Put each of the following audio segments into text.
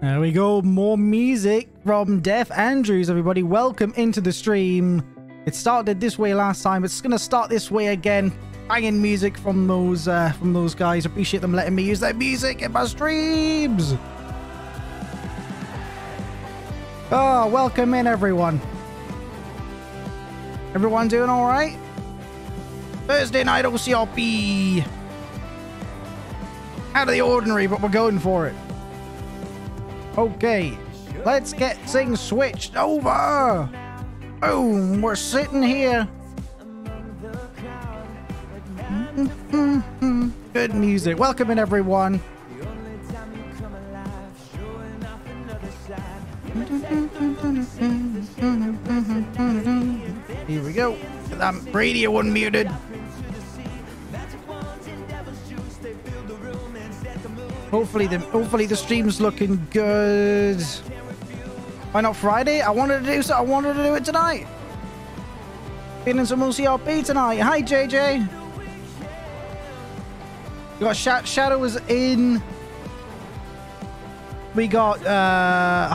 There we go, more music from Def Andrews, everybody. Welcome into the stream. It started this way last time, it's gonna start this way again. Banging music from those guys. Appreciate them letting me use their music in my streams. Oh, welcome in everyone. Everyone doing all right? Thursday night OCRP. Out of the ordinary, but we're going for it. Okay, let's get things switched over. Boom, we're sitting here. Good music. Welcome in, everyone. Here we go. I'm radio unmuted. Hopefully the stream's looking good. Why not Friday? I wanted to do it tonight. Feeling some OCRP tonight. Hi JJ. We got Shadow was in. We got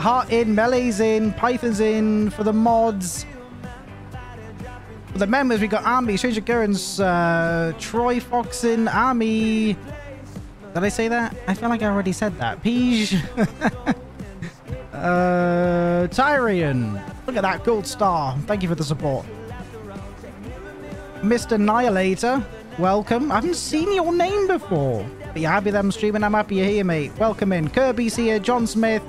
Heart in, Melee's in, Python's in for the mods. For the members we got Army, Strange Occurrence, Troy Fox in, Army. Did I say that? I feel like I already said that. Peej. Tyrion. Look at that gold star. Thank you for the support. Mr. Annihilator. Welcome. I haven't seen your name before. But you're happy that I'm streaming. I'm happy you're here, mate. Welcome in. Kirby's here. John Smith.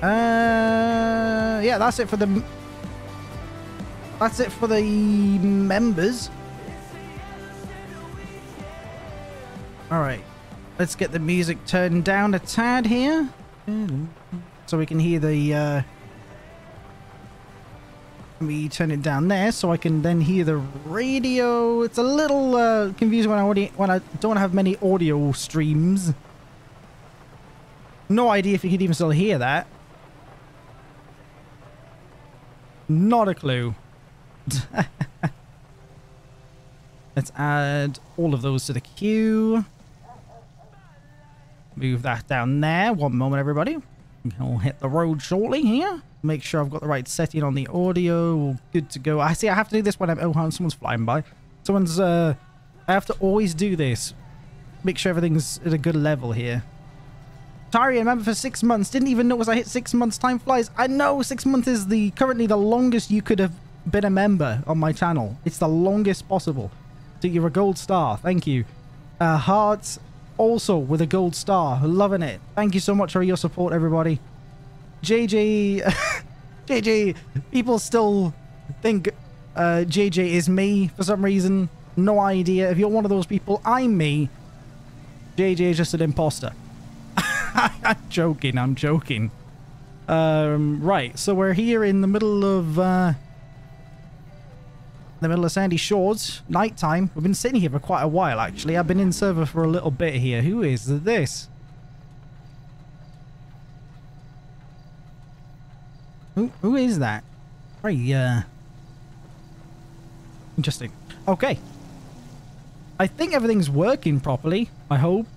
Yeah, that's it for the... That's it for the members. All right. Let's get the music turned down a tad here. So we can hear the... Let me turn it down there so I can then hear the radio. It's a little confusing when I don't have many audio streams. No idea if you could even still hear that. Not a clue. Let's add all of those to the queue. Move that down there. One moment, everybody. We'll hit the road shortly here. Make sure I've got the right setting on the audio. All good to go. I see I have to do this when I'm... Oh, someone's flying by. Someone's... I have to always do this. Make sure everything's at a good level here. Tari, I remember for 6 months. Didn't even notice I hit 6 months. Time flies. I know 6 months is the... Currently the longest you could have been a member on my channel. It's the longest possible. So you're a gold star. Thank you. Hearts... also with a gold star. Loving it. Thank you so much for your support, everybody. JJ, people still think JJ is me for some reason. No idea. If you're one of those people, I'm me. JJ is just an imposter. I'm joking. Right, so we're here in the middle of Sandy Shores. Nighttime. We've been sitting here for quite a while, actually. I've been in server for a little bit here. Who is this? Who is that? Very, interesting. Okay. I think everything's working properly. I hope.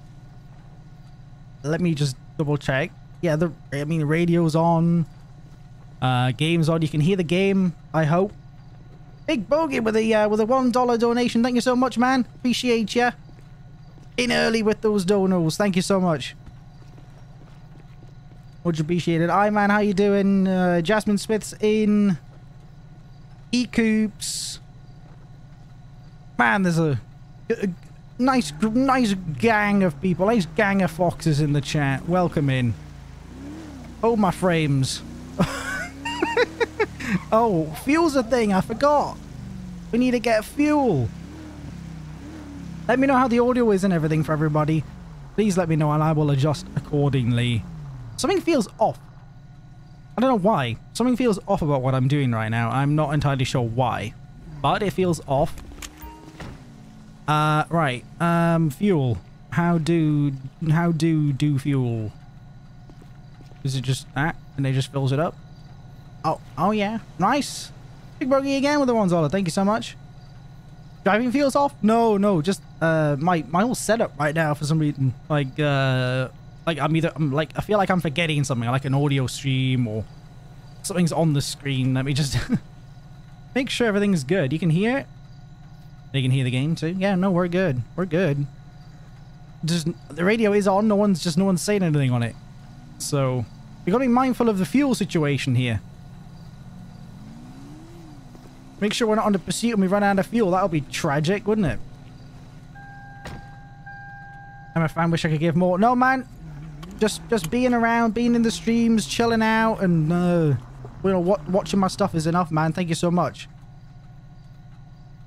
Let me just double check. Yeah, I mean, radio's on. Game's on. You can hear the game, I hope. Big Bogey with a $1 donation. Thank you so much, man. Appreciate ya. In early with those donos. Thank you so much. Much appreciated. Hi, man. How you doing? Jasmine Smith's in. E-Coops. Man, there's a nice gang of people. Nice gang of foxes in the chat. Welcome in. Oh, my frames. Oh, fuel's a thing. I forgot. We need to get fuel. Let me know how the audio is and everything for everybody. Please let me know and I will adjust accordingly. Something feels off. I don't know why. Something feels off about what I'm doing right now. I'm not entirely sure why, but it feels off. Right. Fuel. How do fuel? Is it just that and it just fills it up? Oh yeah. Nice. Big Bogey again with the $1. Thank you so much. Driving feels off? No. Just my whole setup right now for some reason. Like I feel like I'm forgetting something, like an audio stream or something's on the screen. Let me just make sure everything's good. You can hear it. They can hear the game too. Yeah, no, we're good. We're good. Just the radio is on, no one's saying anything on it. So we gotta be mindful of the fuel situation here. Make sure we're not under pursuit and we run out of fuel. That would be tragic, wouldn't it? I'm a fan. Wish I could give more. No, man. Just being around, being in the streams, chilling out, and you know, watching my stuff is enough, man. Thank you so much.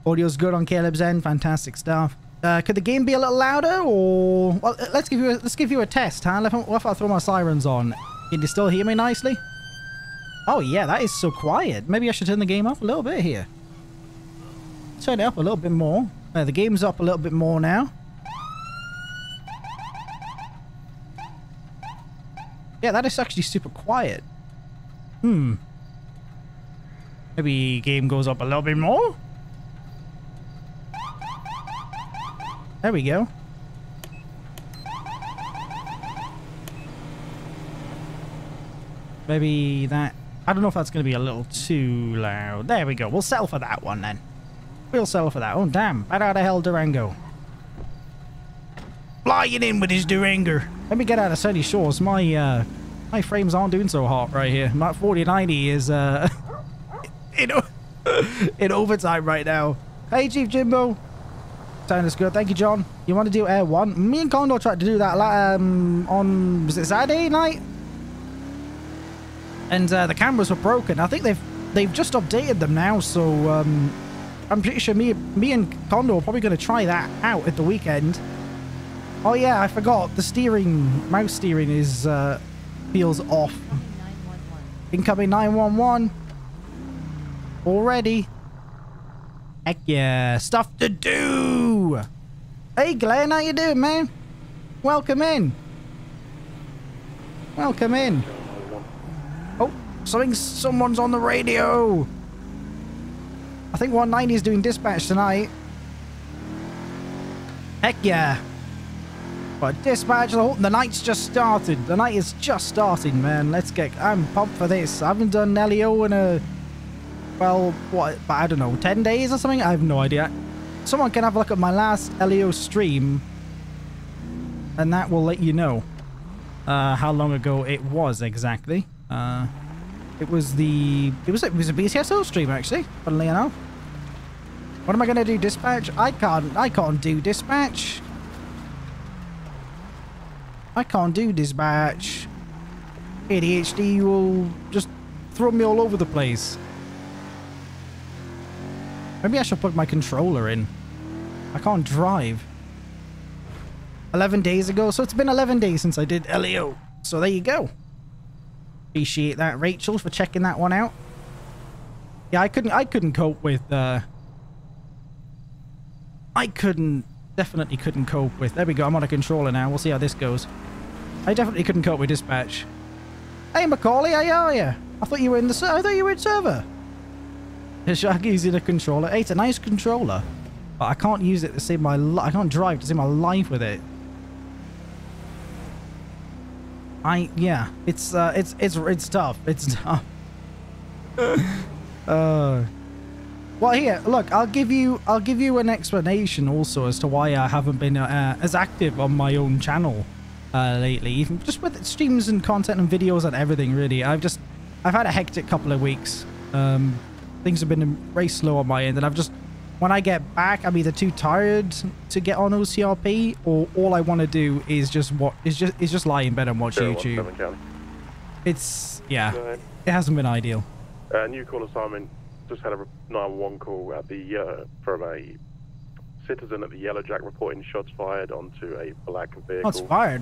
Audio's good on Caleb's end. Fantastic stuff. Could the game be a little louder, or well, let's give you a test, huh? What if I throw my sirens on? Can you still hear me nicely? Oh, yeah, that is so quiet. Maybe I should turn the game up a little bit here. Turn it up a little bit more. The game's up a little bit more now. Yeah, that is actually super quiet. Maybe game goes up a little bit more? There we go. Maybe that... I don't know if that's going to be a little too loud. There we go. We'll settle for that one then. We'll settle for that. Oh, damn. Bat out of hell, Durango. Flying in with his Durango. Let me get out of Sandy Shores. My frames aren't doing so hot right here. My 4090 is in overtime right now. Hey, Chief Jimbo. Lockdown is good. Thank you, John. You want to do Air 1? Me and Condor tried to do that on, was it Saturday night? And the cameras were broken. I think they've just updated them now, so I'm pretty sure me and Condor are probably going to try that out at the weekend. Oh yeah, I forgot. The steering, mouse steering is, feels off. Incoming 911. Already. Heck yeah, stuff to do! Hey Glenn, how you doing, man? Welcome in. Welcome in. Oh, someone's on the radio. I think 190 is doing dispatch tonight. Heck yeah. But dispatch, the night's just started. The night is just starting, man. Let's get, I'm pumped for this. I haven't done LEO in a, well, what, I don't know, 10 days or something? I have no idea. Someone can have a look at my last LEO stream, and that will let you know how long ago it was exactly. It was a BCSO stream, actually, funnily enough. What am I gonna do, dispatch? I can't do dispatch. I can't do dispatch. ADHD will just throw me all over the place. Maybe I should plug my controller in. I can't drive. 11 days ago. So it's been 11 days since I did LEO. So there you go. Appreciate that, Rachel, for checking that one out. Yeah, I couldn't cope with, definitely couldn't cope with. There we go. I'm on a controller now. We'll see how this goes. I definitely couldn't cope with dispatch. Hey, Macaulay, how are you? I thought you were in the server. Shark using a controller. Hey, it's a nice controller, but I can't use it to save my life. I can't drive to save my life with it. Yeah, it's tough. It's tough. Well, here, look, I'll give you an explanation also as to why I haven't been as active on my own channel lately, even just with streams and content and videos and everything. Really, I've had a hectic couple of weeks. Things have been very slow on my end, and I've just, when I get back, I'm either too tired to get on OCRP, or all I want to do is just lie in bed and watch YouTube. It's, yeah, no, it hasn't been ideal. New call assignment. Just had a 911 call at the from a citizen at the Yellowjack reporting shots fired onto a black vehicle. Shots fired?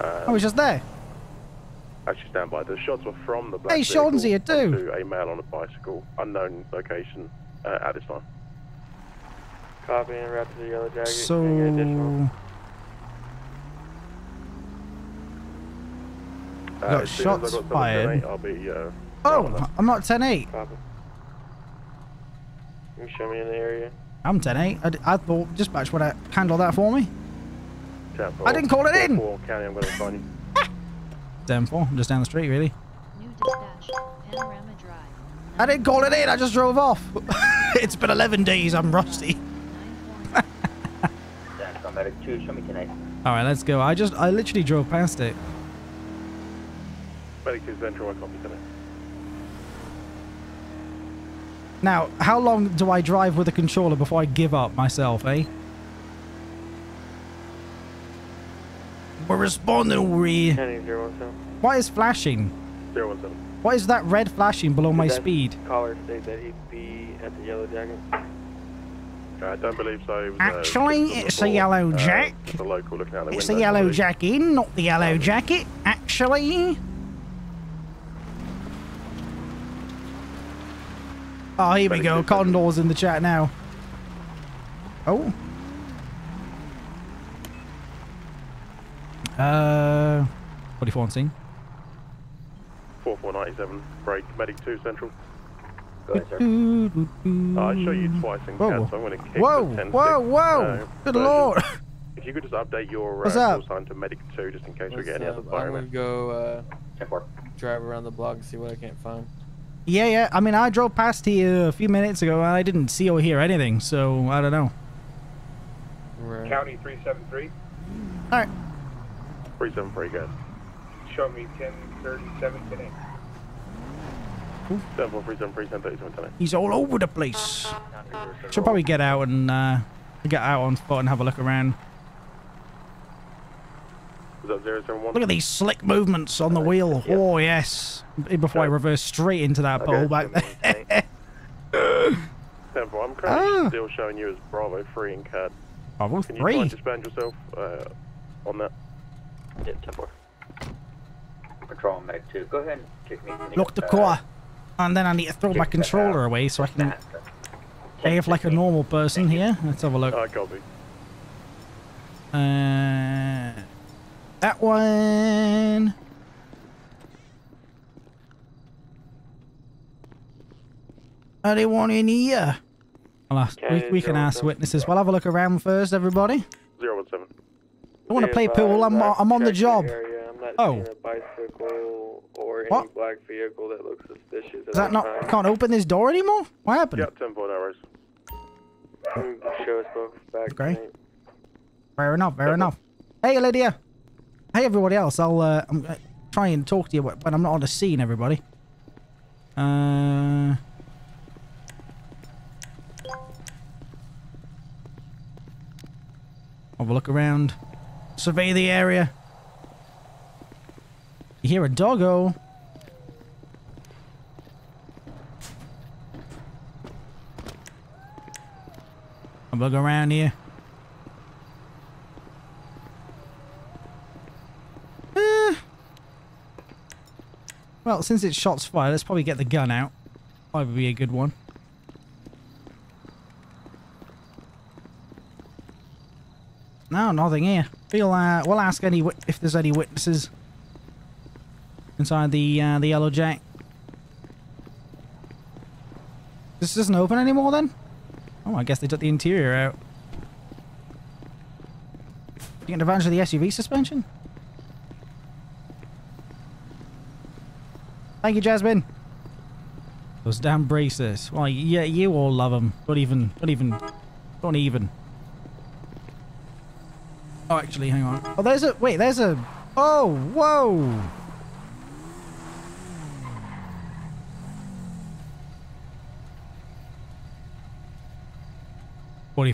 I was just there. Actually, stand by. The shots were from the black vehicle. Sean's here too. To a man on a bicycle, unknown location at this time. Copy and route to the Yellowjack. So got shots fired. I'll be, oh, I'm not 10-8. Copy. Can you show me in the area? I'm 10-8. I thought dispatch would handle that for me. 10-4. I didn't call it in! 4-4, county, I'm going to find you. 10-4, I'm just down the street, really. New dispatch, Panorama Drive. I didn't call it in, I just drove off. It's been 11 days, I'm rusty. Alright, let's go. I literally drove past it. Medic 2 Central, I copy tonight. Now, how long do I drive with a controller before I give up myself, eh? We're responding, we... What is flashing? 017. What is that red flashing below my speed? Caller stated that he'd be at the Yellowjack. I don't believe so. It was, actually, it's a Yellowjack. The local looking out the window. It's the Yellowjack Inn, not the Yellowjack Inn. Actually... Oh, here we go. Condor's in the chat now. Oh. What do you want, seeing? 4497. Break. Medic 2 Central. Go ahead, sir. I show you twice in cats. So I'm going to kick the 10-6. Whoa, whoa. Good lord. If you could just update your call sign to Medic 2 just in case we get any other environment. I'm going to go drive around the block and see what I can't find. Yeah, yeah. I mean, I drove past here a few minutes ago, and I didn't see or hear anything, so I don't know. Right. County 373. All right. 373, guys. Show me 1037 today. 74373, 1037 today. He's all over the place. Should probably get out and to get out on spot and have a look around. Look at these slick movements on the wheel. Yeah. Oh, yes. Before I reverse straight into that pole back there. I'm currently still showing you as Bravo 3 in CAD. Bravo 3? Can you try and disband yourself on that? Yeah, 10-4. Patrol Meg 2. Go ahead and kick me. Lock the car. And then I need to throw my controller away so I can behave like a normal person here. Let's have a look. I copy. That one. Are they one in here? We can ask witnesses. We'll have a look around first, everybody. 017. I want to play pool. I'm on the job. Oh. Or any what? Black vehicle that looks suspicious. Is that not? I can't open this door anymore? What happened? Yeah, 10-4 hours. Show us both back. Okay. Fair enough, fair enough. Hey, Lydia. Hey, everybody else. I'm gonna try and talk to you when I'm not on the scene, everybody. Have a look around. Survey the area. You hear a doggo. Have a look around here. Well, since it's shots fired, let's probably get the gun out. Probably be a good one. No, nothing here. We'll ask any if there's any witnesses inside the Yellowjack. This doesn't open anymore then? Oh, I guess they took the interior out. Taking advantage of the SUV suspension? Thank you, Jasmine. Those damn braces. Well, yeah, you all love them. Don't even. Oh, actually, hang on. Oh, there's a... Oh, whoa!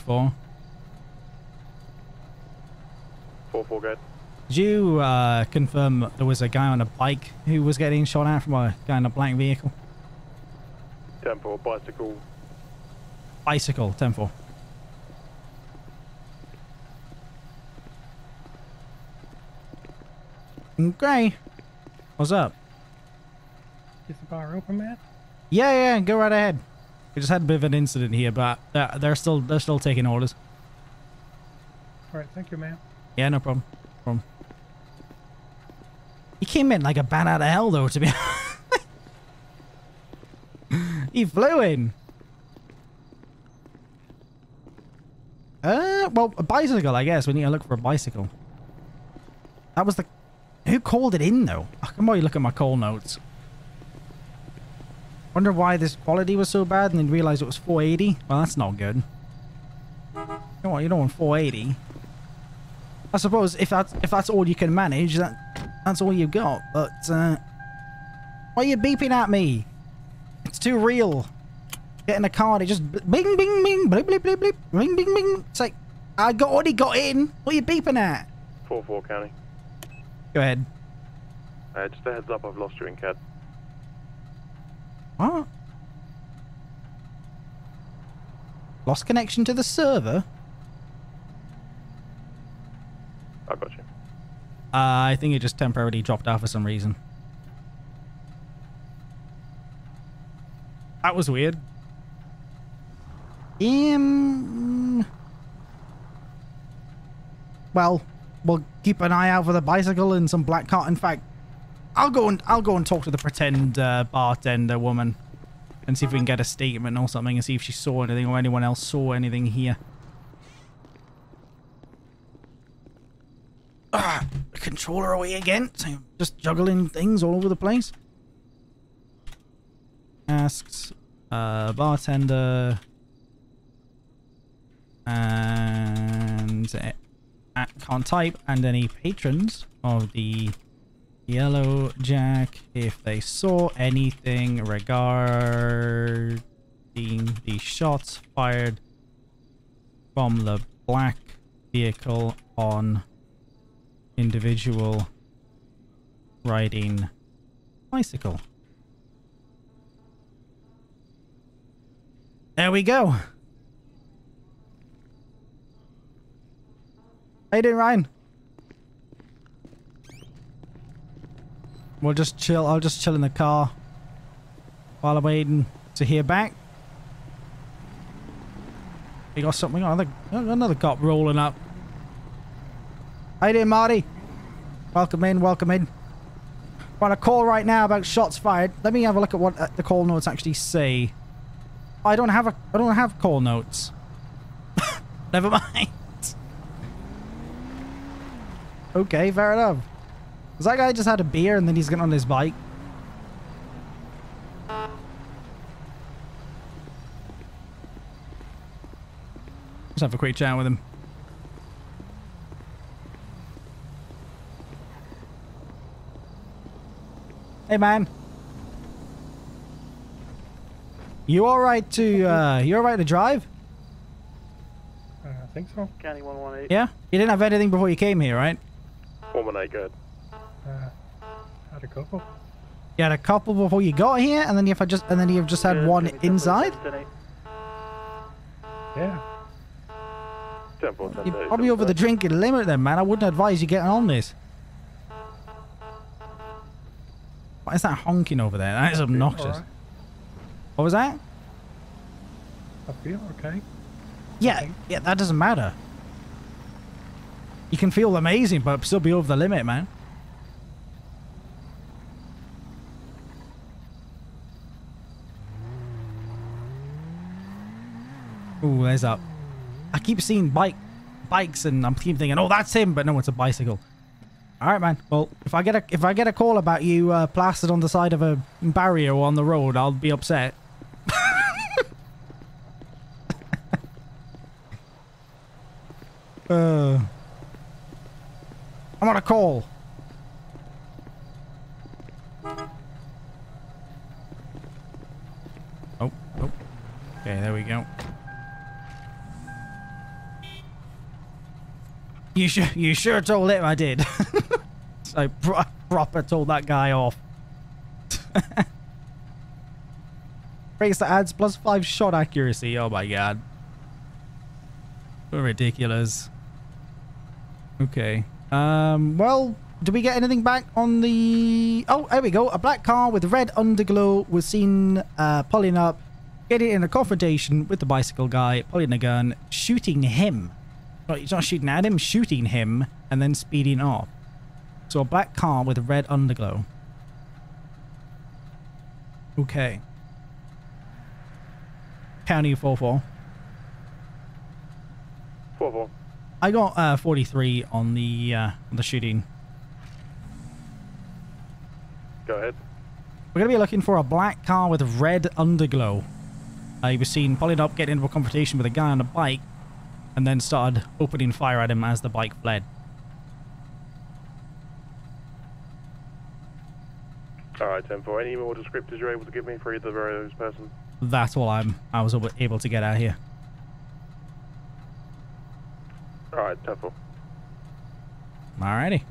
Four, good. Did you confirm that there was a guy on a bike who was getting shot at from a guy in a black vehicle? 10-4, bicycle. Bicycle, 10-4. Okay. What's up? Is the bar open, Matt? Yeah, go right ahead. We just had a bit of an incident here, but they're still taking orders. All right, thank you, Matt. Yeah, no problem. He came in like a bat out of hell, though, to be honest. He flew in. Well, a bicycle, I guess. We need to look for a bicycle. That was the... Who called it in, though? I can probably look at my call notes. Wonder why this quality was so bad and then realized it was 480. Well, that's not good. You don't want 480. I suppose if that's all you can manage, that's all you got. But why are you beeping at me? It's too real. Get in a car, it just bing bing bing bleep bleep bleep bleep bing bing bing. It's like I already got in. What are you beeping at? 4-4 County. Go ahead. Just a heads up, I've lost you in CAD. What? Lost connection to the server. I got you. I think it just temporarily dropped out for some reason. That was weird. Well, we'll keep an eye out for the bicycle and some black cart. In fact, I'll go and talk to the pretend bartender woman and see if we can get a statement or something and see if she saw anything or anyone else saw anything here. Controller away again, so I'm just juggling things all over the place. Asks bartender and can't type, and any patrons of the Yellowjack if they saw anything regarding the shots fired from the black vehicle on individual riding bicycle. There we go. How you doing, Ryan? We'll just chill. I'll just chill in the car while I'm waiting to hear back. We got something on. Another cop rolling up. How you doing, Marty? Welcome in. Welcome in. We're on a call right now about shots fired. Let me have a look at what the call notes actually say. I don't have call notes. Never mind. Okay, fair enough. Cause that guy just had a beer and then he's getting on his bike. Let's have a quick chat with him. Hey, man. You alright to drive? I think so. County 118. Yeah? You didn't have anything before you came here, right? 118, good. Had a couple. You had a couple before you got here, and then you've just had one inside? Yeah. You're probably over the drinking limit then, man. I wouldn't advise you getting on this. Why is that honking over there? That is obnoxious. What was that? I feel okay. Yeah, yeah, that doesn't matter. You can feel amazing, but still be over the limit, man. Ooh, there's that. I keep seeing bikes, and I'm keep thinking, "Oh, that's him," but no, it's a bicycle. All right, man. Well, if I get a call about you plastered on the side of a barrier or on the road, I'll be upset. I'm on a call. Oh, oh. Okay, there we go. You sure told him I did. So proper told that guy off. Race that adds +5 shot accuracy. Oh my god. Ridiculous. Okay. Well, do we get anything back on the... Oh, there we go. A black car with red underglow was seen pulling up, getting in a confrontation with the bicycle guy, pulling a gun, shooting him. But he's not shooting at him, shooting him, and then speeding off. So a black car with a red underglow. Okay. County 44. 44. I got 43 on the shooting. Go ahead. We're gonna be looking for a black car with a red underglow. He was seen pulling up, getting into a confrontation with a guy on a bike, and then started opening fire at him as the bike fled. Alright, 10-4. Any more descriptors you're able to give me for either of those persons? That's all I was able to get out here. Alright, 10-4. Alrighty.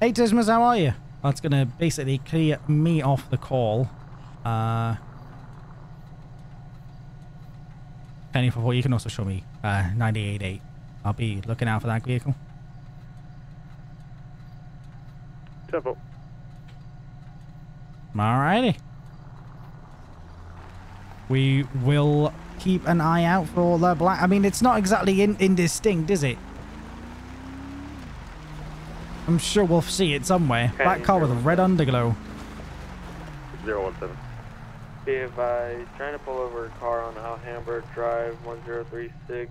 Hey, Dismas, how are you? That's gonna basically clear me off the call. Penny for 4, you can also show me 98.8. I'll be looking out for that vehicle. Temple. Alrighty. We will keep an eye out for the black. I mean, it's not exactly indistinct, is it? I'm sure we'll see it somewhere. Penny, black car with a red underglow. 017. If I trying to pull over a car on Alhambra Drive 1036.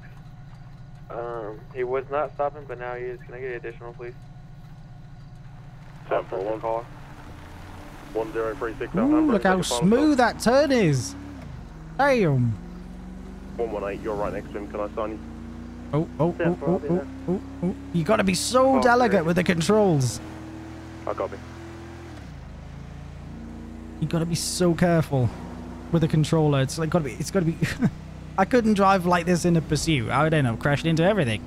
He was not stopping, but now he is. Can I get an additional, please? 1041. 1036. Ooh, look how smooth that turn is! Damn. 118. You're right next to him. Can I sign you? Oh, oh, oh, oh, oh, oh, oh! You got to be so delicate with the controls. I copy. You got to be so careful with a controller. It's like got to be. It's got to be. I couldn't drive like this in a Pursuit. I would end up crashing into everything.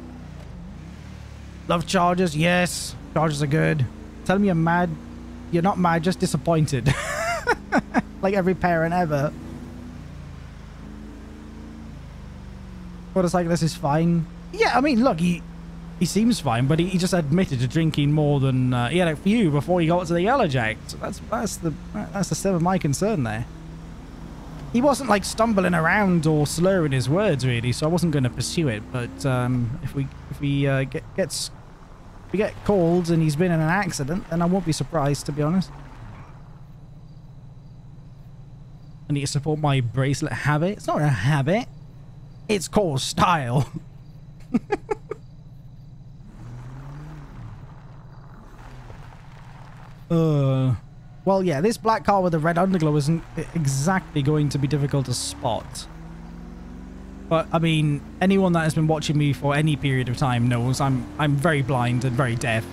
Love Chargers. Yes. Chargers are good. Tell me you're mad. You're not mad, just disappointed. Like every parent ever. Motorcyclist is fine. Yeah, I mean, look, he seems fine, but he just admitted to drinking more than he had a few before he got to the Yellowjack. So that's the stem of my concern there. He wasn't like stumbling around or slurring his words really, so I wasn't going to pursue it. But if we get called and he's been in an accident, then I won't be surprised, to be honest. I need to support my bracelet habit. It's not a habit. It's called style. Well, yeah, this black car with the red underglow isn't exactly going to be difficult to spot. But, I mean, anyone that has been watching me for any period of time knows I'm very blind and very deaf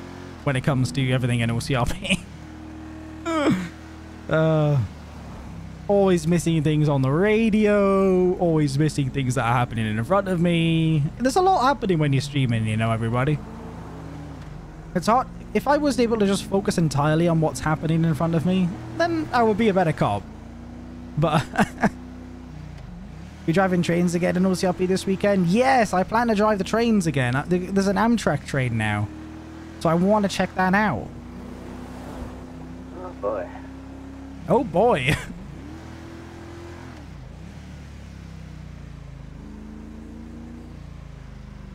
when it comes to everything in OCRP. Always missing things on the radio, always missing things that are happening in front of me. There's a lot happening when you're streaming, you know, everybody. It's hard. If I was able to just focus entirely on what's happening in front of me, then I would be a better cop. But you're driving trains again in OCRP this weekend? Yes, I plan to drive the trains again. There's an Amtrak train now, so I want to check that out. Oh boy. Oh boy.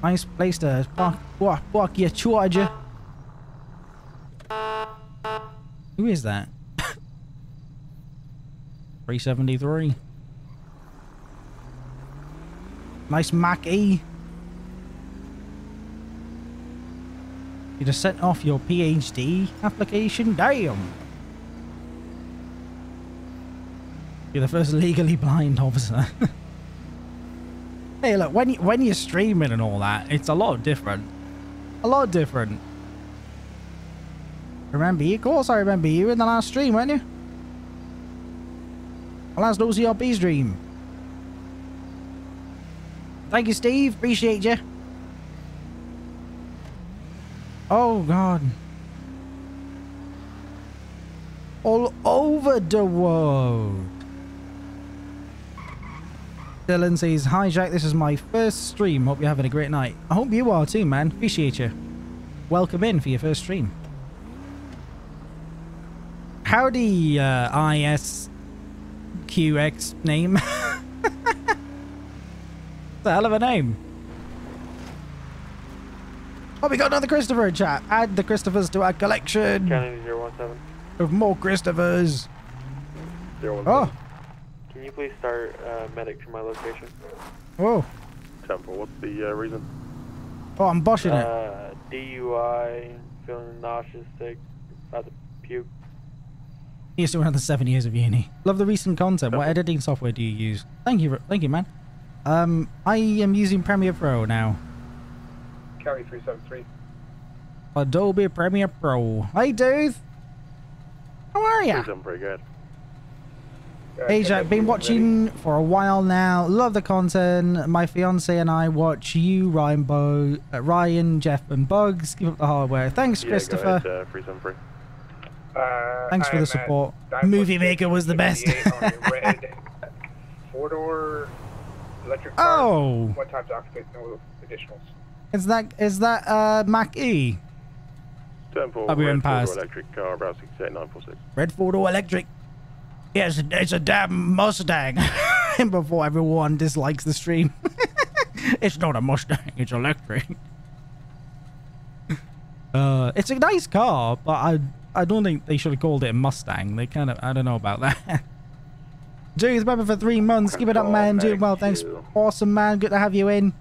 Nice place to park your charger. Who is that? 373. Nice Mach-E. You just sent off your PhD application? Damn! You're the first legally blind officer. Hey, look, when you're streaming and all that, it's a lot different. A lot different. Remember you? Of course I remember you in the last stream, weren't you? The last OCRP stream. Thank you, Steve. Appreciate you. Oh, God. All over the world. Dylan says, hi Jack, this is my first stream. Hope you're having a great night. I hope you are too, man. Appreciate you. Welcome in for your first stream. Howdy, ISQX name. It's a hell of a name. Oh, we got another Christopher in chat. Add the Christophers to our collection. Counting 017. Of more Christophers. 017. Oh. Can you please start medic to my location? Whoa. Temple, what's the reason? Oh, I'm boshing it. DUI, feeling nauseous, sick, about to puke. Here's to another 7 years of uni. Love the recent content. Okay. What editing software do you use? Thank you, man. I am using Premiere Pro now. Carry 373. Adobe Premiere Pro. Hey, dude. How are ya? I'm pretty good. Hey Jack, been watching for a while now. Love the content. My fiance and I watch you, Ryan, Jeff, and Bugs. Give up the hardware. Thanks, Christopher. Go ahead, thanks for the support. Movie Maker was the best. Four-door electric car. Oh. What type of no additionals? Is that Mach-E? Temple. I'll be in past. Electric car, Route 68, 946. Red four-door electric. Yeah, it's a damn Mustang. Before everyone dislikes the stream. It's not a Mustang, it's electric. It's a nice car, but I don't think they should have called it a Mustang. They kind of, I don't know about that. Dude, it's been for 3 months. Give it up, man. Doing well, thanks. Awesome, man. Good to have you in.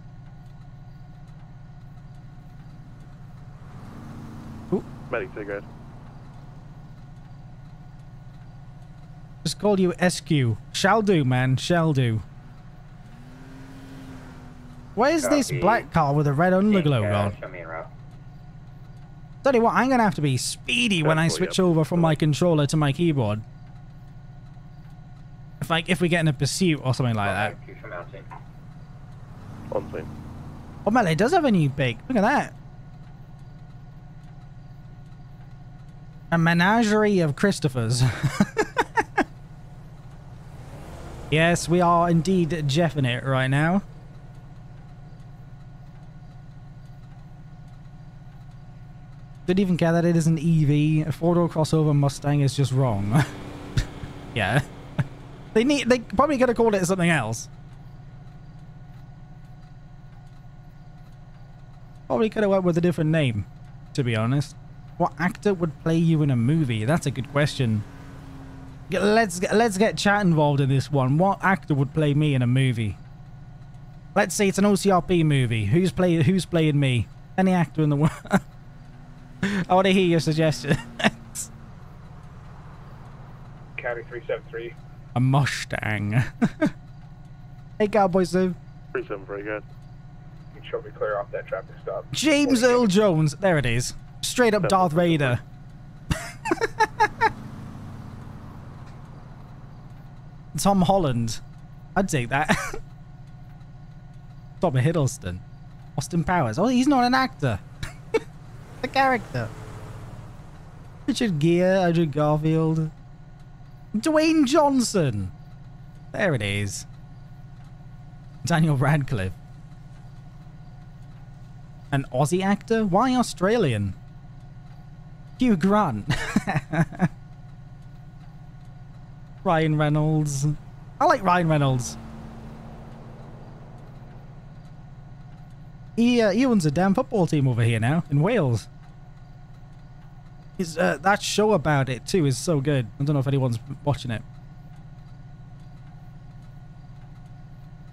Ooh. Medic cigarette. Just call you SQ. Shall do, man. Shall do. Where's this black car with a red underglow gone? Tell you what, I'm gonna have to be speedy when I switch over from my controller to my keyboard. If we get in a pursuit or something like that. on thing. Oh man, it does have a new bake. Look at that. A menagerie of Christophers. Yes, we are indeed Jeffing it right now. Didn't even care that it is an EV. A four-door crossover Mustang is just wrong. Yeah. They probably could have called it something else. Probably could have went with a different name, to be honest. What actor would play you in a movie? That's a good question. Let's get chat involved in this one. What actor would play me in a movie? Let's say it's an OCRP movie. Who's playing me? Any actor in the world. I want to hear your suggestions. County 373. A Mustang. Hey, Cowboy Zoo. 373, good. You can show me clear off that traffic stop. James Earl Jones. There it is. Straight up Darth Vader. Tom Holland. I'd take that. Tom Hiddleston. Austin Powers. Oh, he's not an actor. The character. Richard Gere, Andrew Garfield. Dwayne Johnson. There it is. Daniel Radcliffe. An Aussie actor? Why Australian? Hugh Grant. Ryan Reynolds. I like Ryan Reynolds. He owns a damn football team over here now in Wales. His, that show about it too is so good. I don't know if anyone's watching it.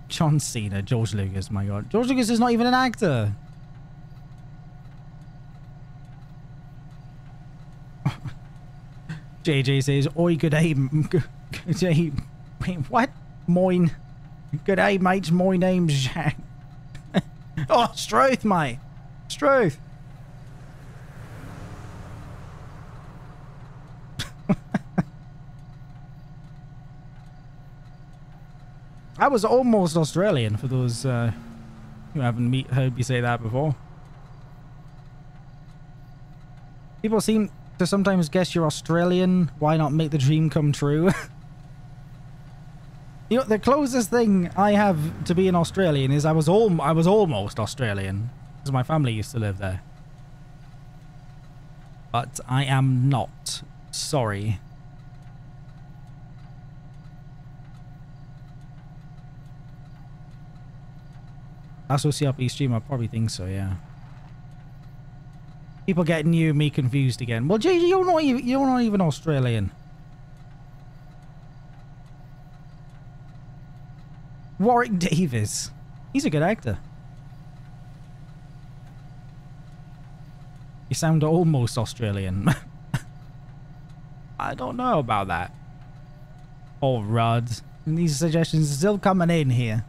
John Cena, George Lucas, my god. George Lucas is not even an actor. JJ says, oi, good day. Good day. Wait, what? Moin. Good day, mates. My name's Jack. Oh, Struth, mate. Struth. I was almost Australian for those who haven't heard me say that before. People seem to sometimes guess you're Australian. Why not make the dream come true? You know, the closest thing I have to being Australian is I was almost Australian because my family used to live there, but I am not. Sorry. That's OCRP stream. I probably think so. Yeah. People getting you and me confused again. Well, JJ, you're not even Australian. Warwick Davis. He's a good actor. You sound almost Australian. I don't know about that. Oh, Rudd. And these suggestions are still coming in here.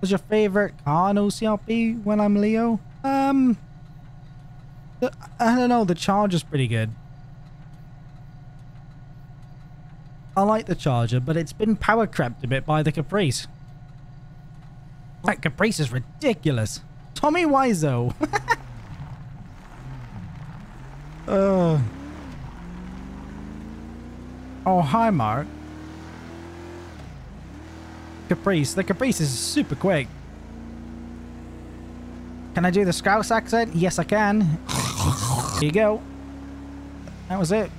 What's your favorite car in OCRP when I'm Leo? I don't know. The Charger's pretty good. I like the Charger, but it's been power crept a bit by the Caprice. That Caprice is ridiculous. Tommy Wiseau. Oh, hi, Mark. Caprice. The Caprice is super quick. Can I do the Scouse accent? Yes, I can. Here you go. That was it.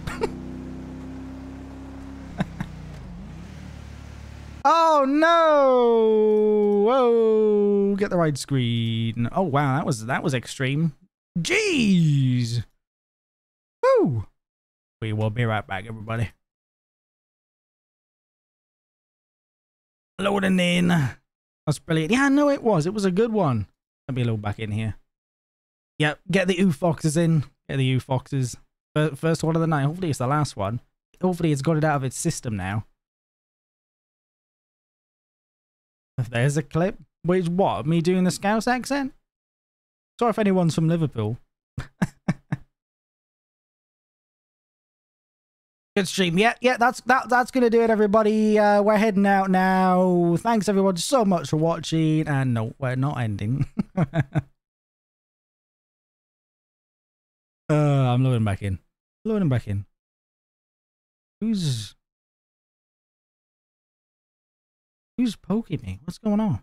Oh, no. Whoa. Get the right screen. Oh, wow. That was extreme. Jeez. Woo. We will be right back, everybody. Loading in. That's brilliant. Yeah, no, it was. It was a good one. Let me load back in here. Yep, get the U-Foxes in. Get the U-Foxes. First one of the night. Hopefully it's the last one. Hopefully it's got it out of its system now. If there's a clip. Which, what? Me doing the Scouse accent? Sorry if anyone's from Liverpool. Good stream. Yeah, that's gonna do it, everybody. We're heading out now. Thanks everyone so much for watching. And no, we're not ending. I'm loading back in. Who's poking me? What's going on?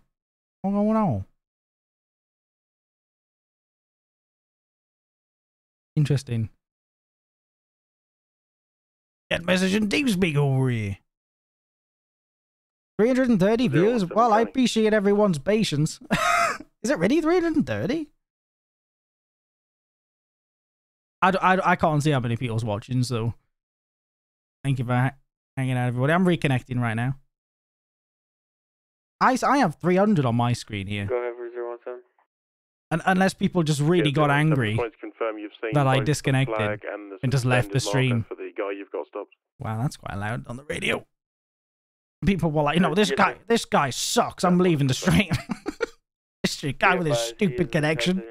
Interesting. Get message in DeepSpeak over here. 330 views? Well, I appreciate everyone's patience. Is it really 330? I can't see how many people's watching, so thank you for hanging out, everybody. I'm reconnecting right now. I have 300 on my screen here. Go ahead, 017. And unless people just really got angry that I disconnected and just left the stream. For the guy you've got stopped. Wow, that's quite loud on the radio. People were like, "No, this guy sucks. I'm leaving the stream." This guy with his stupid connection.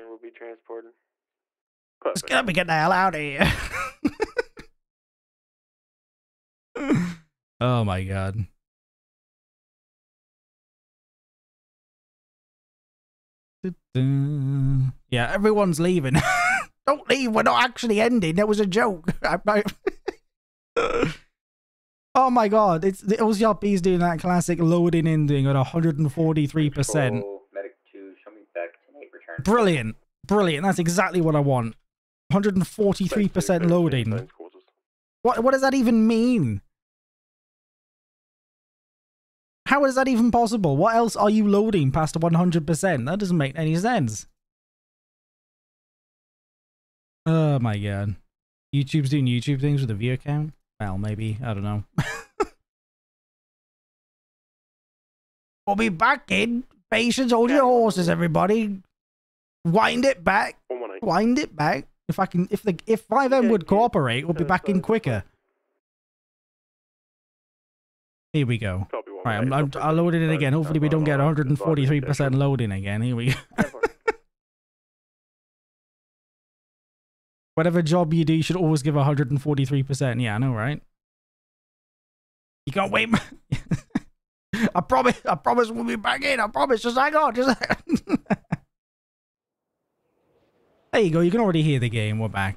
Let's get up and get the hell out of here. Oh my god. Yeah, everyone's leaving. Don't leave, we're not actually ending. It was a joke. Oh my god, it's the OCRP's doing that classic loading ending at 143%. Brilliant, brilliant. That's exactly what I want. 143% loading. What does that even mean? How is that even possible? What else are you loading past 100%? That doesn't make any sense. Oh my god. YouTube's doing YouTube things with a view count? Well, maybe. I don't know. We'll be back in. Patience, hold your horses, everybody. Wind it back. Wind it back. If I can, if FiveM would cooperate, we'll be back in quicker. Here we go. Right, I loaded it again. Hopefully we don't get 143% loading again. Here we go. Whatever job you do, you should always give 143%. Yeah, I know, right? You can't wait. I promise we'll be back in. I promise. Just hang on. There you go. You can already hear the game. We're back.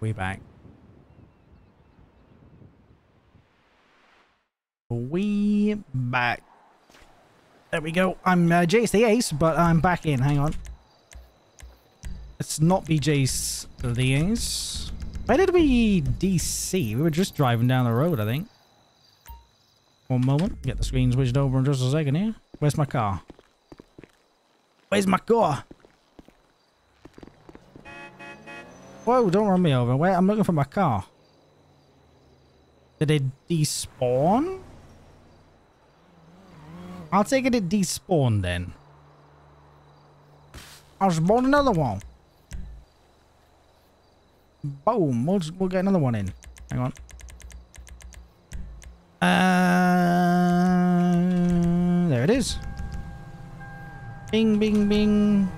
We're back. We back. There we go. I'm Jace the Ace, but I'm back in. Hang on. Let's not be Jace the Ace. Where did we DC? We were just driving down the road, I think. One moment. Get the screen switched over in just a second here. Where's my car? Where's my car? Whoa, don't run me over. Wait, I'm looking for my car. Did it despawn? I'll take it despawn then. I'll spawn another one. Boom. We'll get another one in. Hang on. There it is. Bing, bing, bing.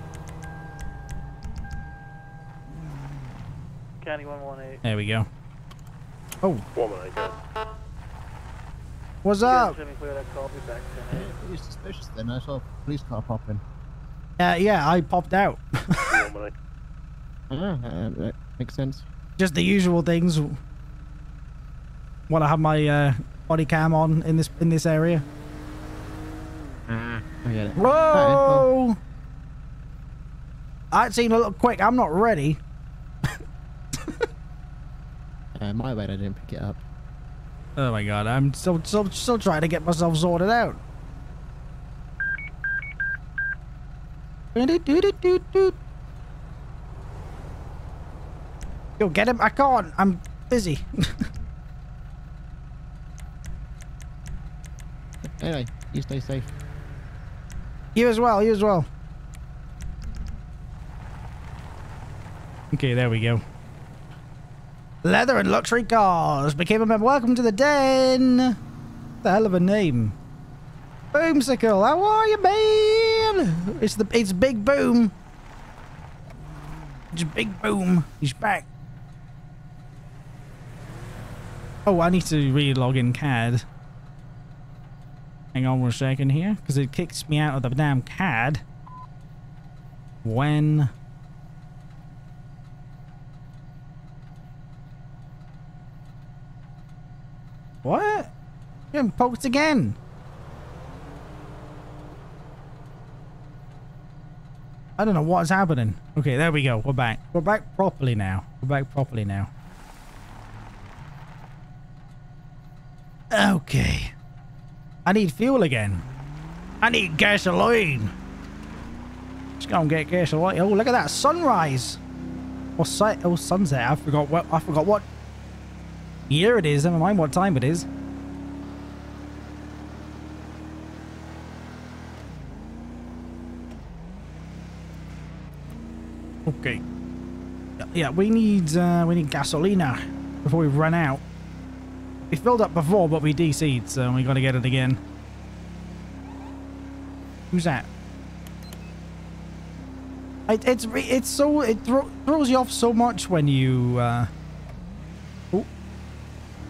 County 118. There we go. Oh. 118. What's up? It was suspicious then. I saw a police car pop in. Yeah, I popped out. That makes sense. Just the usual things. Want to have my body cam on in this area? I get it. Whoa! That seemed a little quick. I'm not ready. My bad, I didn't pick it up. Oh my god, I'm still trying to get myself sorted out. Yo, get him! I can't. I'm busy. Anyway, you stay safe. You as well. You as well. Okay, there we go. Leather and luxury cars. Became a member. Welcome to the den. The hell of a name. Boomsicle. How are you, man? It's Big Boom. It's Big Boom. He's back. Oh, I need to re-log in CAD. Hang on one second here, because it kicks me out of the damn CAD. When... What? Getting poked again. I don't know what's happening. Okay, there we go. We're back. We're back properly now. We're back properly now. Okay. I need fuel again. I need gasoline. Let's go and get gasoline. Oh, look at that sunrise. Or sunset. I forgot what year it is, never mind what time it is. Okay. Yeah, we need gasolina before we run out. We filled up before, but we DC'd, so we gotta get it again. Who's that? It throws you off so much when you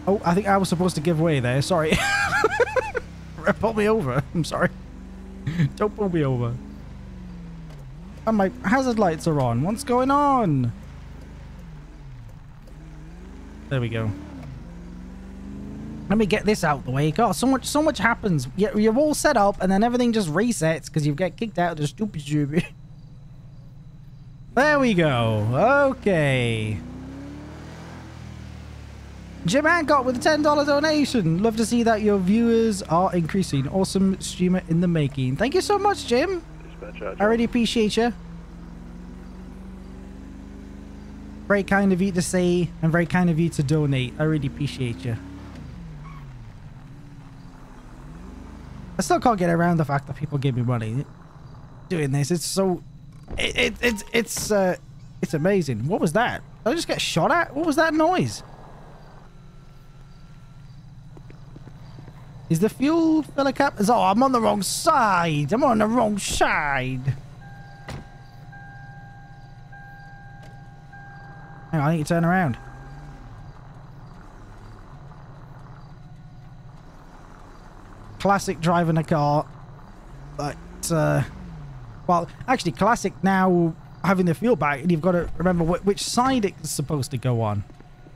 Oh, I think I was supposed to give way there. Sorry. Pull me over. I'm sorry. Don't pull me over. And my hazard lights are on. What's going on? There we go. Let me get this out the way. God, so much happens. You're all set up, and then everything just resets because you get kicked out of the stupid. There we go. Okay. Jim Hancock with a $10 donation. Love to see that your viewers are increasing. Awesome streamer in the making. Thank you so much, Jim. I really appreciate you. Very kind of you to say and very kind of you to donate. I really appreciate you. I still can't get around the fact that people give me money doing this. It's so... It's amazing. What was that? Did I just get shot at? What was that noise? Is the fuel filler cap? Oh, I'm on the wrong side. I'm on the wrong side. Hang on, I need to turn around. Classic driving a car. But, well, actually, classic now having the fuel back, and you've got to remember which side it's supposed to go on.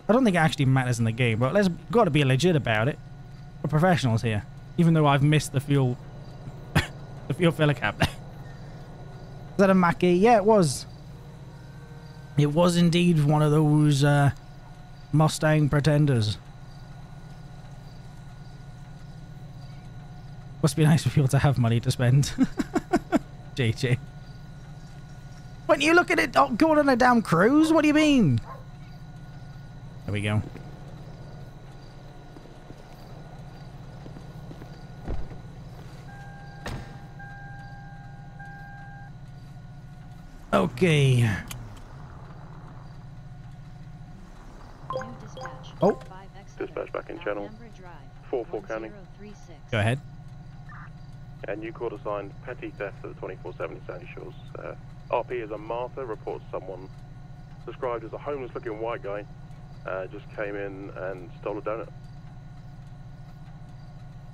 I don't think it actually matters in the game, but let's got to be legit about it. We're professionals here, even though I've missed the fuel the fuel filler cap. Is that a Mach-E? Yeah, it was. It was indeed one of those Mustang pretenders. Must be nice for people to have money to spend. JJ, when you look at it, oh, going on a damn cruise, what do you mean? There we go. Okay. Oh. Dispatch back in channel. 44 counting. Go ahead. And new call assigned petty theft at the 24/7 Sandy Shores. RP is a Martha, reports someone described as a homeless looking white guy just came in and stole a donut.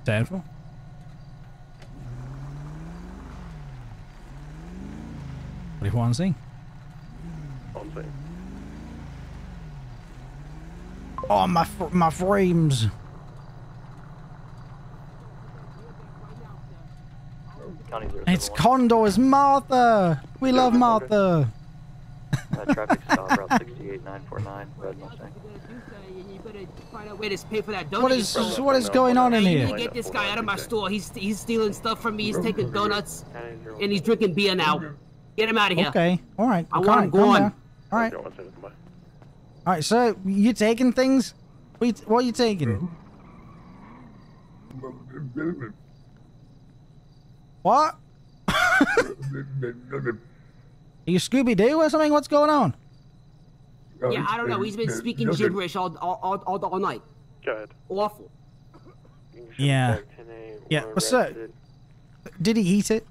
Stand for? What if one thing? One thing. Oh, my frames. It's Condor's Martha. We love Martha. Traffic stop Route 68, 949, red Mustang. What is going on in here? I need to get this guy out of my store. He's stealing stuff from me. He's taking donuts and he's drinking beer now. Get him out of here. Okay. All right. I want him gone. All right. All right. So you taking things? What are you taking? What? Are you Scooby-Doo or something? What's going on? Yeah, I don't know. He's been speaking gibberish all night. Good. Awful. Yeah. Yeah. Well, sir, did he eat it?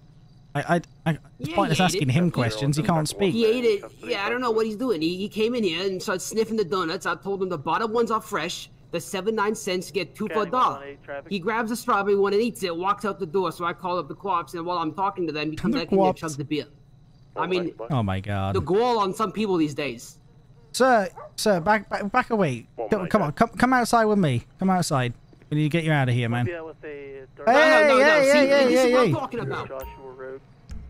It's pointless asking him questions. He can't speak. He ate it. Yeah, I don't know what he's doing. He came in here and started sniffing the donuts. I told him the bottom ones are fresh. the 79 cents to get two for a dollar. He grabs a strawberry one and eats it, walks out the door. So I call up the co-ops, and while I'm talking to them, he comes back and chugs the beer. I mean, oh my god, the gall on some people these days. Sir, sir, back away. Come outside with me. Come outside. We need to get you out of here, man. Hey, talking about Joshua Road.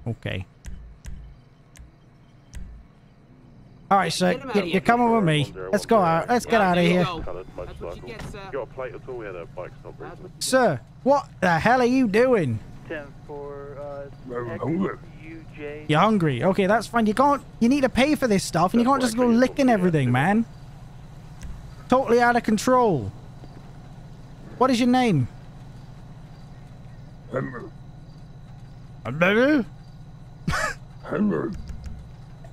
Okay. All right, sir. You're coming with me. Let's go out. Let's get out of here. Sir, what the hell are you doing? You're hungry. Okay, that's fine. You can't. You need to pay for this stuff, and you can't just go licking everything, man. Totally out of control. What is your name? Henry. Henry.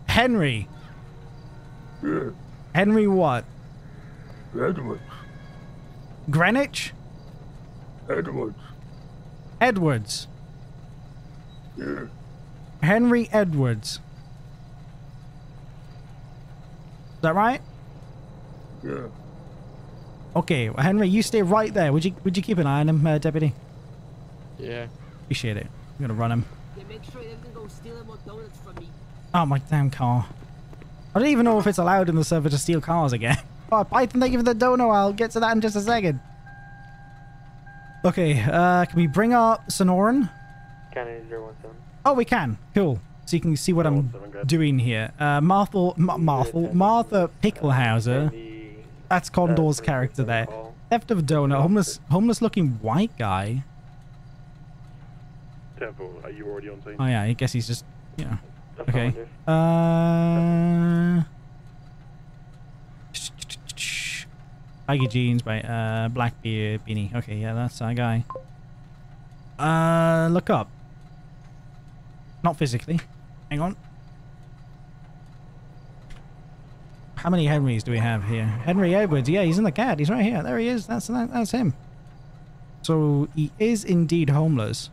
Henry. Yeah. Henry what? Edwards. Greenwich? Edwards. Edwards. Yeah. Henry Edwards. Is that right? Yeah. Okay, well, Henry, you stay right there. Would you keep an eye on him, deputy? Yeah. Appreciate it. I'm gonna run him. Yeah, make sure he doesn't go stealing more donuts from me. Oh, my damn car. I don't even know if it's allowed in the server to steal cars again. Oh, Python, thank you for the dono. I'll get to that in just a second. Okay, can we bring up Sonoran? Oh, we can. Cool. So you can see what I'm doing here. Martha Picklehauser. That's Condor's character there. Theft of donut. Homeless looking white guy. Temple, are you already on scene? Oh yeah, I guess he's just, you know. Okay. Baggy jeans, right? Black beard, beanie. Okay, yeah, that's our guy. Look up. Not physically. Hang on. How many Henrys do we have here? Henry Edwards. Yeah, he's in the cat. He's right here. There he is. That's him. So he is indeed homeless.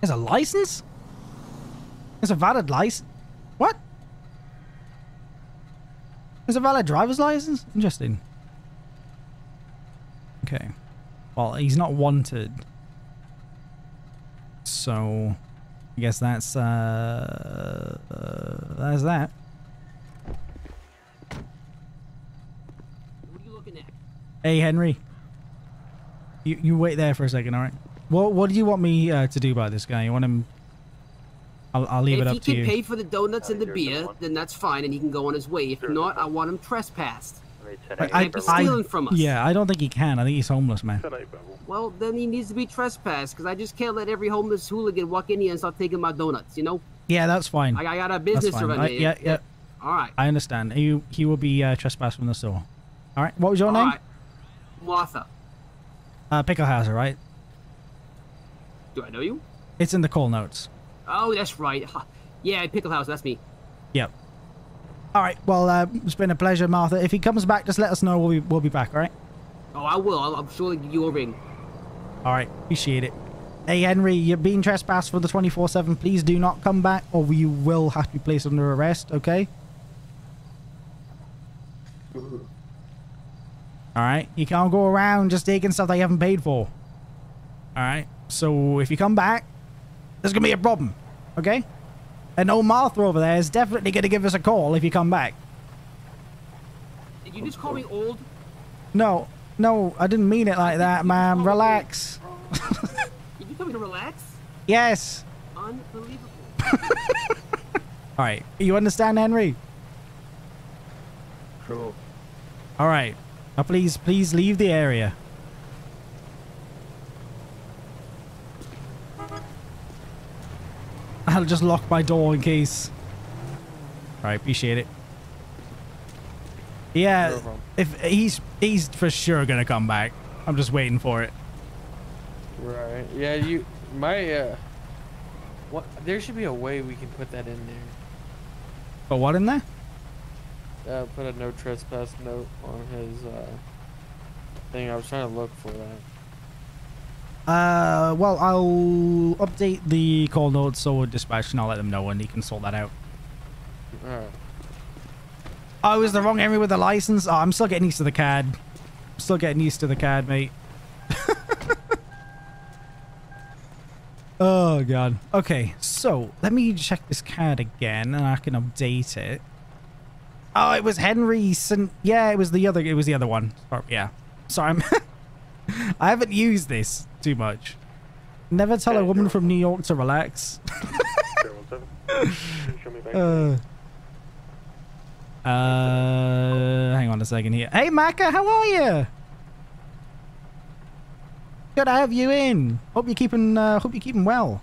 There's a license? It's a valid license. What? It's a valid driver's license? Interesting. Okay. Well, he's not wanted. So, I guess that's that. What are you looking at? Hey, Henry. You wait there for a second, all right? What do you want me to do about this guy? You want him? I'll leave it up to you. If he can pay for the donuts and the beer, then that's fine, and he can go on his way. If not, I want him trespassed. Stealing from us. Yeah, I don't think he can. I think he's homeless, man. Well, then he needs to be trespassed, because I just can't let every homeless hooligan walk in here and start taking my donuts, you know? Yeah, that's fine. I got a business around here. Yeah. All right. I understand. He will be trespassed from the store. All right. What was your name? Right. Martha. Picklehauser, right? Do I know you? It's in the call notes. Oh, that's right. Yeah, Picklehauser, that's me. Yep. All right. Well, it's been a pleasure, Martha. If he comes back, just let us know. We'll be back. All right. Oh, I will. I'm sure you'll ring. All right. Appreciate it. Hey, Henry, you're being trespassed for the 24/7. Please do not come back, or you will have to be placed under arrest. Okay. All right. You can't go around just taking stuff that you haven't paid for. All right. So if you come back, there's gonna be a problem. Okay. And old Martha over there is definitely going to give us a call if you come back. Did you just call me old? No. No, I didn't mean it like that, ma'am. Relax. Did you tell me to relax? Yes. Unbelievable. All right. You understand, Henry? Sure. All right. Now, please leave the area. I'll just lock my door in case. Alright, appreciate it. Yeah, no, if he's for sure gonna come back. I'm just waiting for it. Right. Yeah, what? There should be a way we can put that in there. Put what in there? Put a no trespass note on his thing. I was trying to look for that. Well, I'll update the call notes so we'll dispatch and I'll let them know when he can sort that out. Alright. Oh, is the wrong Henry with the license? Oh, I'm still getting used to the CAD. still getting used to the card, mate. Oh, God. Okay, so let me check this card again and I can update it. Oh, it was Henry. Yeah, it was the other one. Oh, yeah. Sorry, I haven't used this too much. Never tell a woman from New York to relax. Hang on a second here. Hey, Maka, how are you? Good to have you in. Hope you're keeping well.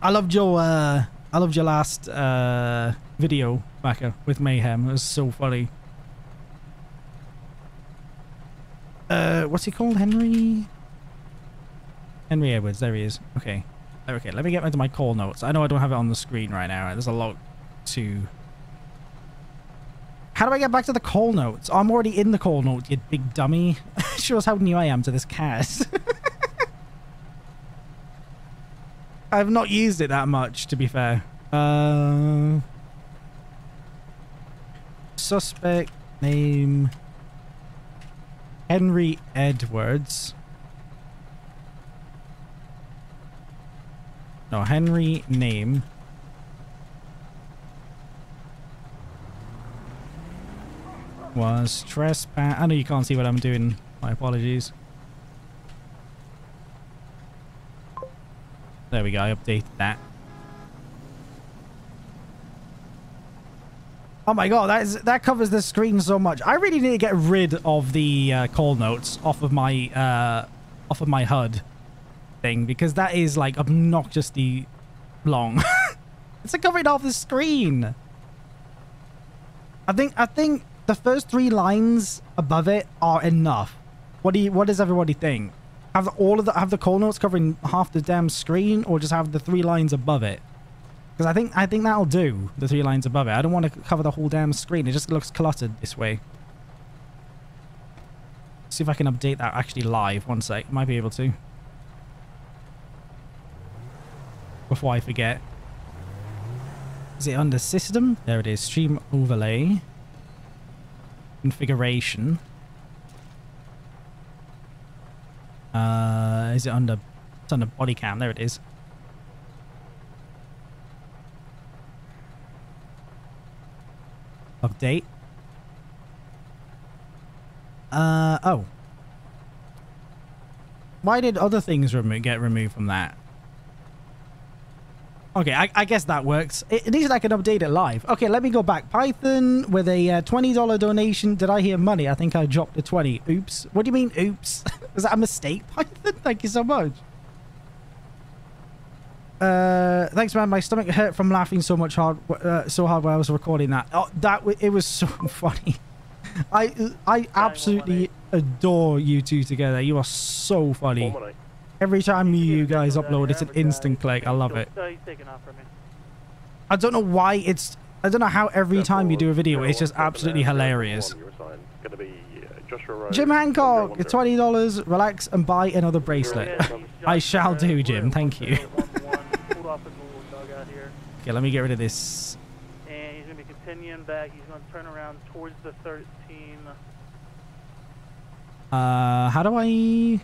I loved your last video, Maka, with Mayhem. It was so funny. What's he called? Henry Edwards. There he is. Okay. Okay, let me get into my call notes. I know I don't have it on the screen right now. There's a lot to... How do I get back to the call notes? I'm already in the call notes, you big dummy. Shows how new I am to this cast. I've not used it that much, to be fair. Suspect name... Henry Edwards. No, Henry name. Was trespass. I know you can't see what I'm doing. My apologies. There we go. I updated that. Oh my God, that covers the screen so much. I really need to get rid of the call notes off of my HUD thing, because that is like obnoxiously long. It's like covering off the screen. I think the first three lines above it are enough. What does everybody think? Have the call notes covering half the damn screen, or just have the three lines above it? Because I think that'll do, the three lines above it. I don't want to cover the whole damn screen. It just looks cluttered this way. See if I can update that actually live. One sec. Might be able to. Before I forget. Is it under system? There it is. Stream overlay. Configuration. Is it under... It's under body cam. There it is. Update. Oh. Why did other things get removed from that? Okay, I guess that works. At least I can update it live. Okay, let me go back. Python with a $20 donation. Did I hear money? I think I dropped a 20. Oops. What do you mean, oops? Was that a mistake, Python? Thank you so much. Thanks, man. My stomach hurt from laughing so much so hard when I was recording that. Oh, it was so funny. I absolutely adore you two together. You are so funny. Every time you guys upload, it's an instant click. I love it. I don't know why it's. I don't know how every time you do a video, it's just absolutely hilarious. Jim Hancock, $20. Relax and buy another bracelet. I shall do, Jim. Thank you. Okay, let me get rid of this. And he's going to be continuing back. He's going to turn around towards the 13. How do I...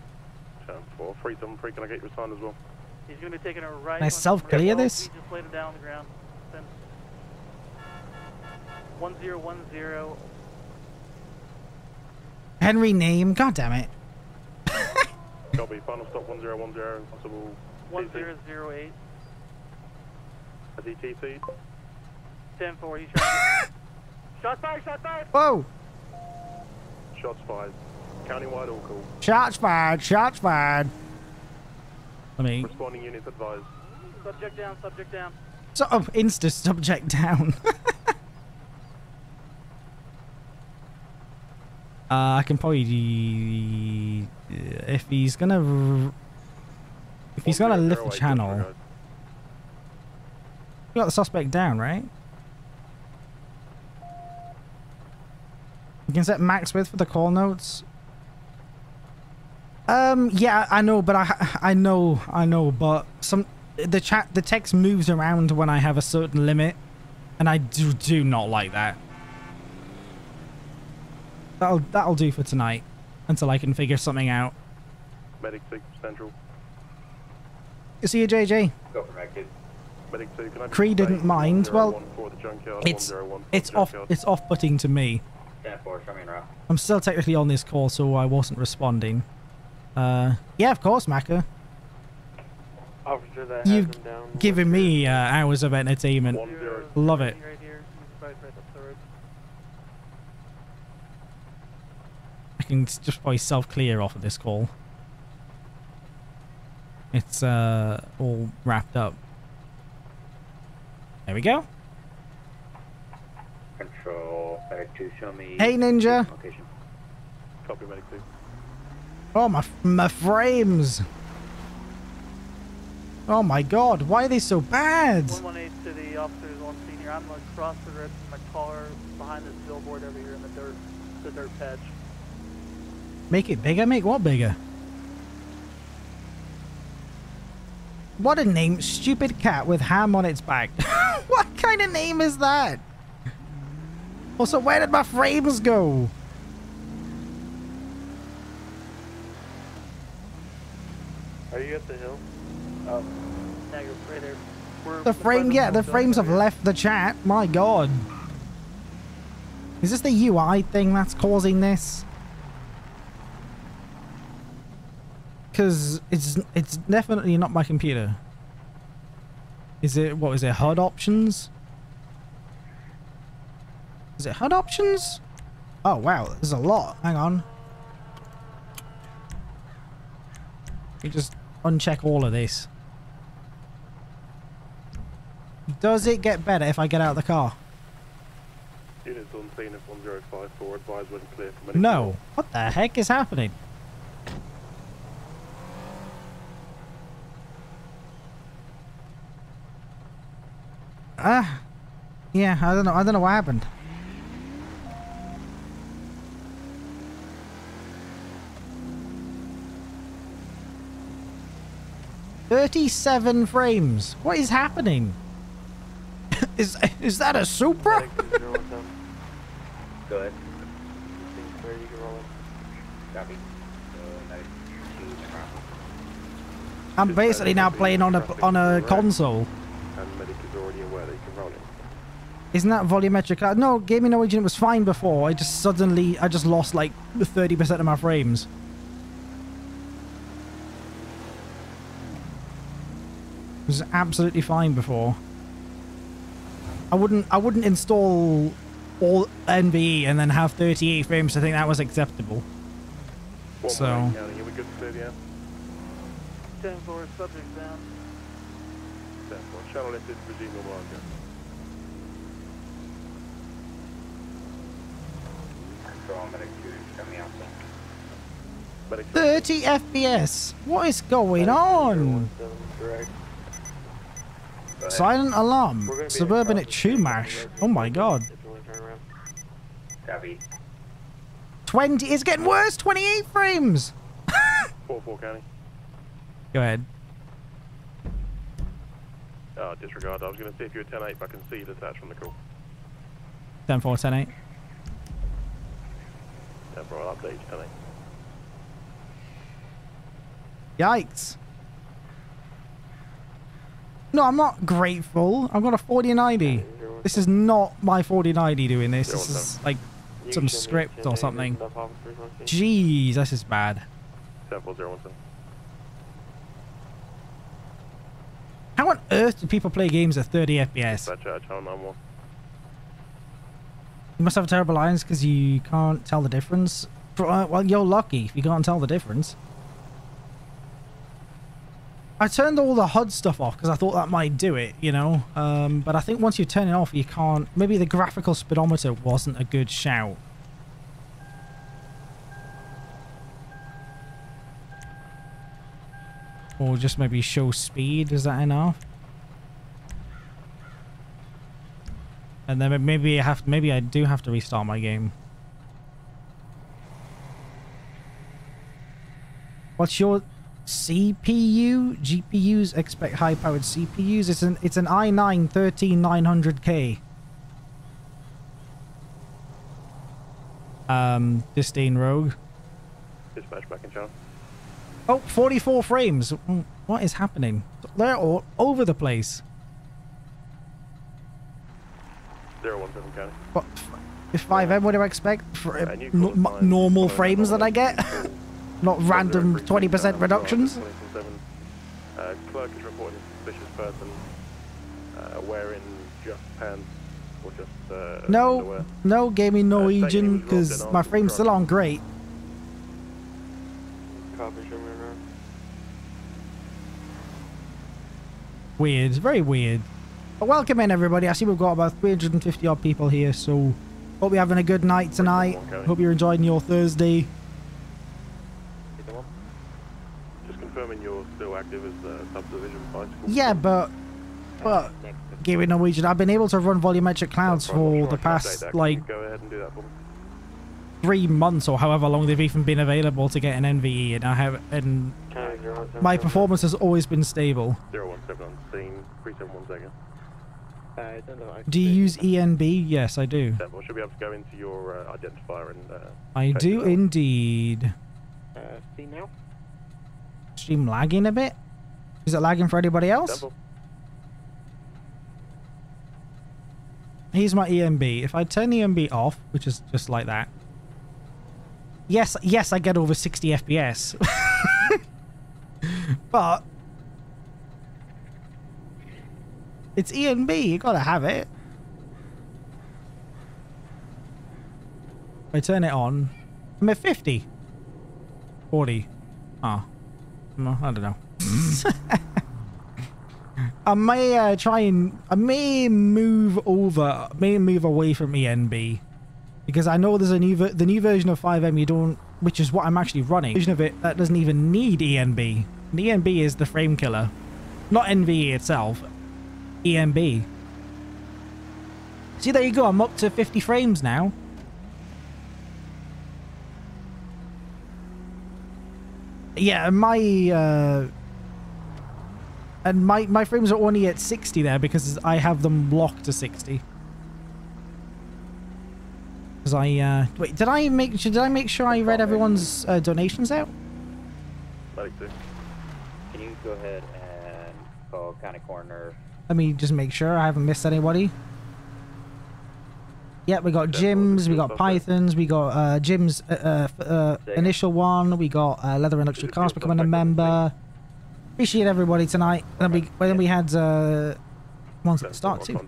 4, 3, 7, 3. Can I get your sign as well? He's going to be taking a right. Can I self-clear this? He just laid it down on the ground. 1010. Henry name. God damn it. Copy. Final stop 1010. Possible 1008. As he TC'd. 10-4. He's shot. Shots fired. Shots fired. Whoa. Shots fired. Countywide all call. Shots fired. Shots fired. Let me. Responding units advised. Subject down. Subject down. So insta subject down. I can probably, if he's gonna lift the channel. You got the suspect down, right? You can set max width for the call notes. Yeah, I know, but I know, but some the text moves around when I have a certain limit, and I do not like that. That'll do for tonight until I can figure something out. Medic 6 Central. You see you, JJ. Got corrected. Medic 2, can I Cree didn't mind. Well, it's off-putting to me. I'm still technically on this call, so I wasn't responding. Yeah, of course, Macca. You've given me hours of entertainment. Love it. I can just probably self-clear off of this call. It's all wrapped up. There we go. Control, to show me. Hey, Ninja. Location. Copy, medic 2. Oh, my frames. Oh, my God. Why are they so bad? 118 to the officers on scene here. I'm across the road from my car behind this billboard over here in the dirt patch. Make it bigger? Make what bigger? What a name. Stupid cat with ham on its back. What kind of name is that? Also, where did my frames go? Are you at the hill? Oh. Yeah, you're right there. The frames have left the chat. My God. Is this the UI thing that's causing this? Because it's definitely not my computer. Is it, what is it, HUD options? Is it HUD options? Oh, wow, there's a lot. Hang on. You just uncheck all of this. Does it get better if I get out of the car? Units on scene at 1054, advise when clear for medical. No. What the heck is happening? Yeah, I don't know what happened. $37 frames. What is happening? Is that a Supra? Good. I'm basically now playing on a console. And medic is already aware that you can roll it. Isn't that volumetric? No, gaming origin was fine before. I just lost like 30% of my frames. It was absolutely fine before. I wouldn't install all NVE and then have 38 frames. I think that was acceptable. So. Medic 30 FPS. What is going on? Silent alarm. Suburban at Chumash. Oh my God. 20. It's getting worse. 28 frames. Go ahead. Disregard. I was going to see if you were 10-8, but I can see you detached from the call. 10-4, 10-8. Yeah, bro, I'll update you, 10-8. Yikes. No, I'm not grateful. I've got a 4090. This is not my 4090 doing this. This is like some script or something. Jeez, this is bad. 10-4, 0-1-7. How on earth do people play games at 30 FPS? You must have terrible eyes because you can't tell the difference. Well, you're lucky if you can't tell the difference. I turned all the HUD stuff off because I thought that might do it, you know. But I think once you turn it off, you can't... Maybe the graphical speedometer wasn't a good shout. Or just maybe show speed, is that enough? And then maybe I do have to restart my game. What's your CPU? GPUs expect high-powered CPUs. It's an i9 13900K. 15 Rogue. Dispatch back in channel. Oh, 44 frames. What is happening? They're all over the place. 017 County. What? If 5M, what do I expect? Normal frames that I get? Not random 20% reductions? Clerk is reporting suspicious person wearing just pants or just underwear. No, gave me Norwegian because my frame's still on great. Weird, very weird. But welcome in everybody. I see we've got about 350 odd people here, so hope you're having a good night tonight. Hope you're enjoying your Thursday. Just confirming you're still active as the subdivision bicycle. Yeah, but giving Norwegian, I've been able to run volumetric clouds for the past like 3 months or however long they've even been available to get an NVE, and I have, and my performance has always been stable. 017 on scene, 3712. Do you use ENB? Yes, I do. Well, should be able to go into your identifier and. I do indeed. See now. Stream lagging a bit. Is it lagging for anybody else? Temple. Here's my ENB. If I turn the ENB off, which is just like that. Yes, I get over 60 FPS. But it's ENB, you gotta have it. If I turn it on, I'm at 50. 40. Ah. Oh. I don't know. I may move away from ENB. Because I know there's a new version of FiveM you don't, which is what I'm actually running. Version of it that doesn't even need ENB. And ENB is the frame killer. Not NVE itself. EMB. See, there you go. I'm up to 50 frames now. Yeah, my frames are only at 60 there because I have them locked to 60. Because I wait, did I make sure I read everyone's donations out? Can you go ahead and call County Coroner? Let me just make sure I haven't missed anybody. Yeah, we got gyms, we got pythons, we got gyms initial one, we got leather and luxury cars becoming a member. Appreciate everybody tonight. And then we had ones at the start too.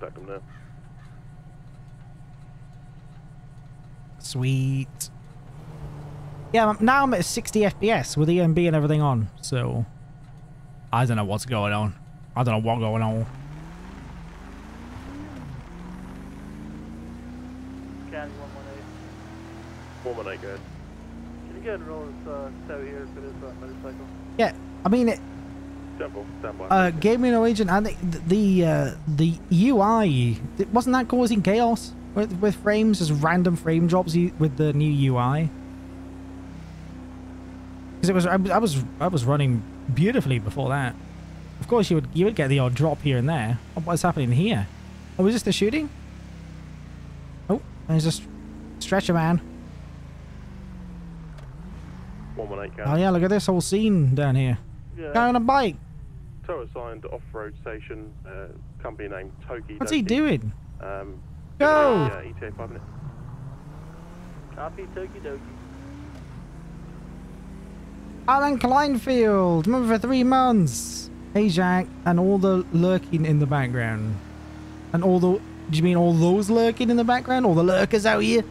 Sweet. Yeah, now I'm at 60 FPS with EMB and everything on, so I don't know what's going on. County 118. Good. Can you get and roll this tow here for this motorcycle? Yeah, I mean it. Gaming Norwegian and the UI wasn't that causing chaos with frames, just random frame drops with the new UI. Because it was I was running beautifully before that. Of course you would get the odd drop here and there. What's happening here? Oh, was this the shooting? Oh, there's a stretcher man. 118. Oh yeah, look at this whole scene down here. Yeah. Guy on a bike. Tow assigned off-road station. Company named Toki. What's he doing? Go. Yeah, ETA 5 minutes. Copy, Toki Doki. Alan Kleinfield, remember for 3 months. Hey Jack, and all the lurking in the background. And all the... Do you mean all those lurking in the background? All the lurkers out here?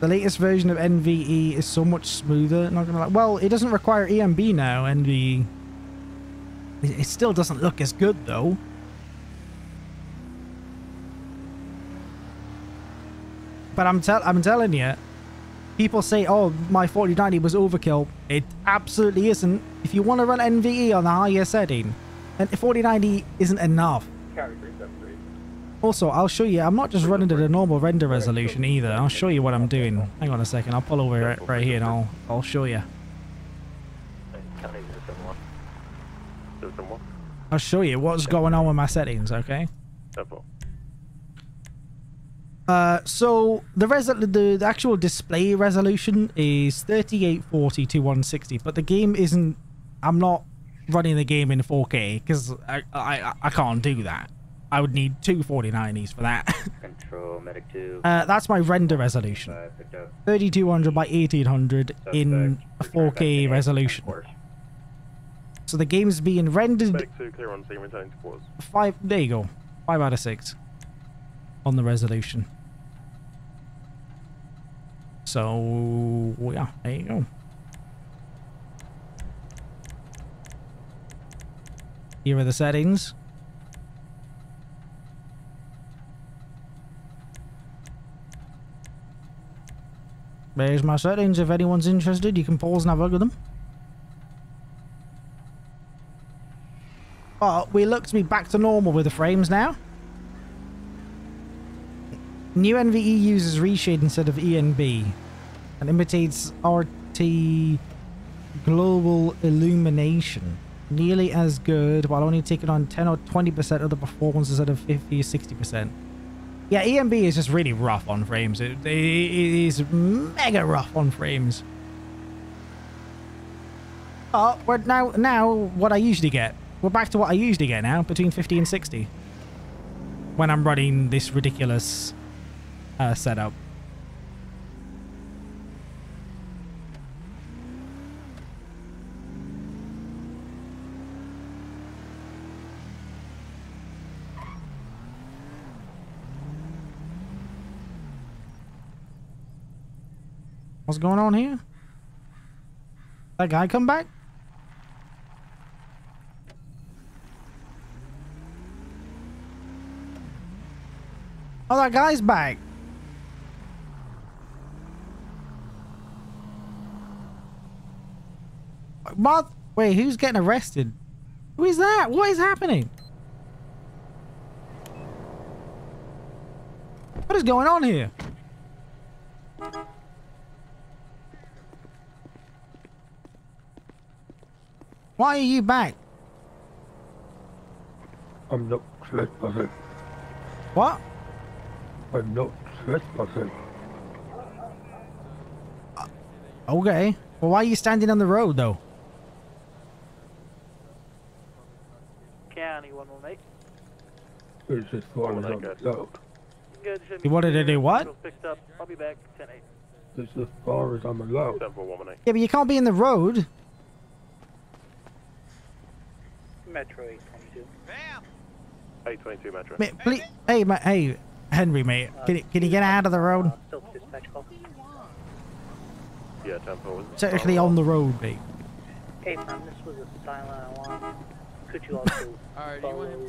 The latest version of NVE is so much smoother. Not gonna lie. Well, it doesn't require EMB now, NVE. It still doesn't look as good, though. But I'm telling you... People say, oh, my 4090 was overkill. It absolutely isn't. If you want to run NVE on the higher setting, then 4090 isn't enough. Also, I'll show you, I'm not just running to the normal render resolution either. I'll show you what I'm doing. Hang on a second, I'll pull over right here and I'll show you. I'll show you what's going on with my settings, okay? So the actual display resolution is 3840 to 160, but the game isn't, I'm not running the game in 4K because I can't do that. I would need two 4090s for that. Control, medic two. That's my render resolution. 3200 by 1800 in a 4K resolution. So the game's being rendered. 5. There you go. 5 out of 6 on the resolution. So yeah, there you go. Here are the settings. There's my settings. If anyone's interested, you can pause and have a look at them. But we look to be back to normal with the frames now. New NVE uses reshade instead of ENB and imitates RT global illumination. Nearly as good, while only taking on 10 or 20% of the performance instead of 50 or 60%. Yeah, EMB is just really rough on frames. It is mega rough on frames. Oh, we're now what I usually get. We're back to what I usually get now, between 50 and 60. When I'm running this ridiculous setup. What's going on here? That guy come back? Oh, that guy's back. Wait, who's getting arrested? Who is that? What is happening? What is going on here? Why are you back? I'm not trespassing. What? I'm not trespassing. Okay. Well, why are you standing on the road, though? County 118. It's just falling on the road. You wanted to do what? I'll be back 10-8. It's as far as I'm allowed. Yeah, but you can't be in the road. Metro 822. Bam! 822 Metro. Hey, Henry, mate. Can you get out of the road? Yeah, tempo was technically on the road, mate. Hey, man, this was a silent alarm. Could you also follow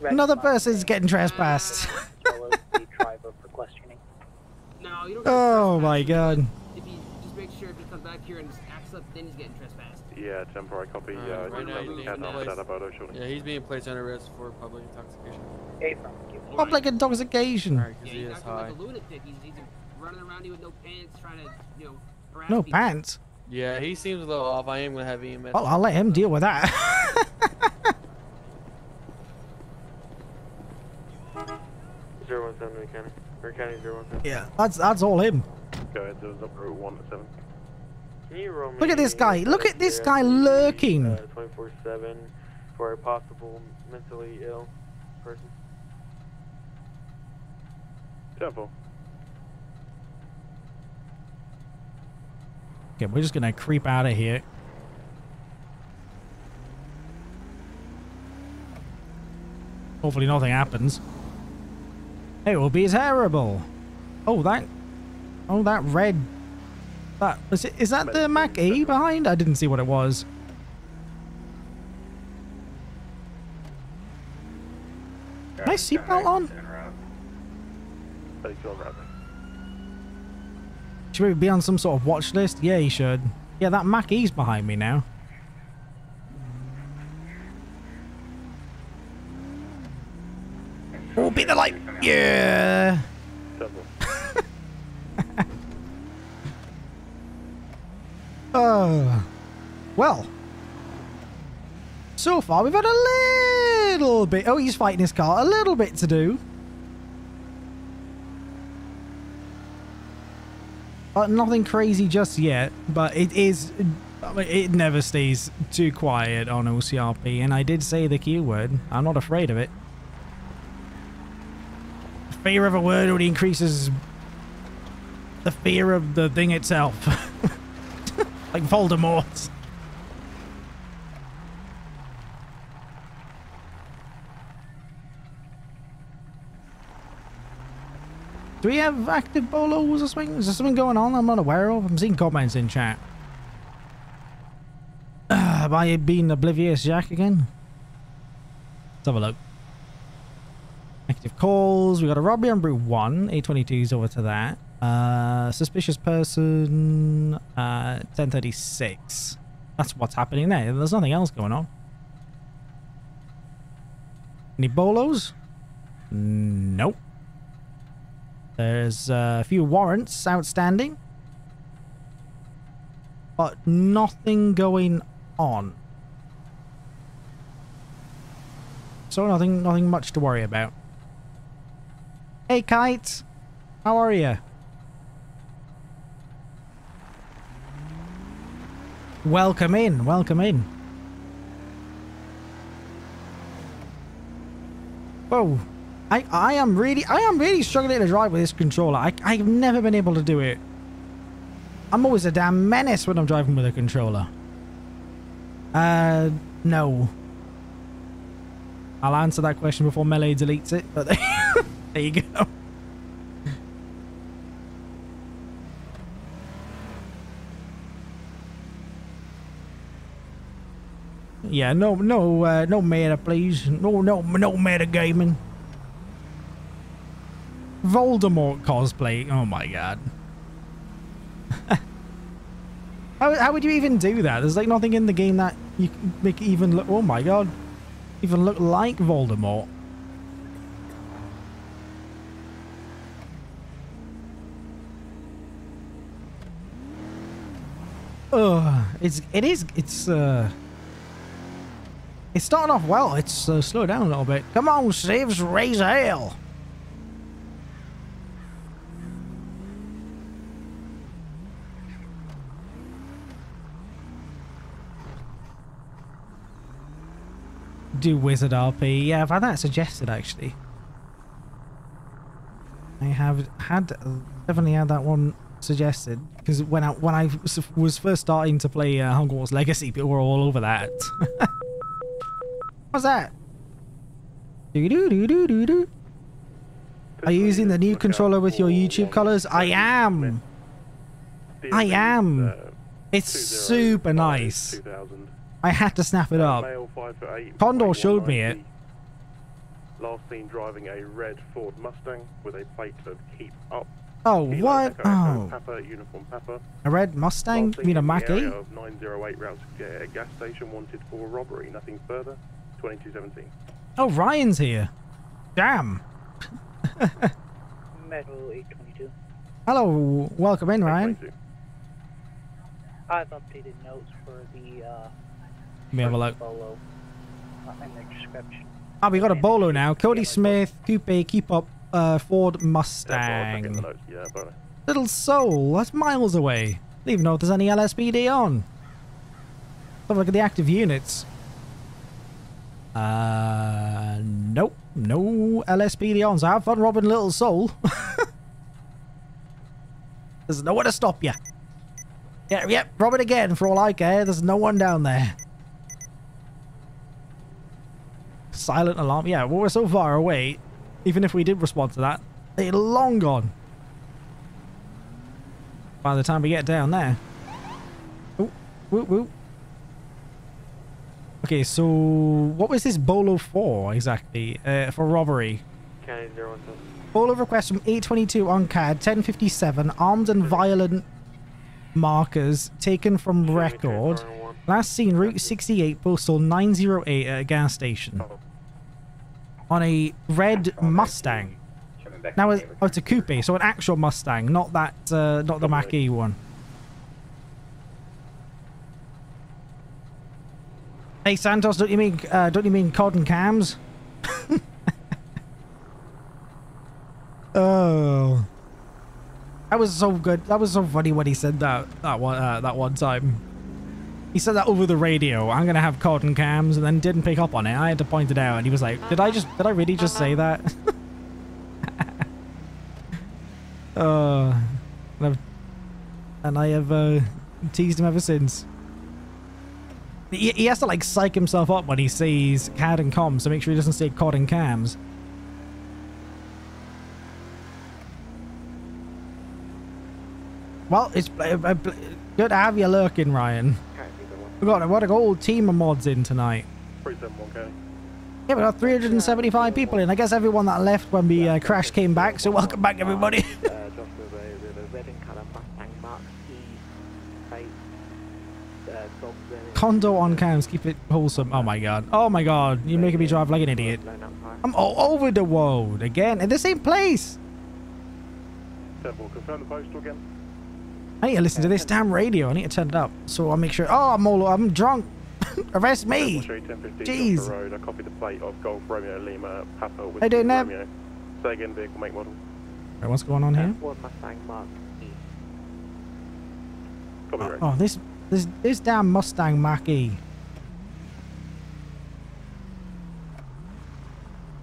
the... Another person's getting trespassed. No, you don't. Oh my God. If you just make sure if he comes back here and just acts up, then he's getting trespassed. Yeah, temporary copy. Right now he's being placed under arrest for public intoxication. Public intoxication. Right, yeah, he's acting like a lunatic. He's running around here with no pants, trying to, you know, harass people. Pants? Yeah, he seems a little off. I am going to have EMS. Oh, I'll let him deal with that. Yeah, that's all him. Go ahead, there was up Route 1 to 7. Look at this guy. Look at this guy lurking. 24/7 for a possible mentally ill person. Temple. Okay, we're just gonna creep out of here. Hopefully nothing happens. It will be terrible. Oh that red. Is that the Mach-E behind? I didn't see what it was. Nice seatbelt on. Should we be on some sort of watch list? Yeah, you should. Yeah, that Mach-E's behind me now. We'll be the light. Yeah. Well. So far, we've had a little bit. Oh, he's fighting his car. A little bit to do. But nothing crazy just yet. But it is. I mean, it never stays too quiet on OCRP. And I did say the Q word. I'm not afraid of it. Fear of a word only increases the fear of the thing itself. Like Voldemort. Do we have active bolos or something? Is there something going on I'm not aware of? I'm seeing comments in chat. Have I been oblivious, Jack, again? Let's have a look. Active calls. We got a robbery on Route 1. 822 is over to that. Suspicious person. 1036. That's what's happening there. There's nothing else going on. Any bolos? Nope. There's a few warrants outstanding. But nothing going on. So nothing much to worry about. Hey, Kite. How are you? Welcome in. Welcome in. Whoa. I am really struggling to drive with this controller. I've never been able to do it. I'm always a damn menace when I'm driving with a controller. No. I'll answer that question before Melee deletes it. But there you go. Yeah, no meta, please. No metagaming. Voldemort cosplay. Oh my god. How would you even do that? There's like nothing in the game that you can make it even look. Oh my god, even look like Voldemort. Ugh, it's. It's starting off well. It's slow down a little bit. Come on, Sieves, raise hell. Do Wizard RP. Yeah, I've had that suggested, actually. I have definitely had that one suggested. Because when I was first starting to play Hogwarts Legacy, people were all over that. What's that? Do-do-do-do-do-do. Are you using the new controller with your YouTube colors? I am. I am. It's super nice. I had to snap it up. Condor showed me it. Last seen driving a red Ford Mustang with a plate of keep up. Oh, what? Oh. A red Mustang? You mean a Mach-E? 908 routes a gas station wanted for robbery. Nothing further. 2217. Oh, Ryan's here. Damn. Metal 822. Hello. Welcome in, Ryan. I've updated notes for the let me have a look. Bolo. In the description. Oh, we got a bolo now. Cody Smith, Coupe, keep up, Ford Mustang. Yeah, Little Soul, that's miles away. I don't even know if there's any LSPD on. Let's look at the active units. Nope. No LSPD on, so have fun robbing Little Soul. There's nowhere to stop you. Yeah, yep, rob it again for all I care. There's no one down there. Silent alarm. Yeah, well, we're so far away. Even if we did respond to that, they're long gone. By the time we get down there. Ooh, woo, woo. Okay, so what was this bolo for exactly? For robbery. Bolo request from 822 on CAD 1057. Armed and violent markers taken from record. Last seen Route 68 postal 908 at a gas station. on a red Mustang. Now, oh, it's a coupe, so an actual Mustang, not that, not the Mach-E one. Hey Santos, don't you mean cod and cams? Oh, that was so good. That was so funny when he said that one time. He said that over the radio. I'm gonna have cod and cams, and then didn't pick up on it. I had to point it out, and he was like, "Did I really just say that?" And I have teased him ever since. He has to like psych himself up when he sees cad and coms to make sure he doesn't say cod and cams. Well, it's good to have you lurking, Ryan. We've got what a whole team of mods in tonight. 371K. Yeah, we got 375 people in. I guess everyone that left when we crashed came back. So welcome back, everybody. Joshua Road with a red in colour Mustang Mach-E. Condo on cams. Keep it wholesome. Oh my god. Oh my god. You're making me drive like an idiot. I'm all over the world again in the same place. Confirm the postal again. I need to listen to this damn radio. I need to turn it up, so I'll make sure. Oh, I'm drunk. Arrest me. Jeez. Road. I copied the plate of Golf Romeo Lima Papa with Romeo. Say again, vehicle make model. Right, what's going on here? Mustang Mach-E. Oh, this damn Mustang Mach-E.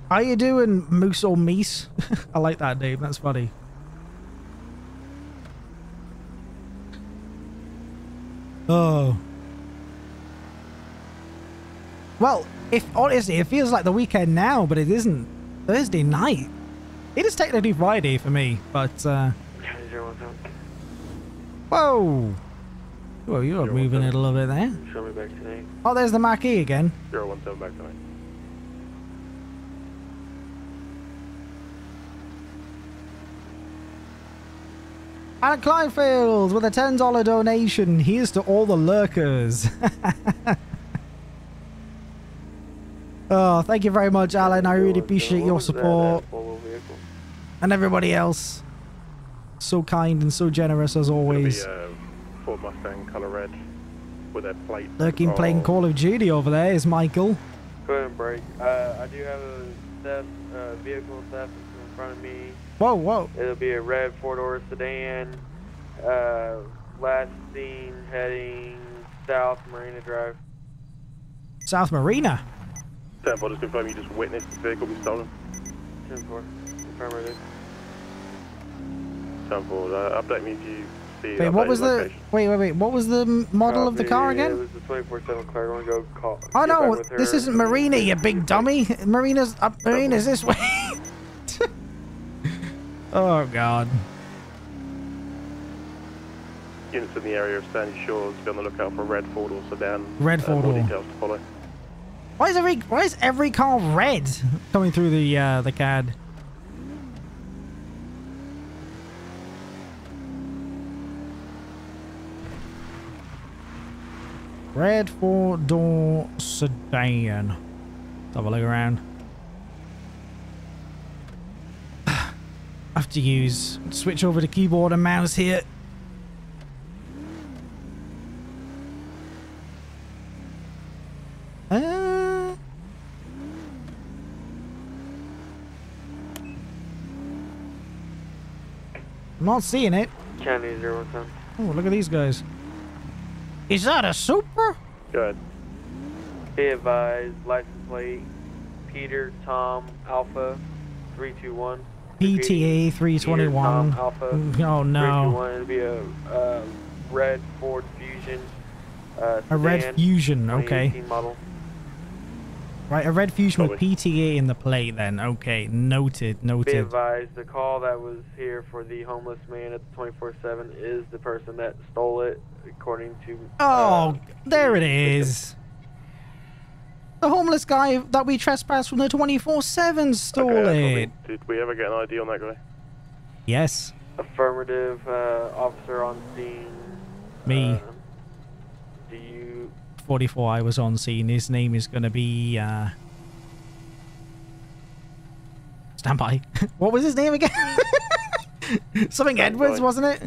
How you doing, Moose or Meese? I like that name. That's funny. Oh. Well, if honestly, it feels like the weekend now, but it isn't. Thursday night. It is technically Friday for me, but whoa! Well, you're moving it a little bit there. Show me back tonight. Oh, there's the Mach-E again. 017 back tonight. Alan Kleinfield with a $10 donation. Here's to all the lurkers. Oh, thank you very much, Alan. I really appreciate your support. And everybody else. So kind and so generous as always. Ford Mustang color red with their plate. Lurking playing Call of Duty over there is Michael. Go ahead and break. I do have a theft, vehicle theft in front of me. Whoa, whoa. It'll be a red four-door sedan, last seen heading South Marina Drive. South Marina? 10-4, just confirm you just witnessed the vehicle be stolen. 10-4, confirm it is. 10-4, update me if you see. Wait, what was location. What was the model of the car again? It was the 24/7 Claire, I'm gonna go call. Oh no, this isn't Marina, you big dummy. Marina's this way. Oh god. Units in the area of Sandy Shores, be on the lookout for red four-door sedan. Red four-door. Details to follow. Why is every car red coming through the CAD? Red four-door sedan. Double look around. Have to switch over to keyboard and mouse here. I'm not seeing it. Chinese 017. Oh, look at these guys. Is that a Supra? Good. Be advised, license plate Peter Tom Alpha 321. PTA 321. Oh no. It'll be a red Ford Fusion. A red Fusion, okay. Model. Right, a red Fusion with PTA in the plate then. Okay, noted, noted. Be advised, the call that was here for the homeless man at the 24/7 is the person that stole it, according to... Oh, there it is. The homeless guy that we trespassed from the 24/7 stole it. Did we ever get an ID on that guy? Yes. Affirmative, officer on scene. Me. Do you... 44, I was on scene. His name is going to be... Stand by. What was his name again? Something Edwards, wasn't it?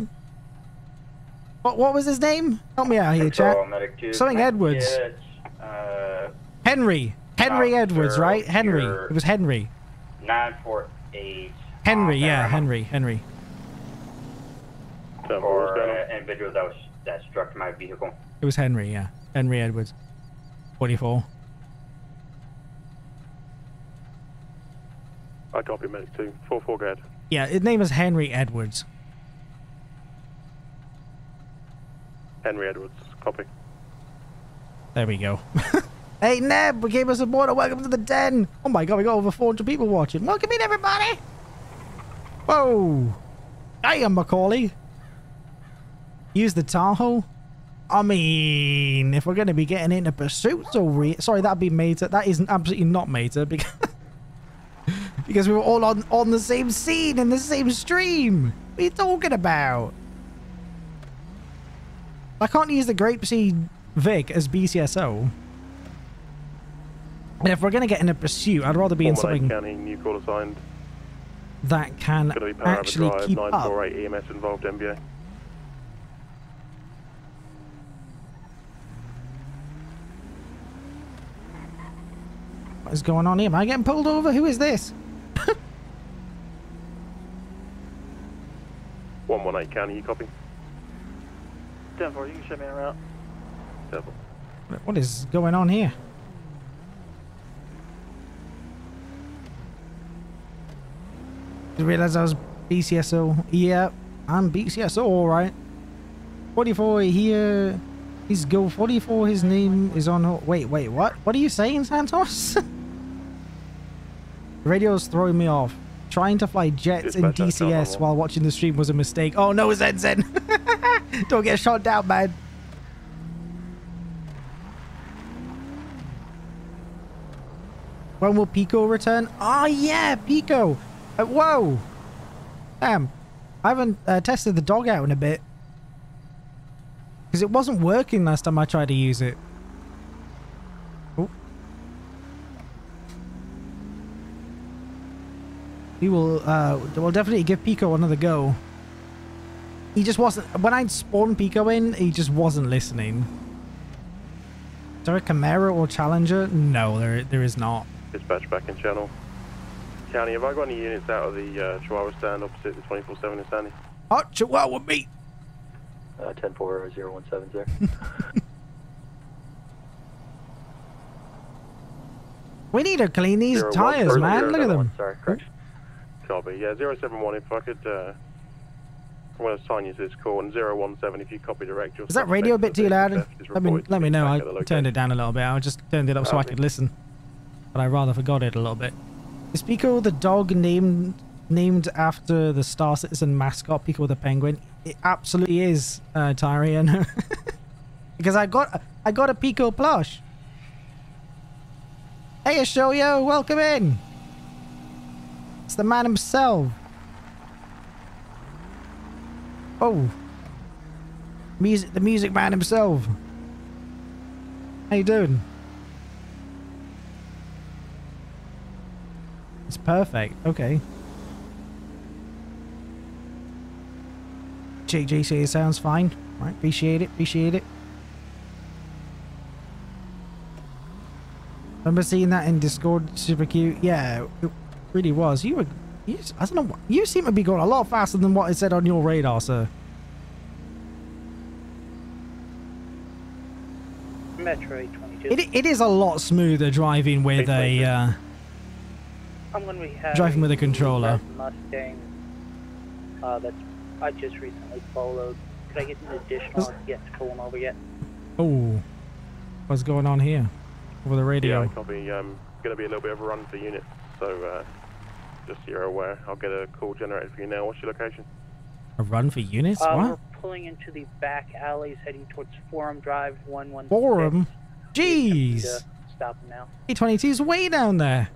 What was his name? Help me out here, chat. Something Edwards. Henry. Henry Edwards, right? Henry. It was Henry. 948. Henry, yeah, Henry. Henry. For individual that struck my vehicle. It was Henry, yeah. Henry Edwards. 44. I copy, medic 2. 44, go ahead. Yeah, his name is Henry Edwards. Henry Edwards, copy. There we go. Hey, Neb, we gave us a border. Welcome to the den. Oh my god, we got over 400 people watching. Welcome in, everybody. Whoa. I am Macaulay. Use the Tahoe. I mean, if we're going to be getting into pursuits over here. Sorry, that'd be Mater. That isn't absolutely not Mater because we were all on the same scene in the same stream. What are you talking about? I can't use the Grapeseed Vic as BCSO. And if we're going to get in a pursuit, I'd rather be in something that can actually drive, keep up. EMS involved, MBA. What is going on here? Am I getting pulled over? Who is this? 118 County, you copy? 10-4, you can show me a route. 10-4. What is going on here? Did you realize I was BCSO? Yeah, I'm BCSO, alright. 44 here. He's go 44, his name is on... Wait, what? What are you saying, Santos? The radio's throwing me off. Trying to fly jets in DCS while watching the stream was a mistake. Oh no, Zen. Don't get shot down, man. When will Pico return? Oh yeah, Pico. Whoa. Damn. I haven't tested the dog out in a bit. Because it wasn't working last time I tried to use it. Oh. We will we'll definitely give Pico another go. He just wasn't... When I'd spawned Pico in, he just wasn't listening. Is there a Camaro or Challenger? No, there is not. Dispatch back in channel. County, have I got any units out of the Chihuahua stand opposite the 24/7 in Sandy? Oh, Chihuahua meat! 10-4-0-1-7-0. We need to clean these tires, man. Look at them. Sorry, correct. Copy. Yeah, 071. If I could, I want to assign you to this call, and 017 if you copy direct. Is that radio a bit too loud? Let me know. I turned it down a little bit. I just turned it up so I could listen, but I rather forgot it a little bit. Is Pico the dog named after the Star Citizen mascot, Pico the Penguin? It absolutely is, Tyrion. Because I got a Pico plush. Hey, Shoyo, welcome in. It's the man himself. Oh, the music man himself. How you doing? It's perfect. Okay. JJC, it sounds fine. Right, appreciate it. Remember seeing that in Discord? Super cute. Yeah, it really was. I don't know. You seem to be going a lot faster than what it said on your radar, sir. Metro 22. It is a lot smoother driving with a. Driving with a controller. Mustang. That's. I just recently followed. Could I get an additional yes calling over yet? Oh, what's going on here? Over the radio. Yeah, copy. Gonna be a little bit of a run for units, so just so you're aware, I'll get a call generated for you now. What's your location? A run for units? What? We're pulling into the back alleys, heading towards Forum Drive 116. Forum? Jeez. Stop now. A22 is way down there.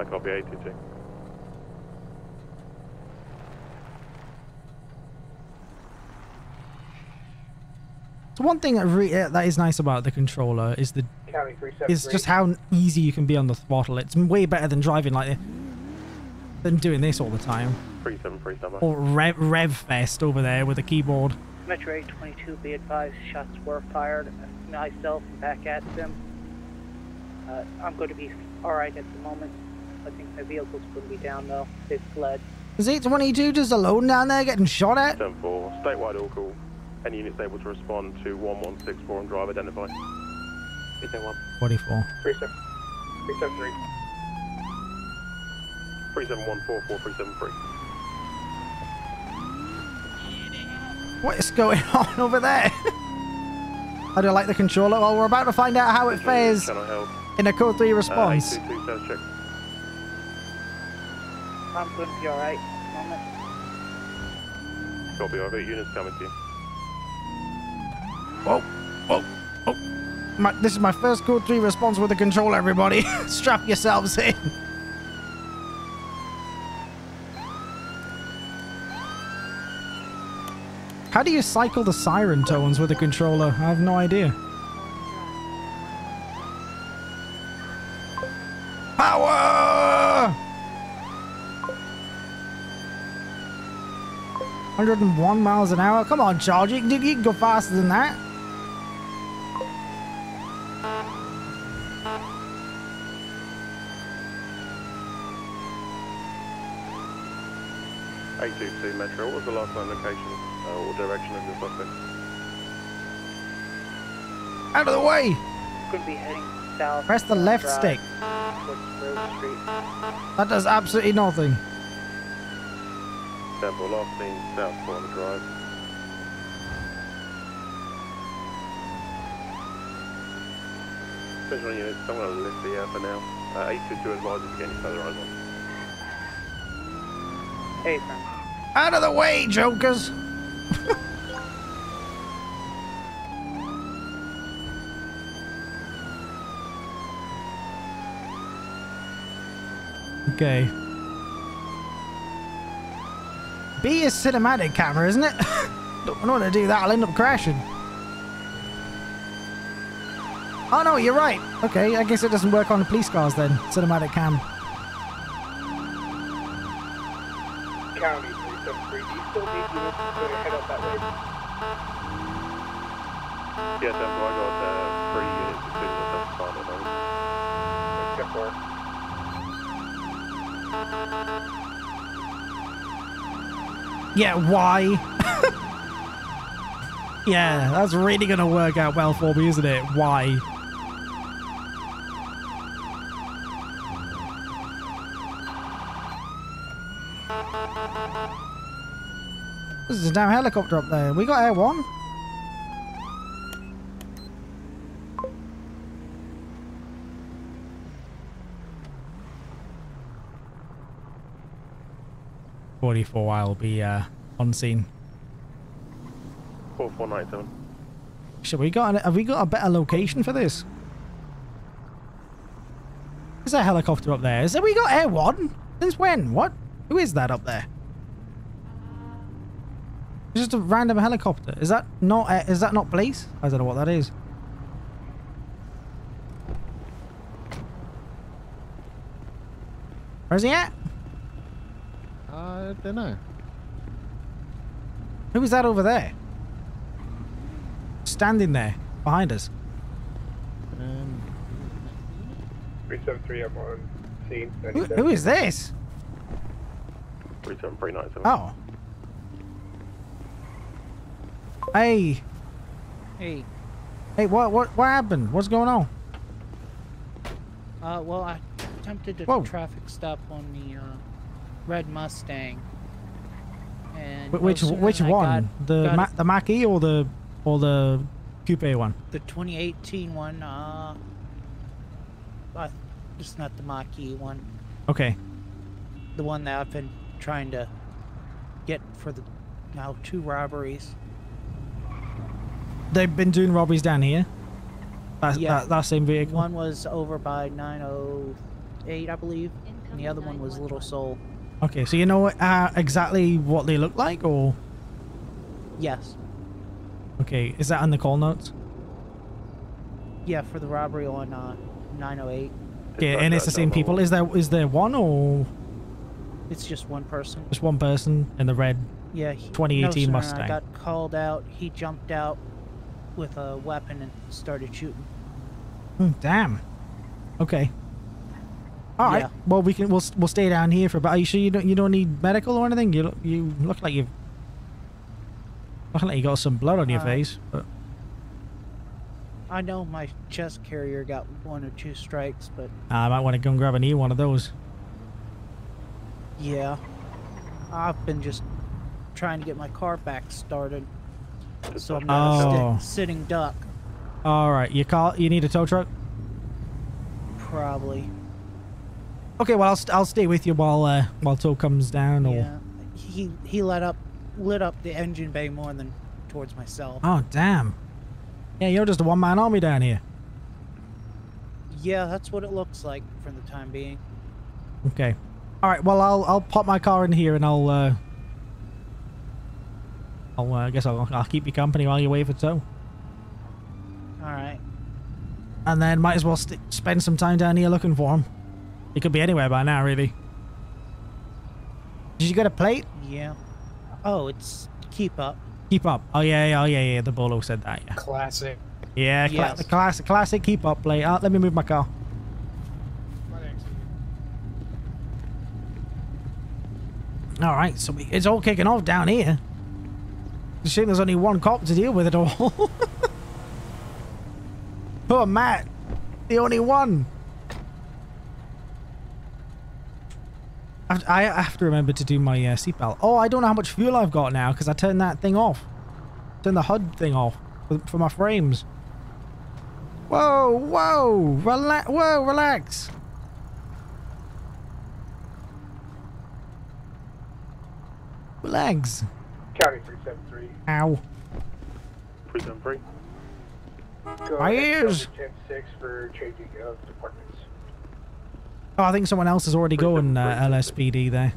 I copy A22. So one thing that is nice about the controller is the County 373. It's just how easy you can be on the throttle. It's way better than driving like this. Than doing this all the time. 373. Or rev fest over there with a keyboard. Metro 822, be advised, shots were fired. Myself back at them. I'm going to be alright at the moment. I think my vehicle's going to be down though. They've fled. Is 822 just alone down there getting shot at? 10-4, statewide all call. Any units able to respond to 1164 and drive identified. 871. 44. 37. 373. 37144373. What is going on over there? I don't like the controller. Well, we're about to find out how it fares in a code 3 response. I'm going to be alright. Copy, over. Units coming to you. Whoa, whoa, whoa. This is my first code 3 response with the controller, everybody. Strap yourselves in. How do you cycle the siren tones with a controller? I have no idea. Power! 101 miles an hour. Come on, Charger. You can go faster than that. Metro, what was the last known location or direction of your suspect? Out of the way! Could be heading south. Press the left stick. That does absolutely nothing. Temple, last seen south on the drive. Special units, I'm going to lift the air for now. 822 advises to get any further eyes on. Hey, out of the way, jokers! Okay. B is cinematic camera, isn't it? Don't want to do that, I'll end up crashing. Oh no, you're right. Okay, I guess it doesn't work on the police cars then. Cinematic cam. County 373, do you still need units to head up that way? Yes, I've got 3 units to do with that spot at the moment. Check for it. Yeah, why? Yeah, that's really going to work out well for me, isn't it? Why? There's a damn helicopter up there. We got Air One. I'll be on scene. 4497. Should we got? Have we got a better location for this? There's a helicopter up there. So we got Air One. Since when? What? Who is that up there? It's just a random helicopter. Is that not police? I don't know what that is. Where's he at? I don't know. Who is that over there? Standing there behind us. 373, I'm on scene. Who is this? 37397. Oh. Hey. Hey. Hey, what happened? What's going on? Well, I attempted to traffic stop on the red Mustang. And which one? The Mach-E or the coupe one? The 2018 one. It's not the Mach-E one. Okay. The one that I've been trying to get for the now 2 robberies. They've been doing robberies down here. That same vehicle. One was over by 908, I believe, and the other one was Little Soul. Okay, so you know exactly what they look like, or? Yes. Okay, is that on the call notes? Yeah, for the robbery on 908. Yeah, and it's the same people. Is there one or? It's just one person. Just one person in the red. Yeah. 2018 Mustang. I got called out. He jumped out with a weapon and started shooting. Oh, damn. Okay. All right. Yeah. Well, we'll stay down here for. But are you sure you don't need medical or anything? You look like you've. Looking like you got some blood on your face. But. I know my chest carrier got 1 or 2 strikes, but... I might want to go and grab one of those. Yeah. I've been just trying to get my car back started. So I'm not a sitting duck. All right. You need a tow truck? Probably. Okay, well, I'll stay with you while tow comes down. Or... Yeah. He lit up the engine bay more than towards myself. Oh, damn. Yeah, you're just a one-man army down here. Yeah, that's what it looks like for the time being. Okay. All right, well, I'll pop my car in here and I guess I'll keep you company while you wait for tow. All right. And then might as well spend some time down here looking for him. He could be anywhere by now, really. Did you get a plate? Yeah. Oh, it's keep up. Keep up. Oh yeah. The Bolo said that. Yeah. Classic. Yeah, classic. Keep up play. Let me move my car. All right, so it's all kicking off down here. It's a shame there's only one cop to deal with it all. Poor Matt, the only one. I have to remember to do my seatbelt. Oh, I don't know how much fuel I've got now because I turned that thing off. Turned the HUD thing off for my frames. Whoa, relax. Relax. County 373. Ow. 373. My ears. 10-6 for changing of departments. Oh, I think someone else is already going LSPD there.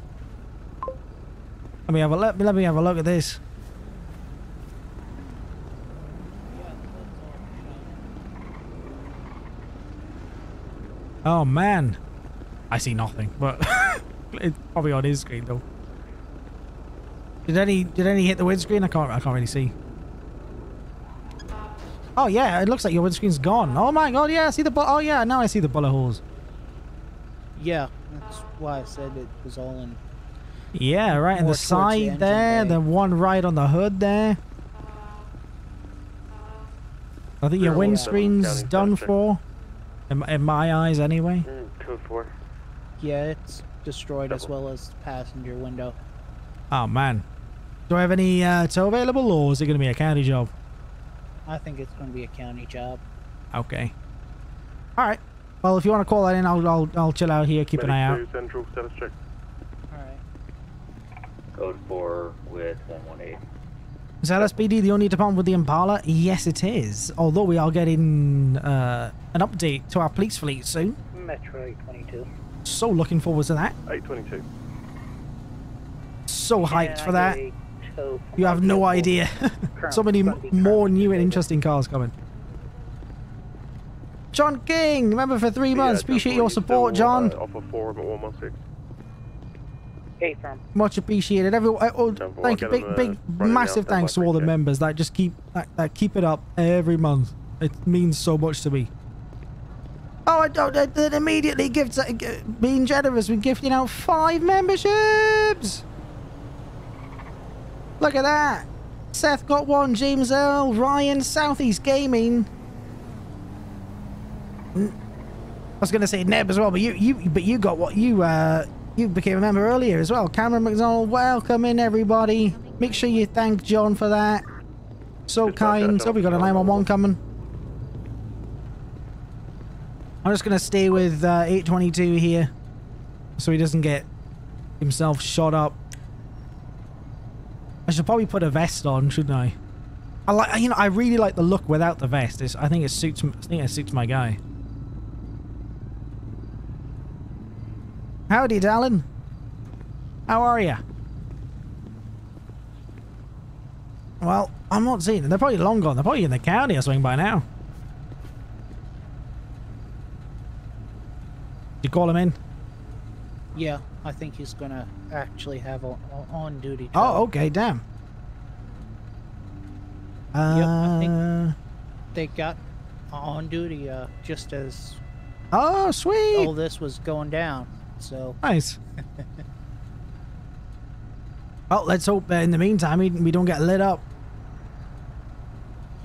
Let me have a look. Let me have a look at this. Oh man, I see nothing. But it's probably on his screen though. Did any hit the windscreen? I can't really see. Oh yeah, it looks like your windscreen's gone. Oh my god, yeah, I see the oh yeah, now I see the bullet holes. Yeah, that's why I said it was all in. Yeah, right in the side there, the one right on the hood there. I think your windscreen's done for, in my eyes anyway. 2-4. Yeah, it's destroyed as well as the passenger window. Oh man, do I have any tow available, or is it going to be a county job? I think it's going to be a county job. Okay. All right. Well, if you want to call that in, I'll chill out here, keep an eye out. Central status check. All right. Code 4 with 118. Is LSPD the only department with the Impala? Yes, it is. Although we are getting an update to our police fleet soon. Metro 822. So looking forward to that. 822. So hyped for that. You have no idea. So many more new and interesting cars coming. John King, remember for 3 months. Appreciate your support, John. Offer 4 116. Hey, Tom. Much appreciated. Everyone, thank you. Big, massive thanks to all the members that just keep it up every month. It means so much to me. Oh, I don't. It immediately gives. Being generous, we're gifting out 5 memberships. Look at that. Seth got one. James L. Ryan. Southeast Gaming. I was going to say Neb as well, but you got what you became a member earlier as well. Cameron McDonald, welcome in everybody. Make sure you thank John for that. So kind. So we got a 911 coming. I'm just going to stay with 822 here, so he doesn't get himself shot up. I should probably put a vest on, shouldn't I? I like, you know, I really like the look without the vest. I think it suits my guy. Howdy, darling. How are you? Well, I'm not seeing them. They're probably long gone. They're probably in the county or something by now. You call him in? Yeah, I think he's gonna actually have on duty. Oh, okay, damn. Yep, I think they got on duty just as. Oh, sweet! All this was going down, so nice. Well, let's hope in the meantime we don't get lit up.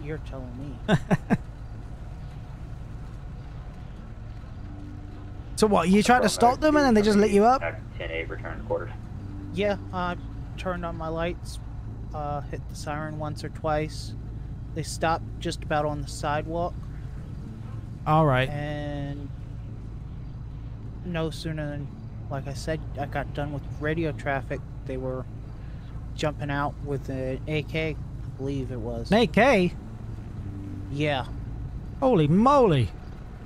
You're telling me. So what? You tried to stop them and then they just lit you up? 10-8, return to quarters. Yeah, I turned on my lights, hit the siren once or twice. They stopped just about on the sidewalk. All right. And no sooner than, like I said, I got done with radio traffic. They were jumping out with an AK, I believe it was. An AK? Yeah. Holy moly.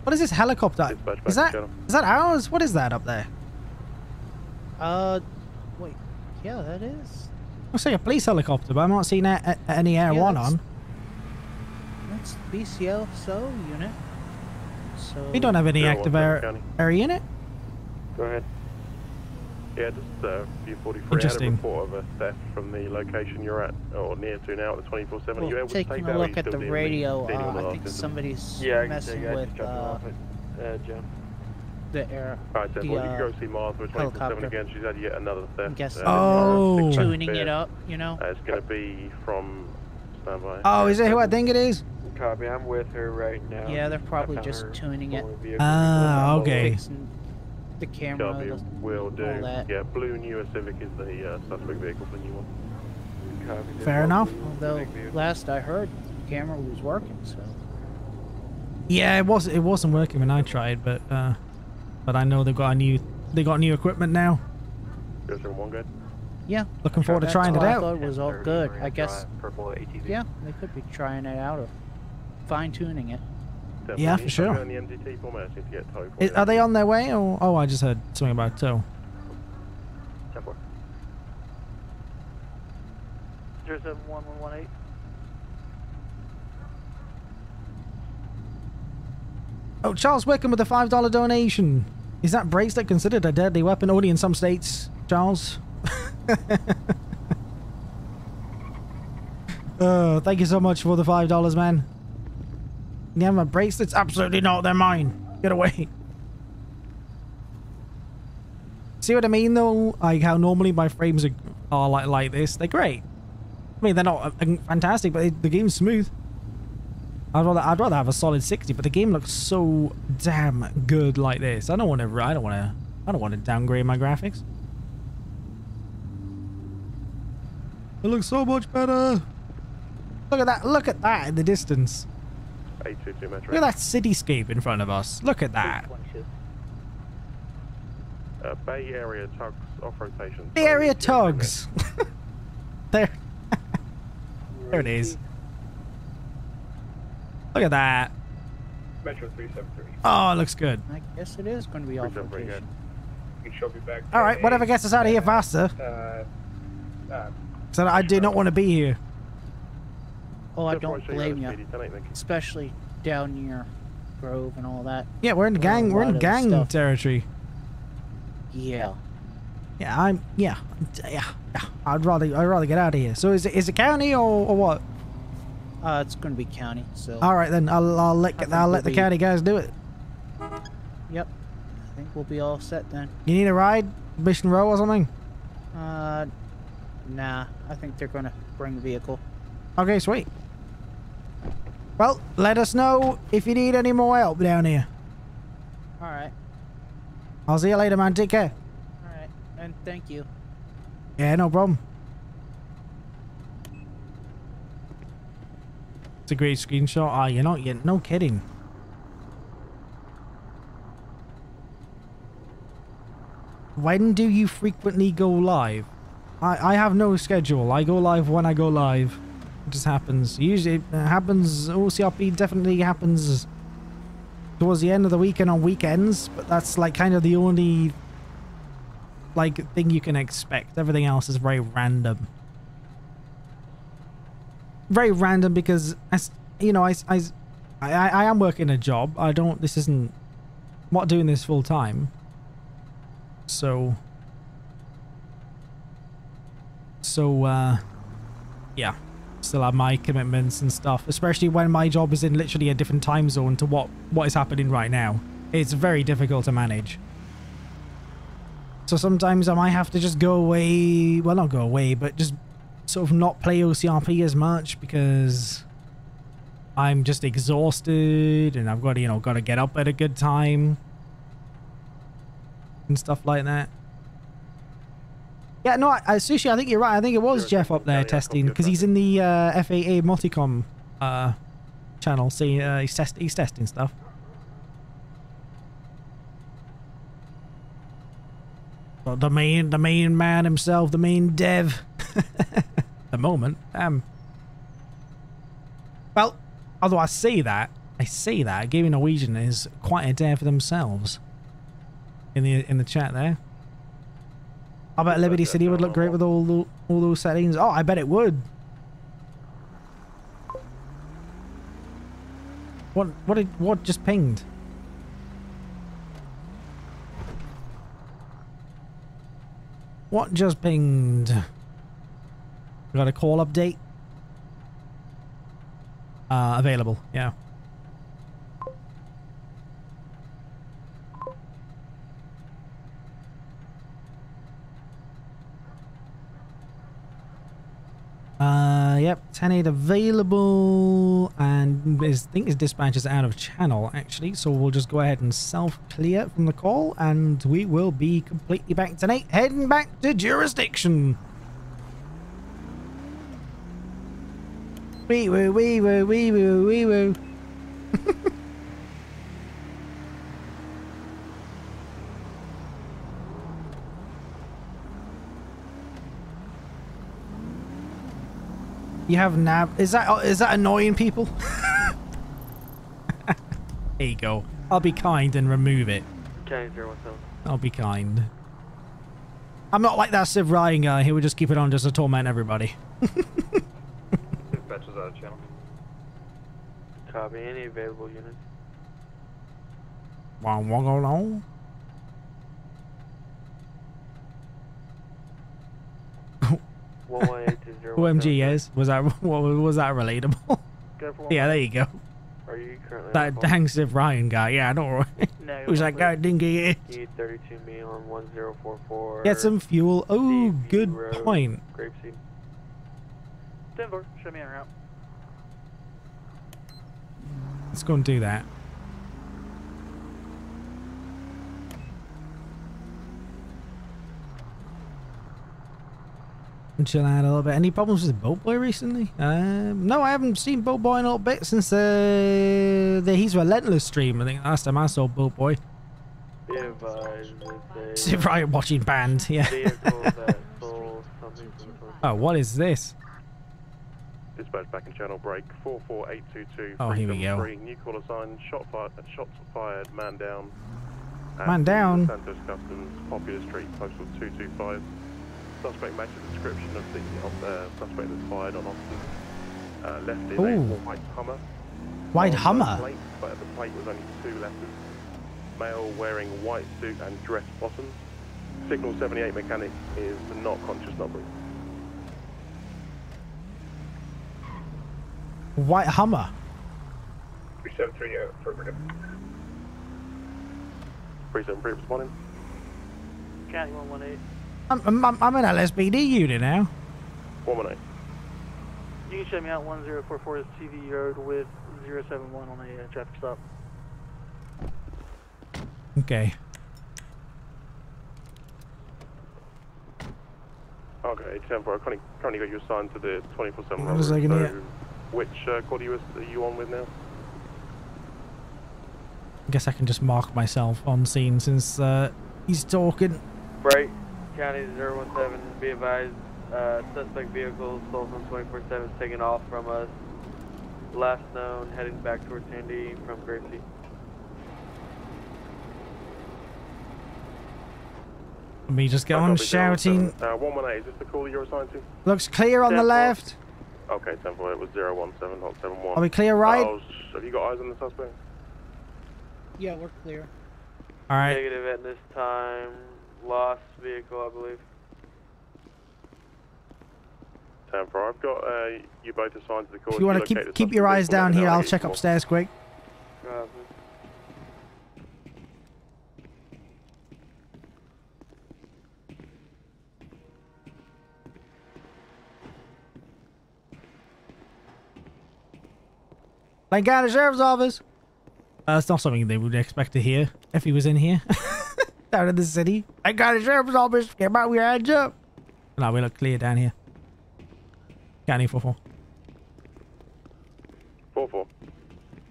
What is this helicopter? Is that ours? What is that up there? Wait. Yeah, that is. I see a police helicopter, but I'm not seeing any Air One on. That's the BCSO unit. So we don't have any active air unit. Go ahead. Yeah, just V43 had a report of a theft from the location you're at, or near to now at the 24/7. Well, you able taking to a look at the radio, I think somebody's messing with the air. Alright, so well, you can go see Martha at 24/7 again. She's had yet another theft. Oh, tuning it up, you know. It's going to be from standby. Oh, is it who I think it is? Copy, I'm with her right now. Yeah, they're probably just tuning it. Ah, okay. The camera will do. Yeah, blue newer Civic is the suspect vehicle, the new one. Fair enough. Although last I heard, the camera was working. So. Yeah, it wasn't working when I tried, but I know they got new equipment now. Yeah. Looking forward to trying it out. I thought it was all good. I guess. Purple ATV. Yeah, they could be trying it out or fine tuning it. Yeah, for sure. Are they on their way, or I just heard something about tow. There's a 1118. Oh, Charles Wickham with a $5 donation. Is that bracelet considered a deadly weapon only in some states, Charles? Thank you so much for the $5, man. Yeah, my bracelets? Absolutely not. They're mine. Get away. See what I mean, though? Like how normally my frames are like this. They're great. I mean, they're not fantastic, but the game's smooth. I'd rather have a solid 60, but the game looks so damn good like this. I don't want to downgrade my graphics. It looks so much better. Look at that! Look at that in the distance. Look at that cityscape in front of us. Look at that. Bay Area tugs off rotation. Bay Area tugs. There. There it is. Look at that. Metro 373. Oh, it looks good. I guess it is going to be off rotation. All right, whatever gets us out of here faster. So I do not want to be here. Oh, I don't blame you, especially down near Grove and all that. Yeah, we're in gang territory. Yeah. Yeah, I'd rather get out of here. So is it county or what? It's gonna be county. So. All right then, I'll let the county guys do it. Yep, I think we'll be all set then. You need a ride, Mission Row or something? Nah, I think they're gonna bring the vehicle. Okay, sweet. Well, let us know if you need any more help down here. All right. I'll see you later, man. Take care. All right, and thank you. Yeah, no problem. It's a great screenshot. Ah, you're no kidding. When do you frequently go live? I have no schedule. I go live when I go live. It just happens. Usually it happens. OCRP definitely happens towards the end of the weekend on weekends, but that's like kind of the only like thing you can expect. Everything else is very random. Very random because I am working a job. I'm not doing this full time. So yeah, still have my commitments and stuff, especially when my job is in literally a different time zone to what is happening right now. It's very difficult to manage. So sometimes I might have to just go away, well, not go away, but just sort of not play OCRP as much because I'm just exhausted and I've got to, you know, got to get up at a good time and stuff like that. Yeah, no, Sushi, I think you're right. I think it was Jeff up there testing because he's in the FAA Multicom channel. See, he's testing stuff. But the main man himself, the main dev, the moment. Well, although I see that Gaming Norwegian is quite a dev themselves. In the chat there. I bet Liberty City would look great with all those settings. Oh, I bet it would. What just pinged? What just pinged? We got a call update. Available, yeah. Yep, 10-8 available, and I think his dispatch is out of channel, actually, so we'll just go ahead and self-clear from the call, and we will be completely back to 8, heading back to jurisdiction. Wee-woo, wee-woo, wee-woo, wee-woo. You have nav. Is that annoying people? There you go. I'll be kind and remove it. Okay, I'll be kind. I'm not like that Civ Ryan guy who would just keep it on just to torment everybody. Dispatches out of channel. Copy any available units. What going on? OMG, yes. Was that relatable? Yeah, there you go. Are you currently that dang Civ Ryan guy? Yeah, I don't worry. No, who's that guy? Dingy. Need 32 me on 1044. Get some fuel. Oh, good point. Grapeseed. Denver, show me a route. Let's go and do that. Chill out a little bit. Any problems with Boat Boy recently? No, I haven't seen Boat Boy in a little bit since the He's Relentless stream. I think last time I saw Boat Boy. Sit right watching band. Yeah. Oh, what is this? Dispatch back in channel break 44822. Oh, here we go. New caller sign. Shots fired. Man down. Man down. Santos Customs. Popular Street. Postal 225. Suspect matches the description of the suspect that's fired on officers. Left in a white Hummer. White Hummer? Plate, but at the plate was only 2 letters. Male wearing white suit and dress bottoms. Signal 78 mechanic is not conscious, not breathing. White Hummer? 373, affirmative. 373 responding. County 118. I'm an LSBD unit now. 118. You can show me out 1044 TV Road with 071 on a traffic stop. Okay. Okay, 10-4. I currently got you assigned to the 24/7 road. So which call are you on with now? I guess I can just mark myself on scene since he's talking. Right. County 017, be advised, suspect vehicle, Sullivan 24/7 is taken off from us. Last known, heading back towards Sandy from Gracie. Me just go on shouting. 118, is this the call you're assigned to? Looks clear on the left. Okay, 10-4, it was 017, not 71. Are we clear right? Have you got eyes on the suspect? Yeah, we're clear. Alright. Negative at this time. last vehicle, I believe. 10-4, I've got you both assigned to the call. If you want to keep your eyes down here, I'll check upstairs quick. Lane County Sheriff's Office. That's not something they would expect to hear if he was in here. Down in the city. Lane County Sheriff's Office. Get back with your hands up. No, we look clear down here. County 44. 44.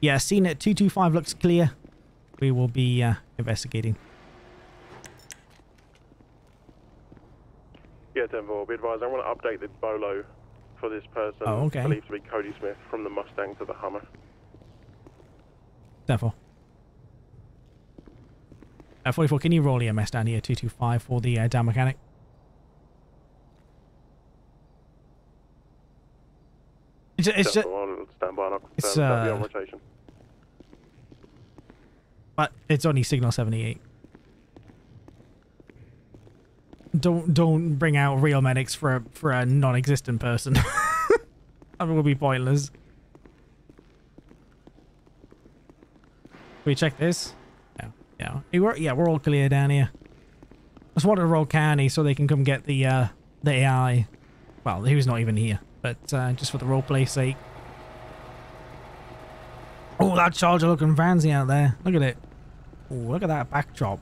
Yeah, seen it. 225 looks clear. We will be investigating. Yeah, 10-4. Be advised, I want to update the BOLO for this person. Oh, okay. Believed to be Cody Smith from the Mustang to the Hummer. 10-4. 44, can you roll EMS down here, 225 for the down mechanic? But it's only signal 78. Don't bring out real medics for a non-existent person. That will be pointless. We check this. No, yeah, no. Yeah, we're all clear down here. I just wanted to roll county so they can come get the AI. Well, he was not even here, but just for the roleplay sake. Oh, that Charger looking fancy out there. Look at it. Oh, look at that backdrop.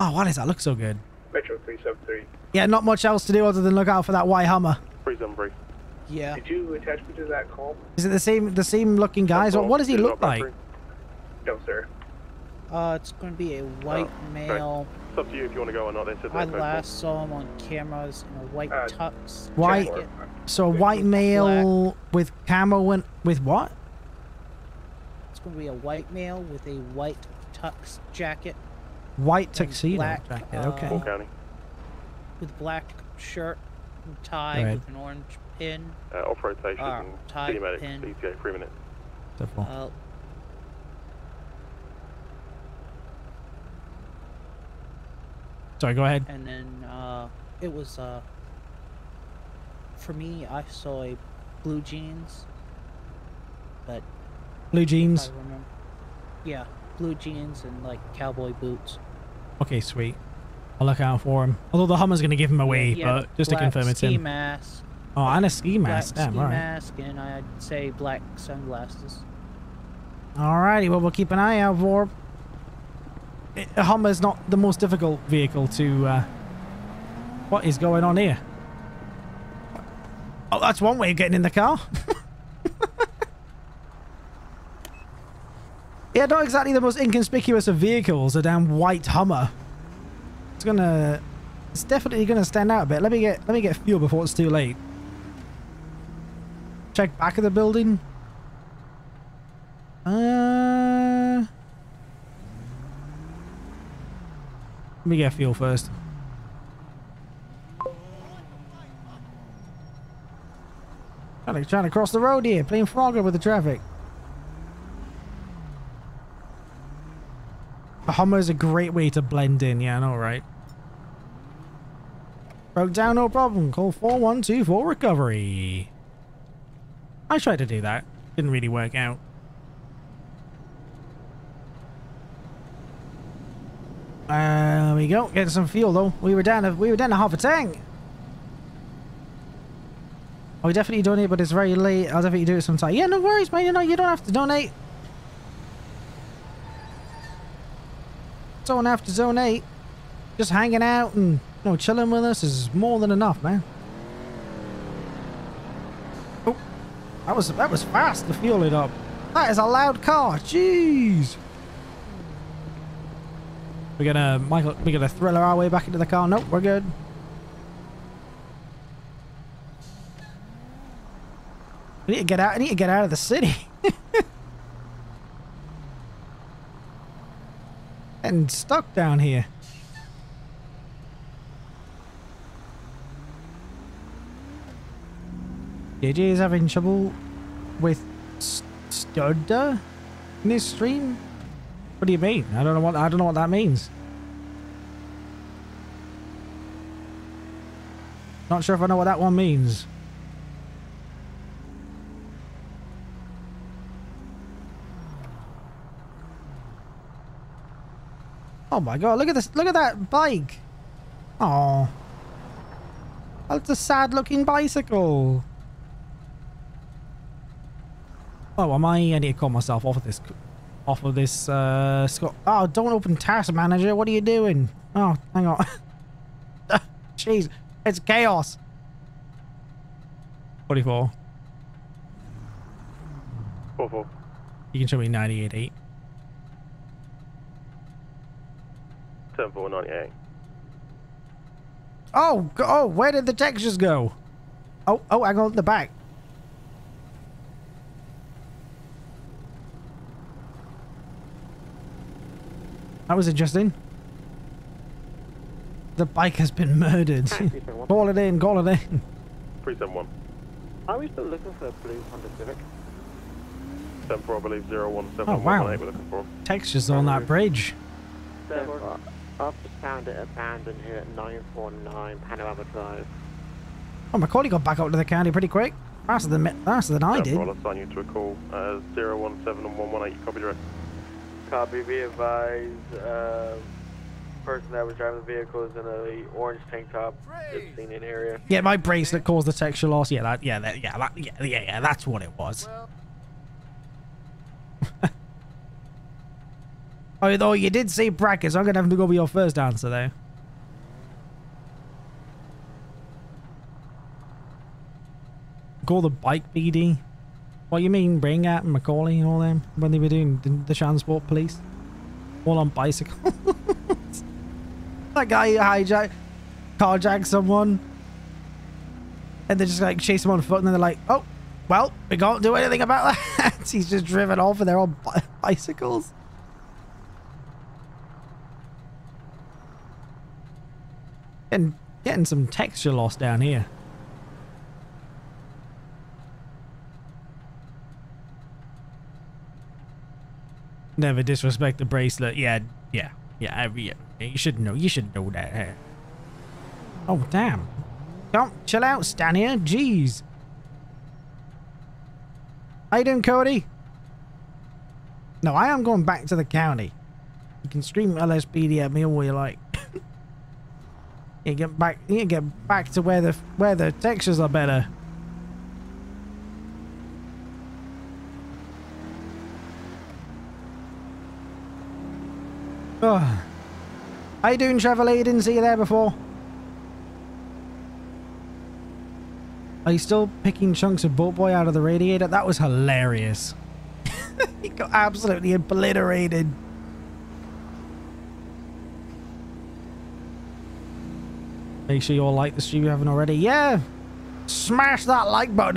Oh, why does that look so good? Metro 373. Yeah, not much else to do other than look out for that white Hummer. 373. Yeah. Did you attach me to that call? Is it the same looking guys? Or what does he look like? No, sir. It's going to be a white male. Okay. It's up to you if you want to go or not. I last saw him on cameras in a white tux. White. So a white male with camo and with what? It's going to be a white male with a white tux jacket. White tuxedo black, jacket. Okay. With black shirt and tie with an orange pin. Off rotation. Tie pin. DTA 3 minutes. Sorry, go ahead. And then it was for me, I saw a blue jeans, but blue jeans. Yeah, blue jeans and like cowboy boots. Okay, sweet. I'll look out for him. Although the Hummer's gonna give him away, but just to confirm it's him. Mask. Oh, and a ski mask. Damn, all right. Mask, and I'd say black sunglasses. Alrighty, well we'll keep an eye out for him. A Hummer is not the most difficult vehicle to. What is going on here? Oh, that's one way of getting in the car. Yeah, not exactly the most inconspicuous of vehicles. A damn white Hummer. It's gonna. It's definitely gonna stand out a bit. Let me get fuel before it's too late. Check back of the building. Let me get fuel first. Trying to cross the road here, playing Frogger with the traffic. A Hummer is a great way to blend in, yeah, I know, right? Broke down, no problem. Call 4124 for recovery. I tried to do that, didn't really work out. There we go. Getting some fuel though. We were down to half a tank. Oh, we definitely donate, but it's very late. I'll definitely do it sometime. Yeah, no worries, mate. You know, you don't have to donate. Don't have to donate. Just hanging out and, you know, chilling with us is more than enough, man. Oh, that was fast. The fuel it up. That is a loud car. Jeez. We're gonna thriller our way back into the car. Nope, we're good. We need to get out. I need to get out of the city. And stuck down here. JJ is having trouble with Stutter in his stream. What do you mean? I don't know what that means. Not sure if I know what that one means. Oh my god, look at this, look at that bike. Oh, that's a sad looking bicycle. Oh, am I need to call myself off of this oh, don't open task manager, what are you doing? Oh, hang on. Jeez, it's chaos. 44. 44. You can show me 98.8. 7498. Oh, oh, where did the textures go? Oh, oh, I got the back. That was interesting. The bike has been murdered. Call it in, call it in. 371. Are we still looking for a blue Honda Civic? 74, I believe, 017. Oh, wow. We're looking for. Textures on that bridge. I've just found it abandoned here at 949 Panorama Drive. Oh, McCauley got back up to the county pretty quick. Faster than I did. I'll assign you to a call. 017 and 118, copy direct. Copy, be advised. Person that was driving the vehicle is in an orange tank top. It's seen in area. Yeah, my bracelet caused the texture loss. Yeah, yeah, that's what it was. Well, although you did say brackets, I'm going to have to go with your first answer there. Call the bike BD. What do you mean, bring out McCauley and all them when they were doing the transport police? All on bicycles. That guy carjacked someone. And they just like chase him on foot and then they're like, oh, well, we can't do anything about that. He's just driven off and they're on bicycles. And getting some texture loss down here. Never disrespect the bracelet. Yeah. You should know that. Hey. Oh damn! Don't chill out, Stan here. Jeez. How you doing, Cody? No, I am going back to the county. You can scream LSPD at me all you like. You get back to where the textures are better. Oh. How you doing, Chevrolet? You didn't see you there before. Are you still picking chunks of Boat Boy out of the radiator? That was hilarious. He got absolutely obliterated. Make sure you all like the stream if you haven't already. Yeah, smash that like button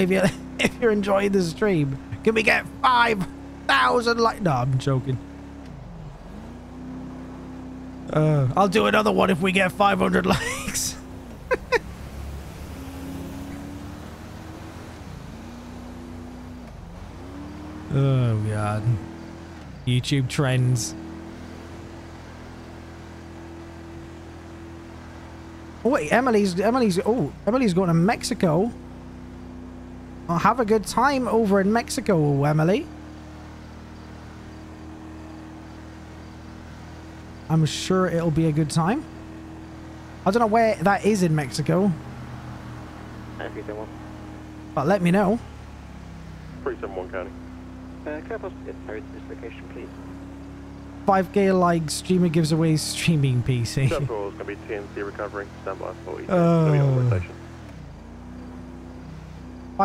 if you're enjoying the stream. Can we get 5,000 like? No, I'm joking. I'll do another one if we get 500 likes. Oh god, YouTube trends. Oh, wait, Emily's going to Mexico. I'll have a good time over in Mexico, Emily. I'm sure it'll be a good time. I don't know where that is in Mexico. But let me know. 371 County. Can I possibly get married to this location, please? 5k like streamer gives away streaming PC. That's all. It's going to be TNC recovery. Standby for you. 5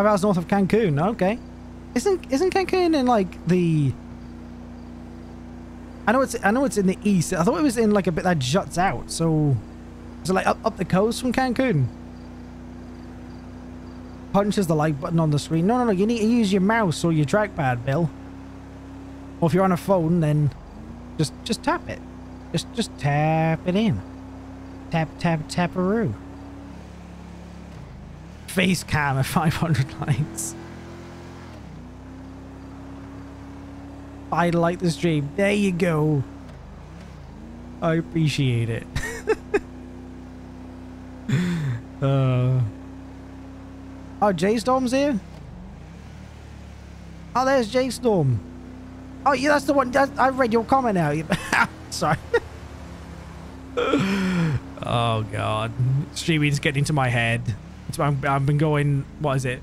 hours north of Cancun. Okay. Isn't Cancun in like the? I know it's in the east. I thought it was in like a bit that juts out. So like up the coast from Cancun. Punches the like button on the screen. No. You need to use your mouse or your trackpad, Bill. Or if you're on a phone, then. Just tap it. Just tap it in. Tap-a-roo. Face cam at 500 likes. I like the stream. There you go. I appreciate it. Oh, J-Storm's here? Oh, there's J-Storm. Oh, yeah, that's the one. I read your comment now. Sorry. Oh, God. Streaming's getting into my head. I've been going... What is it?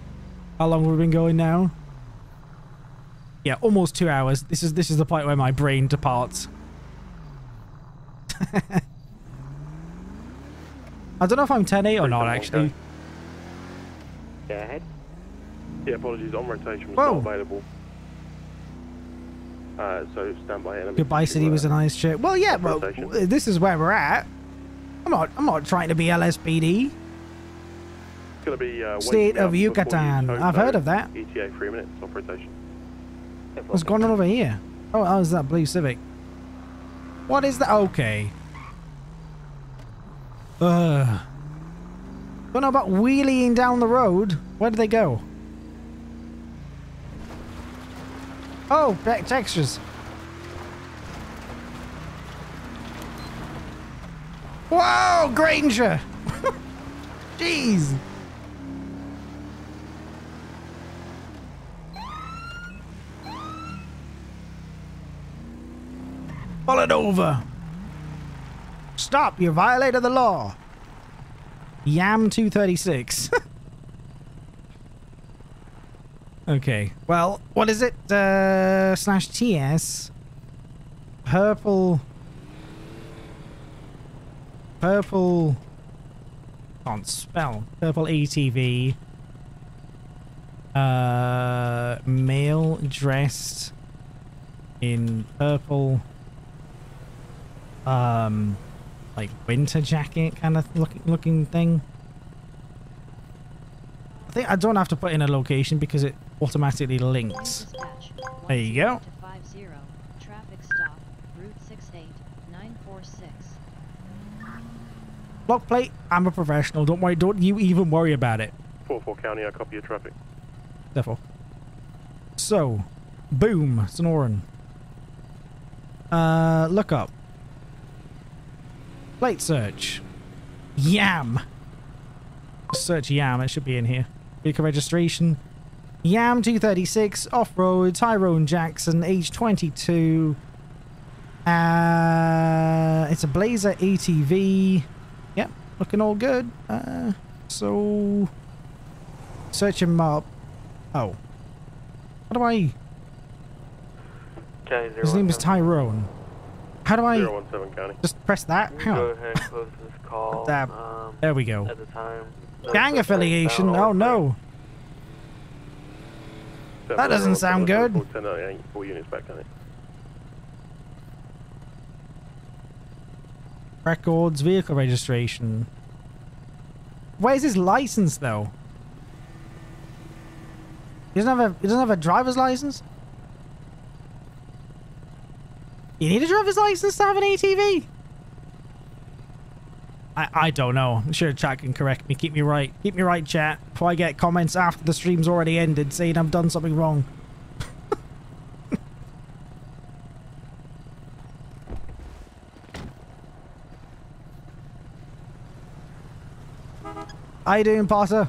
How long have we been going now? Yeah, almost 2 hours. This is the point where my brain departs. I don't know if I'm 10-8 or not, actually. Yeah, ahead. Yeah, apologies. Orientation was not available. So stand by here. Goodbye, City was a nice trip. Well, yeah, well, this is where we're at. I'm not trying to be LSPD. It's gonna be State of Yucatan. I've heard of that. ETA 3 minutes orientation. What's going on over here? Oh, that was that blue Civic. What is that? Okay. Don't know about wheeling down the road. Where do they go? Oh, back textures. Whoa, Granger! Jeez. Pull it over. Stop, you violated the law. Yam 236. Okay, well, what is it? Slash TS. Purple. Can't spell. Purple ATV. Male dressed in purple. Like winter jacket kind of looking thing. I think I don't have to put in a location because it automatically links. There you go. Traffic stop, Route 68, 946. Block plate. I'm a professional. Don't worry. Don't you even worry about it. 44 County. I copy your traffic. Therefore. So, boom, Sonoran. Look up. Plate search. Yam. Search Yam. It should be in here. Vehicle registration. Yam 236. Off-road. Tyrone Jackson. Age 22. It's a Blazer ATV. Yep. Looking all good. So... Search him up. Oh. How do I... Okay, his name is Tyrone. How do I just press that? Hang on. Go ahead and close this call. There we go. At the time, gang affiliation. Oh no. That doesn't sound good. Records, vehicle registration. Where's his license though? He doesn't have a driver's license? You need a driver's license to have an ATV? I don't know. I'm sure chat can correct me. Keep me right. Keep me right, chat. Before I get comments after the stream's already ended saying I've done something wrong. How you doing, Potter?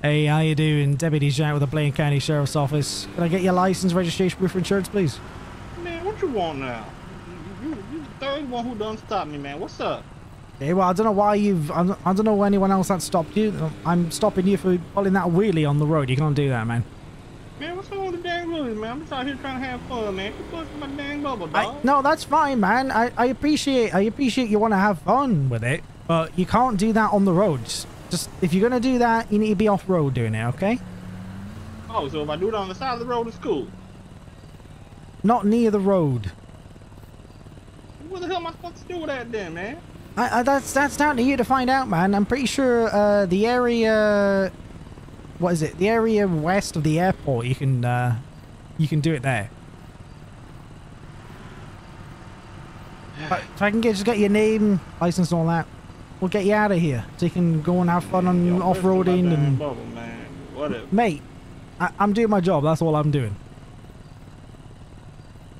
Hey, how you doing? Deputy Jack with the Blaine County Sheriff's Office. Can I get your license, registration, proof, insurance, please? Man, what you want now? You the third one who done stopped me, man. What's up? Hey, well, I don't know why you've... I don't know anyone else that stopped you. I'm stopping you for pulling that wheelie on the road. You can't do that, man. Man, what's wrong with the dang road, man? I'm just out here trying to have fun, man. You pushing my dang bubble, dog. No, that's fine, man. I appreciate you want to have fun with it, but you can't do that on the roads. Just, if you're going to do that, you need to be off-road doing it, okay? Oh, so if I do it on the side of the road, it's cool? Not near the road. What the hell am I supposed to do with that then, man? That's down to you to find out, man. I'm pretty sure the area... What is it? The area west of the airport, you can do it there. If I can just get your name, license and all that. We'll get you out of here so you can go and have fun on off-roading and... Bubble, man. Whatever. Mate, I'm doing my job. That's all I'm doing.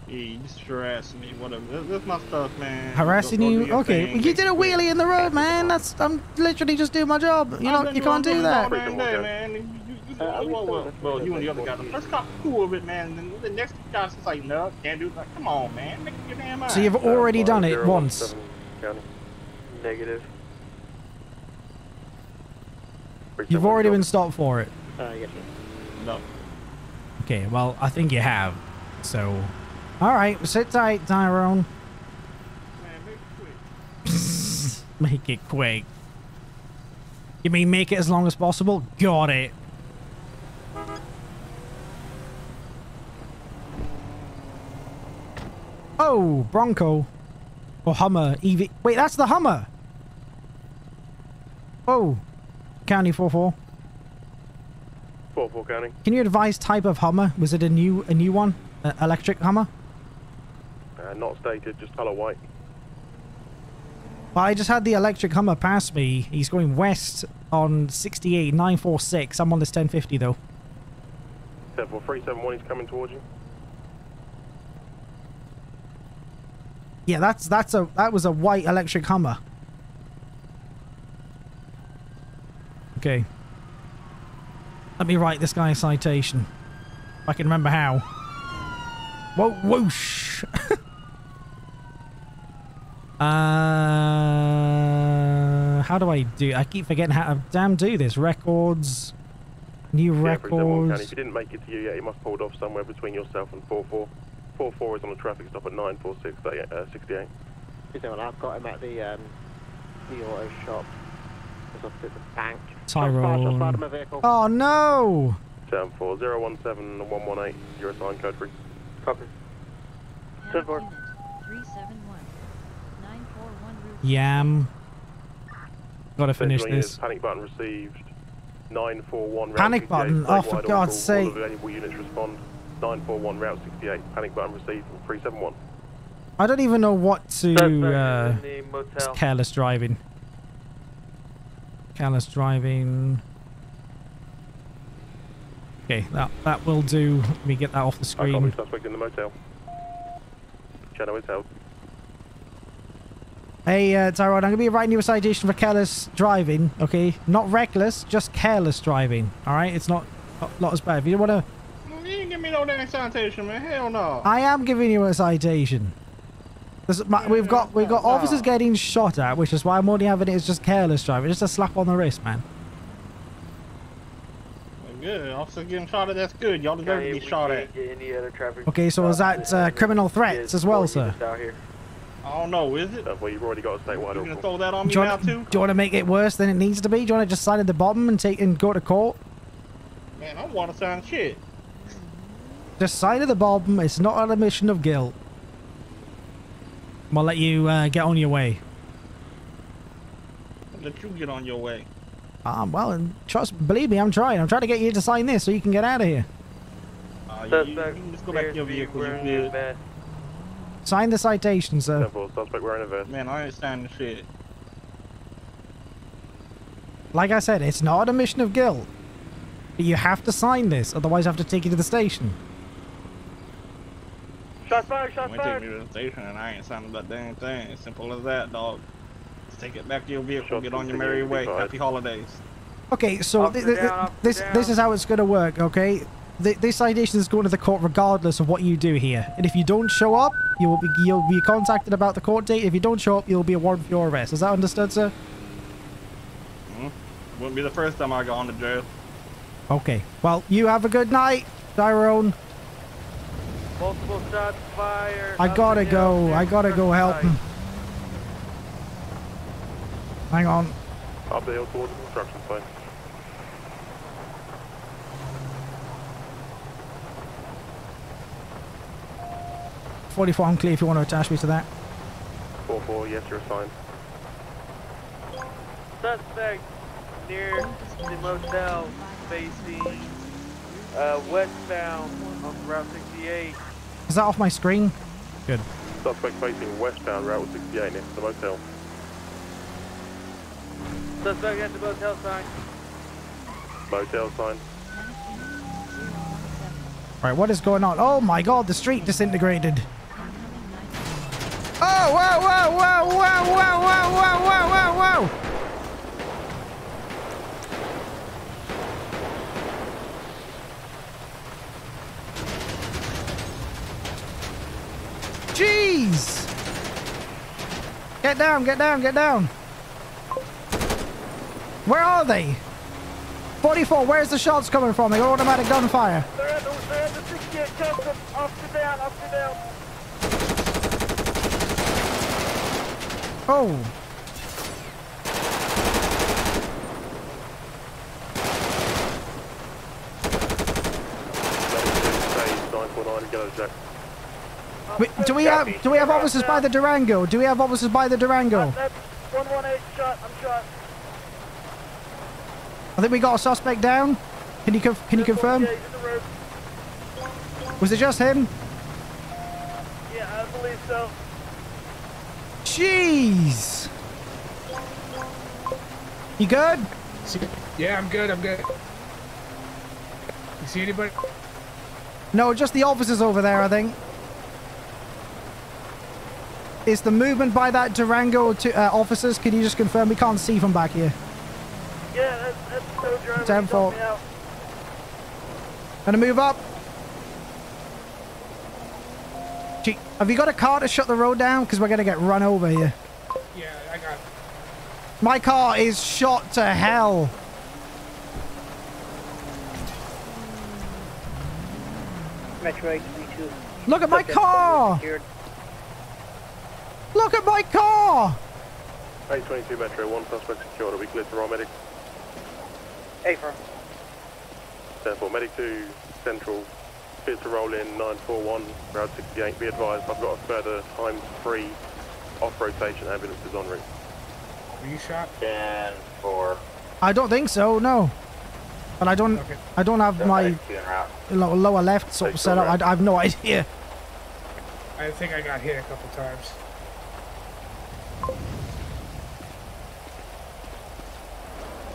Yeah, you just harassing me, whatever. That's my stuff, man. Harassing you? Okay. You did a wheelie in the road, man. That's, I'm literally just doing my job. You know, you can't do that. Well, you and the other guy, the first cop's cool with it, man. And then the next guy's just like, no, can't do that. Come on, man. Make your damn mind. So you've already done it once. Negative. You've already been stopped for it. Yes, no. Okay, well, I think you have. So, all right, sit tight, Tyrone. Man, make it quick. Make it quick. You mean make it as long as possible? Got it. Oh, Bronco. Or Hummer, EV. Wait, that's the Hummer. Oh, County 44. 44 County. Can you advise type of Hummer? Was it a new one? Electric Hummer? Not stated, just color white. Well, I just had the electric Hummer pass me. He's going west on 68, 946. I'm on this 1050 though. 74371, he's coming towards you. Yeah, that was a white electric Hummer. Okay. Let me write this guy a citation. If I can remember how. Whoa, whoosh! How do I do? I keep forgetting how to damn do this. Records. New records. If you didn't make it to you yet, you must pulled off somewhere between yourself and 44. 44 is on a traffic stop at 94668. I've got him at the auto shop. He's opposite the bank. Tyrone. Oh no! 740171180. You're assigned code 3. Copy. 10-4. 371 941. Yam. Gotta finish this. Panic button received. 941. Panic button. Oh, for God's sake! All available units respond. 941 Route 68. Panic button received from 371. I don't even know what to. It's careless driving. Careless driving. Okay, that will do. Let me get that off the screen. I copy, suspect in the motel. Shadow is held. Hey, Tyrone, I'm going to be writing you a citation for careless driving, okay? Not reckless, just careless driving, alright? It's not as bad. If you don't want to... You didn't give me no damn citation, man. Hell no. I am giving you a citation. We've got officers getting shot at, which is why I'm only having it as just careless driving. Just a slap on the wrist, man. Good. Officer getting shot at, that's good. Y'all deserve to be shot at. Okay, so is that criminal threats as well, sir? I don't know, is it? Well, you've already got a statewide order. You gonna throw that on me now, too? Do you want to make it worse than it needs to be? Do you want to just sign at the bottom and go to court? Man, I don't want to sign shit. Just sign at the bottom. It's not an admission of guilt. I'll let you get on your way. I'll let you get on your way. Well, believe me, I'm trying. I'm trying to get you to sign this so you can get out of here. You just go back to your vehicle. Sign the citation, sir. Simple. Suspect wearing a vest. Man, I understand the shit. Like I said, it's not an admission of guilt. But you have to sign this, otherwise I have to take you to the station. Shot fire, shot fire! I take me to the station and I ain't signing that damn thing. Simple as that, dog. Take it back to your vehicle, get on your merry way. Happy holidays. Okay, so this is how it's going to work, okay? This citation is going to the court regardless of what you do here. And if you don't show up, you'll be contacted about the court date. If you don't show up, you'll be a warrant for your arrest. Is that understood, sir? Wouldn't be the first time I got on to jail. Okay, well, you have a good night, Tyrone. Multiple shots fired. I gotta go help him. Hang on. Up the hill towards the construction site. '44, I'm clear if you want to attach me to that. 44, yes, you're assigned. Suspect near the motel facing westbound on Route 68. Is that off my screen? Good. Suspect facing westbound Route 68 next to the motel. Suspect at the motel sign. Motel sign. Alright, what is going on? Oh my god, the street disintegrated. whoa, whoa, whoa, whoa, whoa, whoa, whoa, whoa, whoa. Jeez! Get down, get down, get down. Where are they? 44, where's the shots coming from? They got automatic gunfire. They're at the 68, cut them. Up to down, up to down. Oh. Do we have officers by the Durango? Do we have officers by the Durango? 118 shot. I'm shot. I think we got a suspect down. Can you confirm? Was it just him? Yeah, I believe so. Jeez. You good? Yeah, I'm good. I'm good. You see anybody? No, just the officers over there, I think. Is the movement by that Durango to officers? Can you just confirm? We can't see from back here. Yeah, that's so driving. 10-4. Gonna move up. Gee, have you got a car to shut the road down? Because we're gonna get run over here. Yeah, I got it. My car is shot to hell. Metro 82. Look at my car! Look at my car! 822 Metro, 1 suspect secured. Are we clear to roll, medic? 8-4. 10-4, medic 2, central. Clear to roll in, 941, Route 68. Be advised, I've got a further times 3 off-rotation ambulances en route. Were you shot? 10-4. I don't think so, no. And I don't, okay. I don't have my lower left sort of set up. I have no idea. I think I got hit a couple times.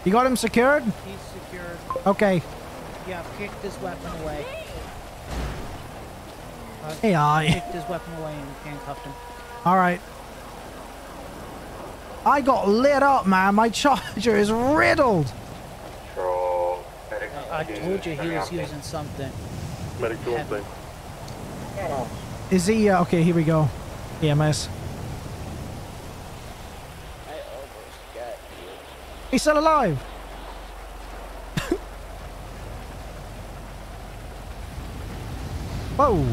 You got him secured? He's secured. Okay. Yeah, I've kicked his weapon away. I kicked his weapon away and handcuffed him. Alright. I got lit up, man. My Charger is riddled. Control. I told you he was using something. Medical thing. Oh. Is he... okay, here we go. EMS. He's still alive. Whoa.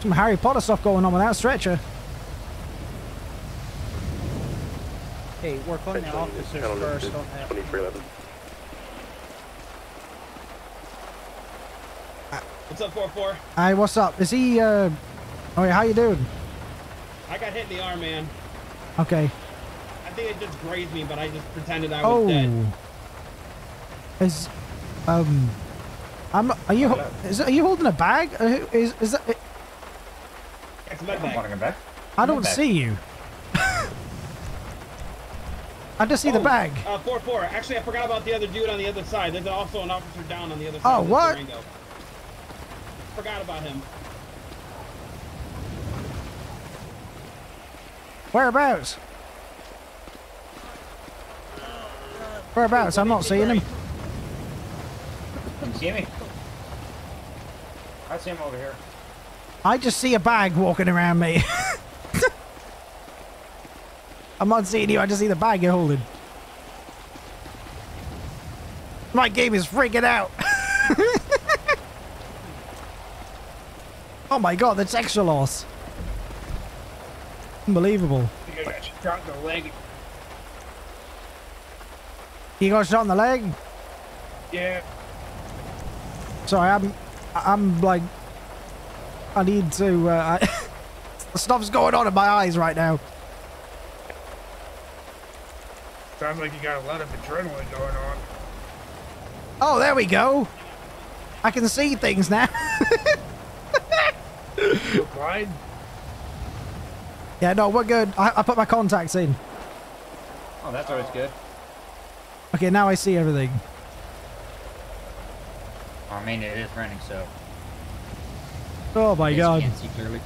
Some Harry Potter stuff going on with that stretcher. Hey, work on the officers first on that. 2311. What's up, 4-4? Hey, what's up? Is he, oh yeah, how you doing? I got hit in the arm, man. Okay. I think it just grazed me, but I just pretended I was dead. Is are you holding a bag? Is that? It's a med bag. I don't see you. I just see the bag. 4-4. Actually, I forgot about the other dude on the other side. There's also an officer down on the other side. Oh what? Forgot about him. Whereabouts? Whereabouts? I'm not seeing him. Come see me. I see him over here. I just see a bag walking around me. I'm not seeing you, I just see the bag you're holding. My game is freaking out. Oh my god, that's extra loss. Unbelievable. You got shot in the leg. You got shot in the leg? Yeah. Sorry, I'm like, I need to, stuff's going on in my eyes right now. Sounds like you got a lot of adrenaline going on. Oh, there we go. I can see things now. You're blind? Yeah, no, we're good. I put my contacts in. Oh, that's always good. Okay, now I see everything. I mean, it is running, so... Oh my god. Can't see clearly.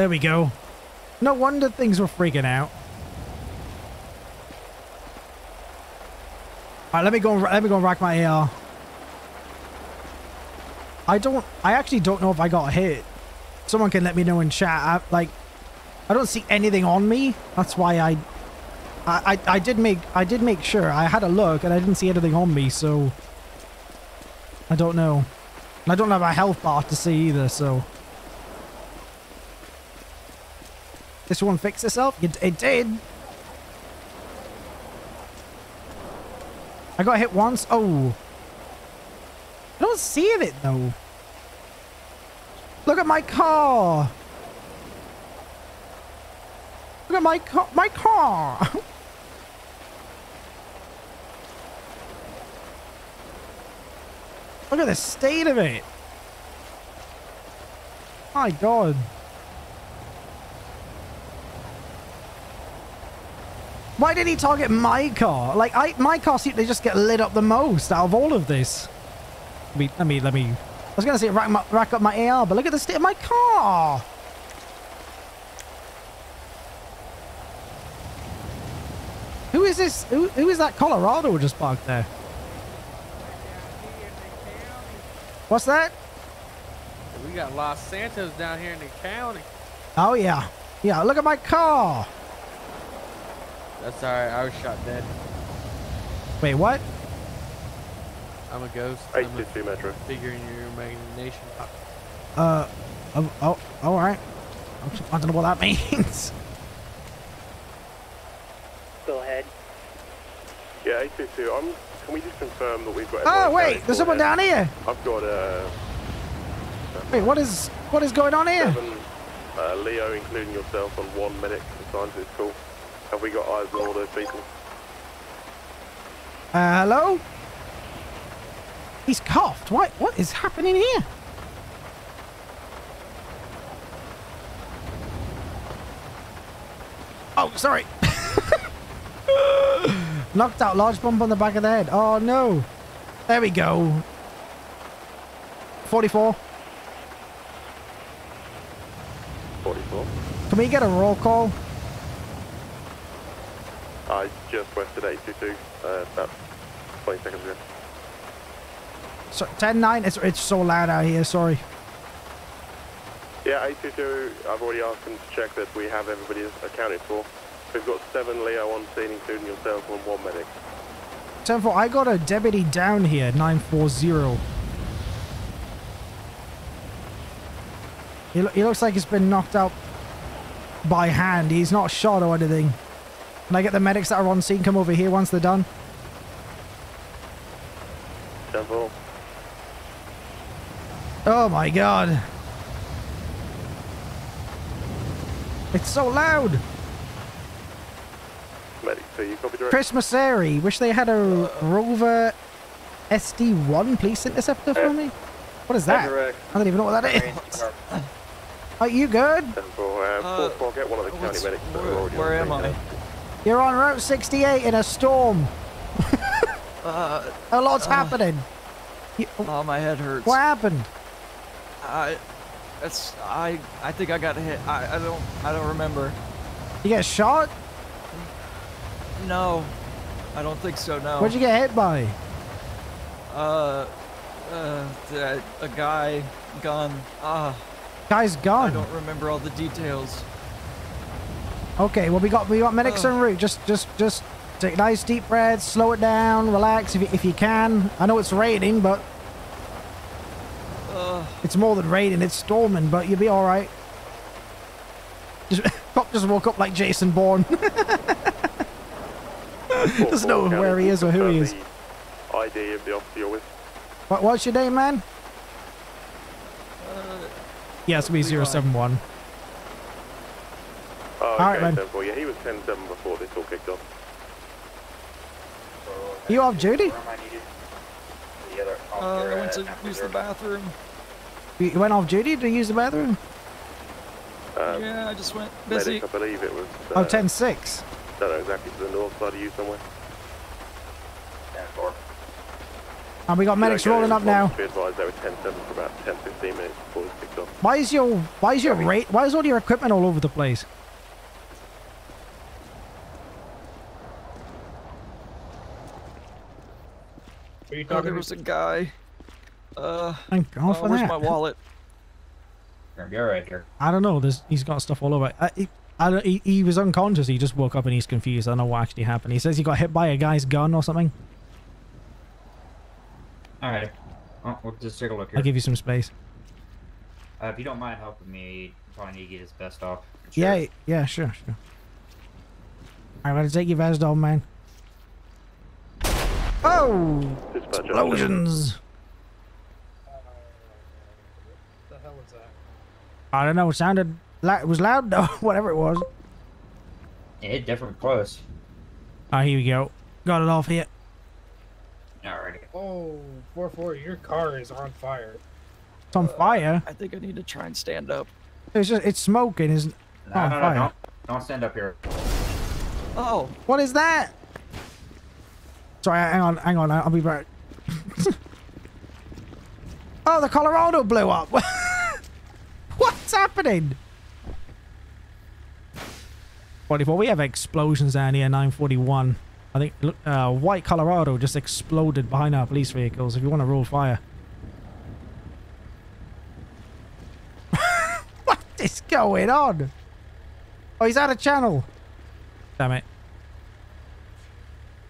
There we go. No wonder things were freaking out. Alright, let me go and rack my AR. I actually don't know if I got hit. Someone can let me know in chat. I don't see anything on me. That's why I did make sure. I had a look and I didn't see anything on me, so I don't know. And I don't have a health bar to see either, so. This one fixed itself? It did. I got hit once. Oh. I don't see it though. Look at my car. Look at my car. My car. Look at the state of it. My God. Why did he target my car? Like, my car seemed to just get lit up the most out of all of this. I was going to say rack up my AR, but look at the state of my car. Who is this? Who is that Colorado just parked there? What's that? We got Los Santos down here in the county. Oh, yeah. Yeah, look at my car. That's all right. I was shot dead. Wait, what? I'm a ghost. I'm a Metro. Figure in your imagination. Oh, all right. I don't know what that means. Go ahead. Yeah, 822. Can we just confirm that we've got? Oh wait, there's someone down here. I've got wait, what is going on here? Seven, Leo, including yourself, on 1 minute assigned to this call. Have we got eyes on all those people? Hello? He's coughed. What is happening here? Oh, sorry. Knocked out. Large bump on the back of the head. Oh, no. There we go. 44. 44. Can we get a roll call? I just wested 822, about 20 seconds ago. So, 10-9, it's so loud out here, sorry. Yeah, 822, I've already asked them to check that we have everybody accounted for. We've got 7 Leo on scene, including yourself, and 1 medic. 10-4, I got a deputy down here, 940. He looks like he's been knocked out by hand. He's not shot or anything. Can I get the medics that are on scene come over here once they're done? Devil. Oh my God. It's so loud. Medic, so you copy direct? Chris Masseri. Wish they had a Rover SD1 police interceptor for me. What is that? Direct. I don't even know what that is. Are you good? I'll get one of the county medics. Where am I? You're on Route 68 in a storm. A lot's happening. Oh, my head hurts. What happened? I think I got hit. I don't remember. You got shot? No, I don't think so. No. What'd you get hit by? A guy gone. Guy's gone. I don't remember all the details. Okay, well we got medics en route. Just take nice deep breaths, slow it down, relax if you can. I know it's raining, but it's more than raining, it's storming, but you'll be all right. Just woke up like Jason Bourne. Doesn't know where he is or who he is. ID of the officer with. What's your name, man? Yes, yeah, we 071. Oh, okay, all right, man. Yeah, he was 10-7 before this all kicked off. You off duty? I went to use the bathroom. You went off duty to use the bathroom? Yeah, I just went busy. Medic, I believe it was... 10-6. I don't know exactly, to the north side of you somewhere. 10-4. And we got medics rolling up now. Be advised, they were 10-7 for about 10-15 minutes before this picked up. Why is all your equipment all over the place? What are you talking about? There was a guy. Thank God for where's that. Where's my wallet? You're right here. I don't know. He's got stuff all over. He was unconscious. He just woke up and he's confused. I don't know what actually happened. He says he got hit by a guy's gun or something. Alright. Oh, we'll just take a look here. I'll give you some space. If you don't mind helping me, probably need to get his vest off. Sure. Yeah, sure. Alright, I'm gonna take your vest off, man. Oh! Explosions! What the hell is that? I don't know, it sounded like it was loud though, whatever it was. It definitely was. Alright, here we go. Got it off here. Alrighty. Oh, 44, your car is on fire. It's on fire? I think I need to try and stand up. It's smoking, isn't it? No, don't stand up here. Oh. What is that? Sorry, hang on, I'll be back. Oh, the Colorado blew up. What's happening? 44, we have explosions down here, 941. I think white Colorado just exploded behind our police vehicles. If you want to roll fire. What is going on? Oh, he's out of channel. Damn it.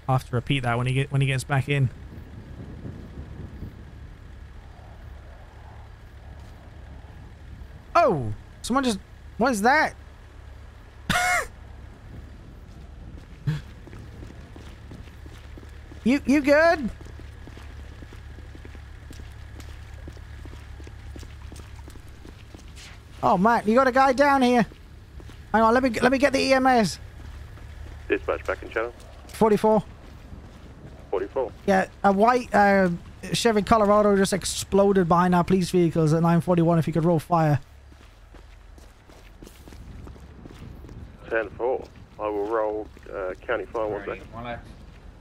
I'll have to repeat that when he gets back in. Oh, someone just... What is that? You good? Oh man, you got a guy down here. Hang on, let me get the EMS. Dispatch back in channel. 44. 44. Yeah, a white Chevy Colorado just exploded behind our police vehicles at 941. If you could roll fire. 10-4. I will roll county fire 1 second.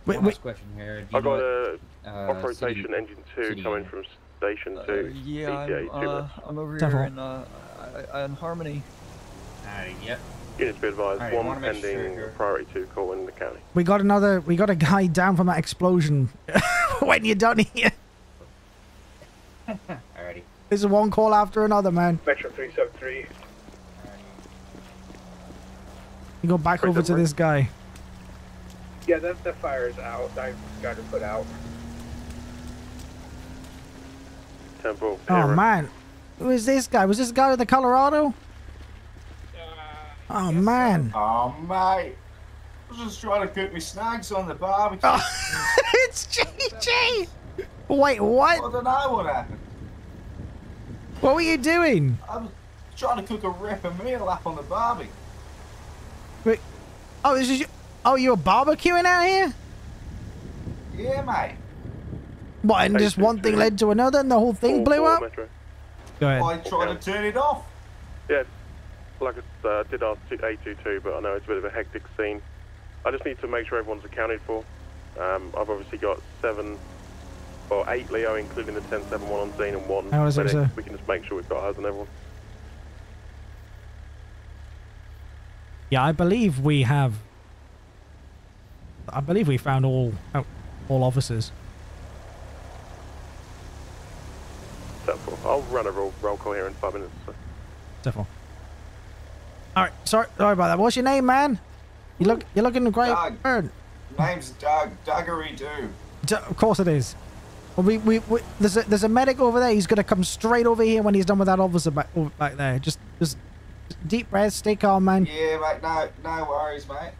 Last question here. I've got a off-rotation engine 2 coming from station 2. Yeah, I'm over here in Harmony. Yep. Units be advised, right, 1 pending priority 2 call in the county. We got a guy down from that explosion. When you're done here. Alrighty. This is one call after another, man. Metro 373. You go back over to this guy. Yeah, that fire's out. I got to put out. Temple. Oh, man. Who is this guy? Was this guy with the Colorado? Oh, yes, man. Oh, mate. I was just trying to cook me snags on the barbecue. Oh, it's GG. Wait, what? I don't know what happened. What were you doing? I was trying to cook a rapper meal up on the barbecue. Wait. Oh, this is you. Oh, you were barbecuing out here? Yeah, mate. What, and just one thing led to another and the whole thing blew up? Metro. Go ahead. I tried to turn it off. Yeah, like I did ask A22, but I know it's a bit of a hectic scene. I just need to make sure everyone's accounted for. I've obviously got 8 Leo, including the 1071 on scene and 1. How is it, sir? We can just make sure we've got eyes on everyone. Yeah, I believe we found all officers. I'll run a roll call here in 5 minutes. So. Alright, sorry about that. What's your name, man? You're looking great. Doug. Name's Doug. Duggery do. Of course it is. Well, there's a medic over there. He's gonna come straight over here when he's done with that officer back there. Just deep breath, stay calm, man. Yeah, mate. No worries, mate.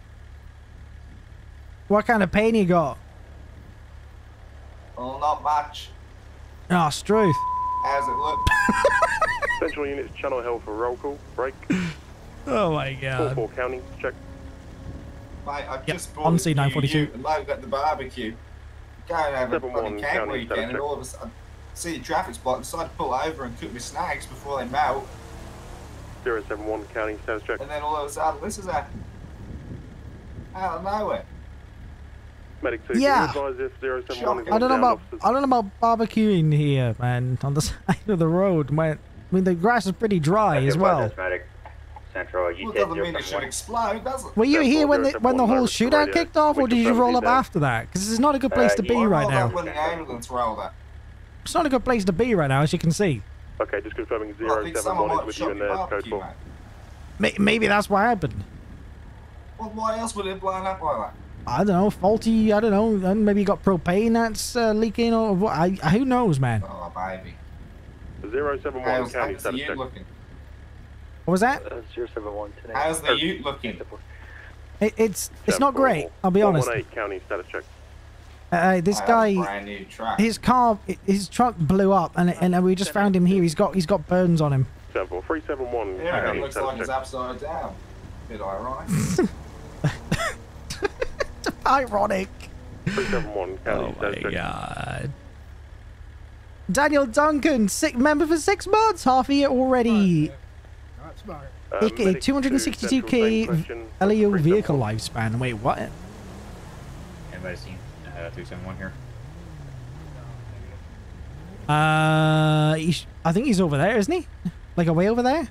What kind of pain you got? Well, not much. Ah, oh, Struth. How's it look? Central units, Channel Hill for roll call, break. Oh my God. 44 county, check. Mate, I've just bought a Ute and loaded up the barbecue. Going over a bloody camp weekend and all of a sudden I see the traffic's blocked, decided to pull over and cook my snags before they melt. 071 county, status check. And then all of a sudden this is happening. Out of nowhere. Medic 2, yeah. Can you advise if there is someone sure. I don't know about barbecuing here, man, on the side of the road. My, I mean, the grass is pretty dry as well. Medic Central, you well, doesn't mean it should explode, does it? Were you here when the whole shootout kicked off, or did you roll up after that? Because this is not a good place to be right now. When the ambulance rolled up. It's not a good place to be right now, as you can see. Okay, just confirming 071 with you in the code 4. Maybe that's what happened. Well, why else would it blow up like that? I don't know, faulty, I don't know, maybe you got propane that's leaking or what, who knows, man. Oh, baby. 071 county status check. What was that? 071 today. How's the Ute looking? It's not great, I'll be honest. 118 county status check. This guy, his truck blew up, and we just found him here. He's got burns on him. 371. Yeah, it looks like he's upside down. Bit ironic. Ironic. 371. Oh my God. Daniel Duncan, member for 6 months, half a year already. That's smart. 262k LEO vehicle lifespan. Wait, what? Anybody seen? 371 here. I think he's over there, isn't he? Like away over there?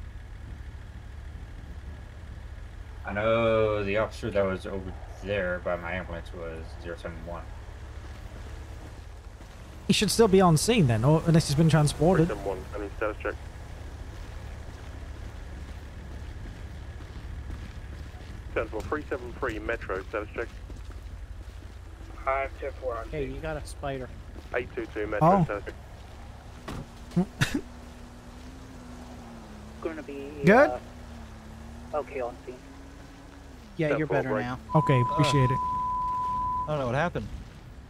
I know the officer that was over there by my ambulance was 071. He should still be on scene then, or unless he's been transported. 371, I need status check. Sensible 373 Metro status check. Hey, you got a spider. 822 Metro. Oh. Gonna be good. Okay, on scene. Yeah, you're better break. Now. Okay, appreciate it. I don't know what happened.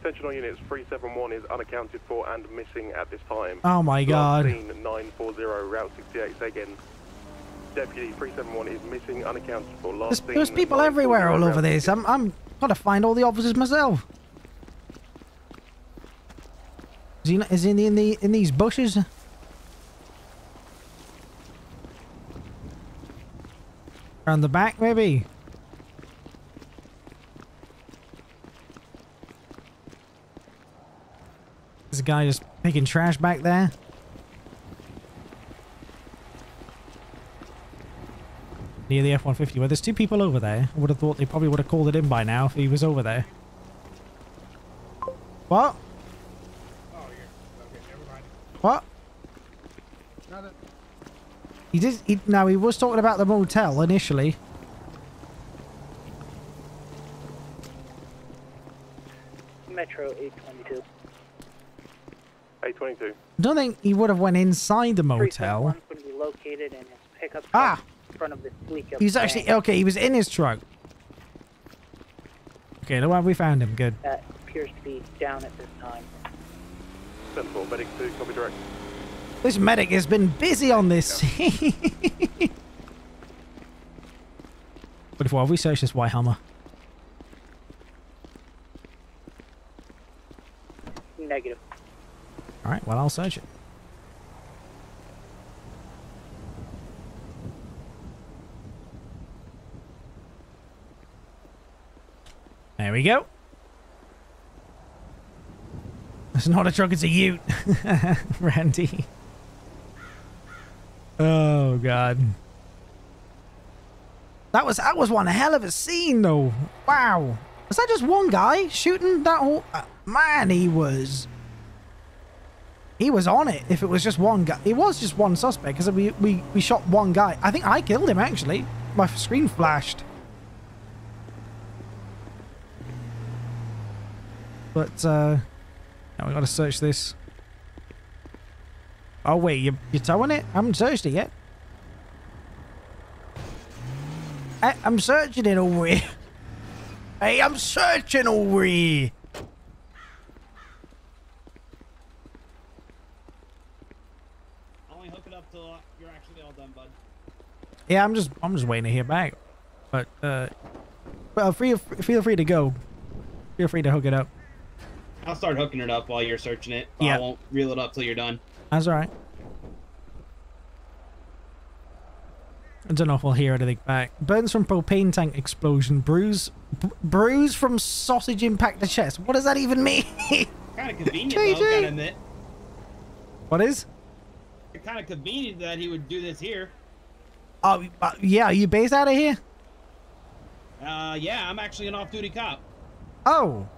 Attention all units, 371 is unaccounted for and missing at this time. Oh my God. 940 Route 68. Say again. Deputy 371 is missing, unaccounted for. Last thing. There's people everywhere all over this. I'm gotta find all the officers myself. Is he in these bushes? Around the back, maybe. There's a guy just picking trash back there. Near the F-150. Well, there's two people over there. I would have thought they probably would have called it in by now if he was over there. What? Oh, yeah. Okay, never mind. What? Nothing. He did... No, he was talking about the motel initially. Metro 822. 822. I don't think he would have went inside the motel. Would be located in his pickup truck. Ah! Front of this he was actually van. Okay, he was in his truck. Okay, now we found him. Good. That appears to be down at this time. Simple, medic two, copy direct. This medic has been busy on this. Yeah. But if we search this white Hummer. Negative. All right, well I'll search it. There we go. It's not a truck, it's a Ute. Randy. Oh God. That was one hell of a scene though. Wow. Was that just one guy shooting that whole man, he was on it if it was just one guy. It was just one suspect because we shot one guy. I think I killed him actually. My screen flashed. But, now we gotta search this. Oh, wait, you're towing it? I haven't searched it yet. I'm searching it over here. Hey, I'm searching over here. Only hook it up till you're actually all done, bud. Yeah, I'm just waiting to hear back. But, well, feel free to go. Feel free to hook it up. I'll start hooking it up while you're searching it. Yeah. I won't reel it up till you're done. That's all right. I don't know if we'll hear anything back. Burns from propane tank explosion. Bruise from sausage impact to chest. What does that even mean? Kind of convenient, though, gotta admit. What is? It's kind of convenient that he would do this here. Oh, yeah. Are you based out of here? Yeah. I'm actually an off-duty cop. Oh.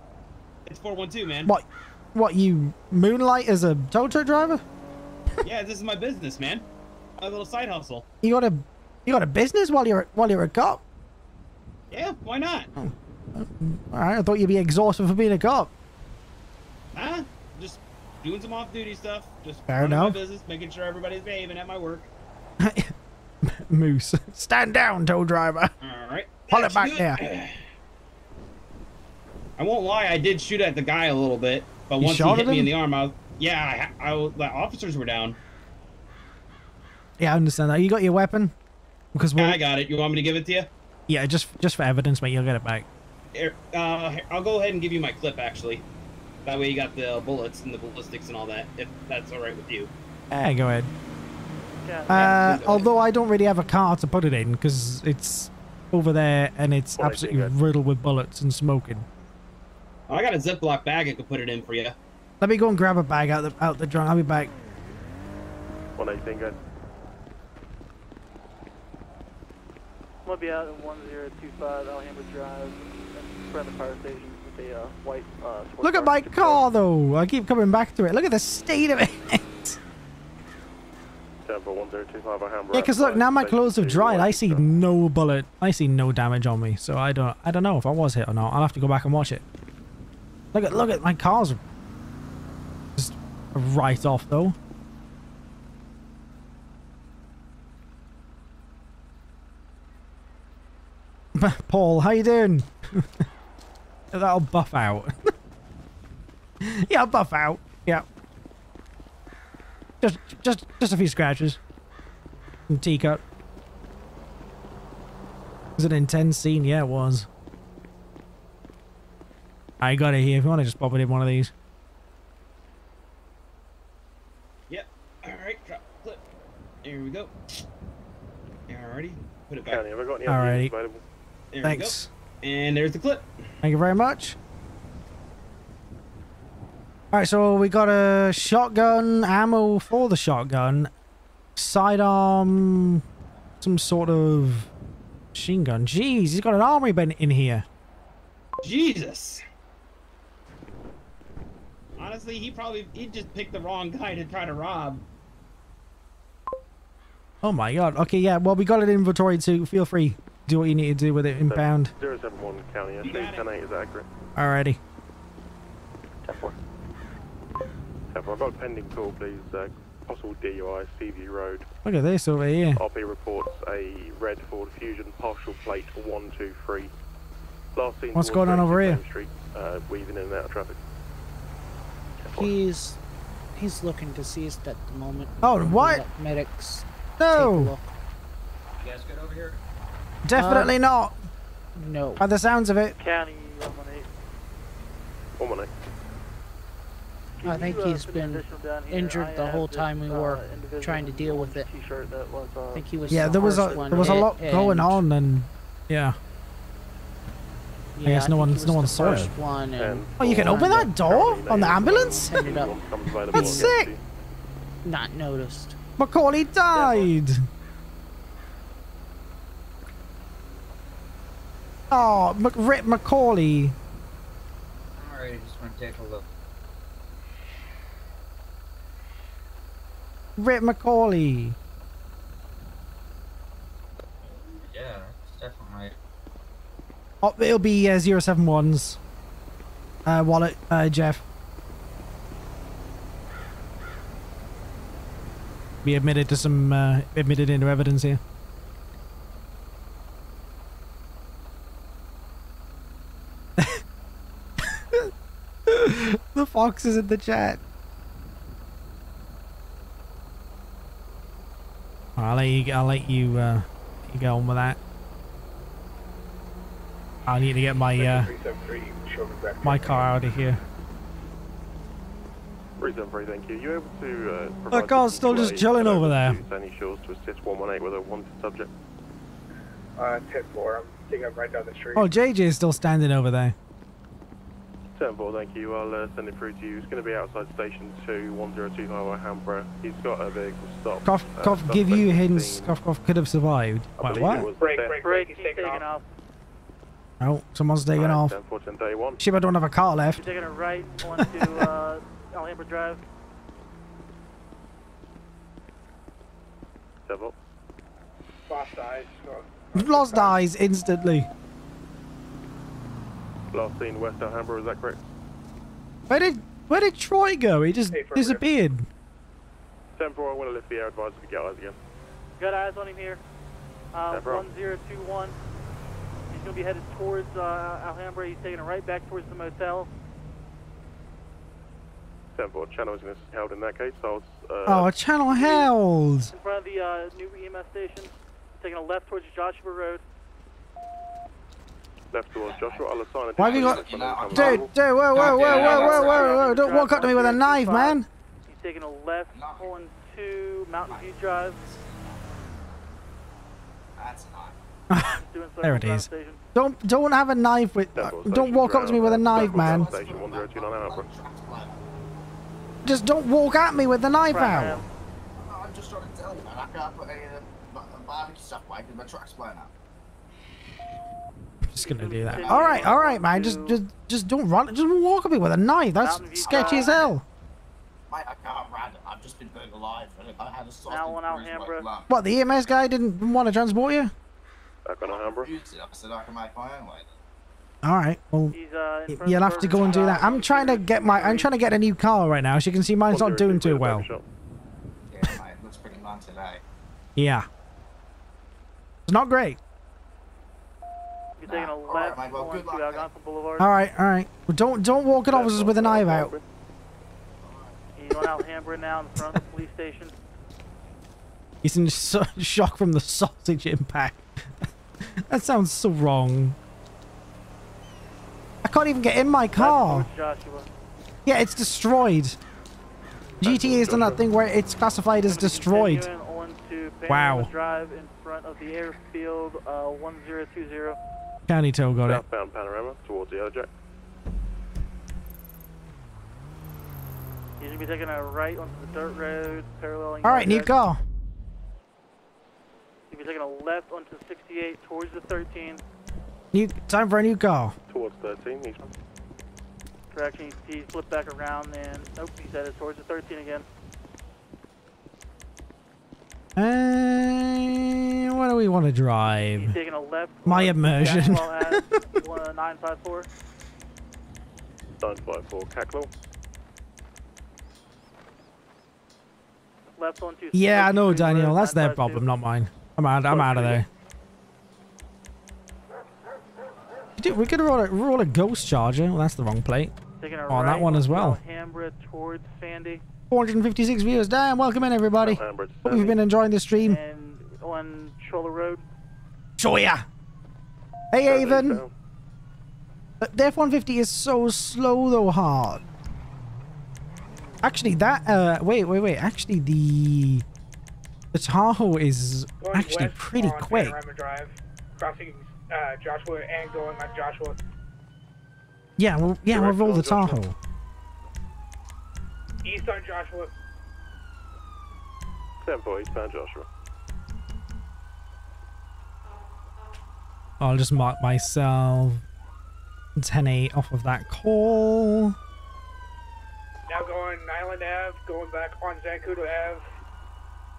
It's 412, man. What? What, you moonlight as a tow truck driver? Yeah, this is my business, man. My little side hustle. You got a business while you're a cop? Yeah, why not? Oh. Alright, I thought you'd be exhausted for being a cop. Huh? Just doing some off-duty stuff. Just fair enough. My business, making sure everybody's behaving at my work. Moose. Stand down, tow driver. Alright. Pull it back there. I won't lie, I did shoot at the guy a little bit, but once he hit me in the arm, I was, yeah, the officers were down. Yeah, I understand that. You got your weapon? Because I got it. You want me to give it to you? Yeah, just for evidence, mate. You'll get it back. I'll go ahead and give you my clip, actually. That way you got the bullets and the ballistics and all that, if that's all right with you. Yeah, go ahead. Yeah, although I don't really have a car to put it in, because it's over there and it's absolutely riddled with bullets and smoking. Oh, I got a Ziploc bag I could put it in for you. Let me go and grab a bag out the trunk. I'll be back. 118, good. I'm gonna be out at 1025 Alhambra Drive in front of the fire station with a white look at my car though. I keep coming back to it. Look at the state of it. 10-4-1-0-2-5 Alhambra. Yeah, because look, now my clothes have dried. I see no bullet. I see no damage on me. So I don't know if I was hit or not. I'll have to go back and watch it. Look at my car's just right off though. Paul, how you doing? That'll buff out. Yeah, I'll buff out. Yeah. Just a few scratches. And teacup. It was an intense scene, yeah it was. I got it here. If you want to just pop it in one of these. Yep. Yeah. Alright, drop clip. Here we go. Alrighty. Put it back. Alrighty. There thanks. And there's the clip. Thank you very much. Alright, so we got a shotgun, ammo for the shotgun, sidearm, some sort of machine gun. Jeez, he's got an armory bin in here. Jesus. Honestly, he just picked the wrong guy to try to rob. Oh my god. Okay, yeah, well, we got it inventoried, so feel free. Do what you need to do with it inbound. 071 county, I think 108 is accurate. Alrighty. 10-4. 10-4, I've got a pending call, please. Possible DUI, Seaview Road. Look at this over here. RP reports a red Ford Fusion, partial plate 123. Last seen. What's going on over here? Street, weaving in and out of traffic. He's looking deceased at the moment. Oh, what? Medics. No. You guys good over here? Definitely not. No. By the sounds of it. County 118. 118. I think he's been injured the whole time we were trying to deal with it. I think he was. Yeah, there was a lot going on, and yeah. I guess no one saw it. Oh, you can open that door on the ambulance? That's sick. Not noticed. Macaulay died. Oh, Rip Macaulay. Alright, I just want to take a look. Rip Macaulay. Yeah, that's definitely. Oh, it'll be 071's wallet, Jeff. Be admitted to some, admitted into evidence here. The fox is in the chat. I'll let you go on with that. I need to get my my car out of here. 373, thank you. You able to? The car's still just chilling over there. Sandy Shores to assist 118 with a wanted subject. 10-4. I'm picking up right down the street. Oh, JJ is still standing over there. 10-4, thank you. I'll send it through to you. It's going to be outside Station 2, 102 Highway, Alhambra. He's got a vehicle stopped. Cough, cough, give you hints. Cough, cough, could have survived. I Wait, what? Break, he's taking off. Oh, someone's taking off. 10-4, 10-31. Shit, I don't have a car left. You're taking a right onto Alhambra Drive. 10-4. Lost eyes. Lost eyes instantly. Last seen west Alhambra, is that correct? Where did Troy go? He just disappeared. 10-4, I want to lift the air advisor to get eyes again. Got eyes on him here. 1021. He's going to be headed towards Alhambra. He's taking it right back towards the motel. 10-4, channel is held in that case. So channel held! In front of the new EMS station. Taking a left towards Joshua Road. Left towards Joshua. I'll assign it. Why have you got... Dude, whoa. Don't walk up to me with a knife, man. He's taking a left on to Mountain View Drive. That's not... There it is. Don't have a knife with... Don't walk up to me with a knife, man. Just don't walk at me with the knife out. I'm just trying to tell you, man. I can't put any of the barbecue stuff away because my truck's blown up. Just gonna do that. All right, man. Just don't run. Just walk at me with a knife. That's sketchy as hell. Mate, I can't run. I've just been burnt alive. I had a soft. What? The EMS guy didn't want to transport you? Back on Alhambra. I said I can make my own way. All right. Well, you'll have to go and do that. I'm trying to get a new car right now. As you can see, mine's not doing too well. Yeah, mate. Looks pretty mine today. Yeah. It's not great. You're taking a left on to Algonquin Boulevard. All right. Well, don't walk at officers with a knife out. He's on Alhambra now in front of the police station. He's in shock from the sausage impact. That sounds so wrong. I can't even get in my car. Yeah, it's destroyed. GTA has done that thing where it's classified as destroyed. Wow. Drive in front of the airfield, 1020. County Tow got it. Southbound Panorama towards the Yellowjack. You should be taking a right onto the dirt road, paralleling. All right, new car. You'll be taking a left onto 68 towards the 13. Time for a new car. Towards 13. Correction, he's flipped back around and nope, he's headed towards the 13 again. What do we want to drive? He's taking a left. My immersion. 954. 954. Cackle. Left on 2. Yeah, I know, Daniel. That's their problem, not mine. I'm out of there. Dude, we could roll a ghost charger. Well, that's the wrong plate. On that one as well. Alhambra towards Sandy. 456 viewers. Damn, welcome in, everybody. Hope you've been enjoying the stream. And on Charler Road. Joya! Hey, Avon. The F-150 is so slow, though, hard. Actually, that... Wait. Actually, the Tahoe is actually pretty quick. Panorama Drive, crossing Joshua and going on Joshua. Yeah, we'll roll the Tahoe. East on Joshua. 10-4, eastbound Joshua. I'll just mark myself 10-8 off of that call. Now going Island Ave, going back on Zancudo Ave,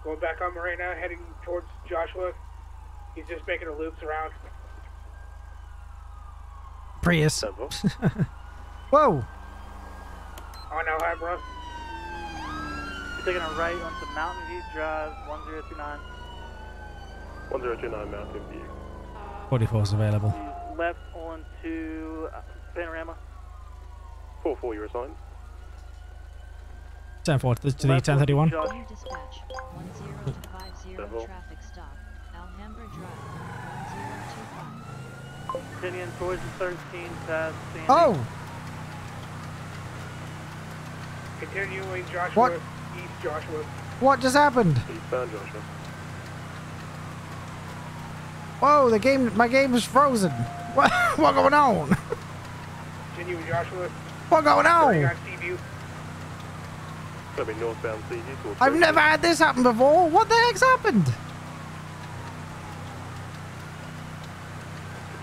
going back on Morena, heading towards Joshua. He's just making a loops around. Prius. Whoa! On Alhambra. Taking a right onto Mountain View Drive, 1029. 1029 Mountain View. 44 is available. Left onto Panorama. 44, you're assigned. 10-4 to the 1031. Dispatch 1050 traffic stop, Alhambra Drive, 1025. Continuing towards the 13 past Sandy. Oh! Continuing Joshua. What? East Joshua. What just happened? Eastbound Joshua. Whoa, the game, my game is frozen. What going on? Continue with Joshua. What going on? I've never had this happen before. What the heck's happened?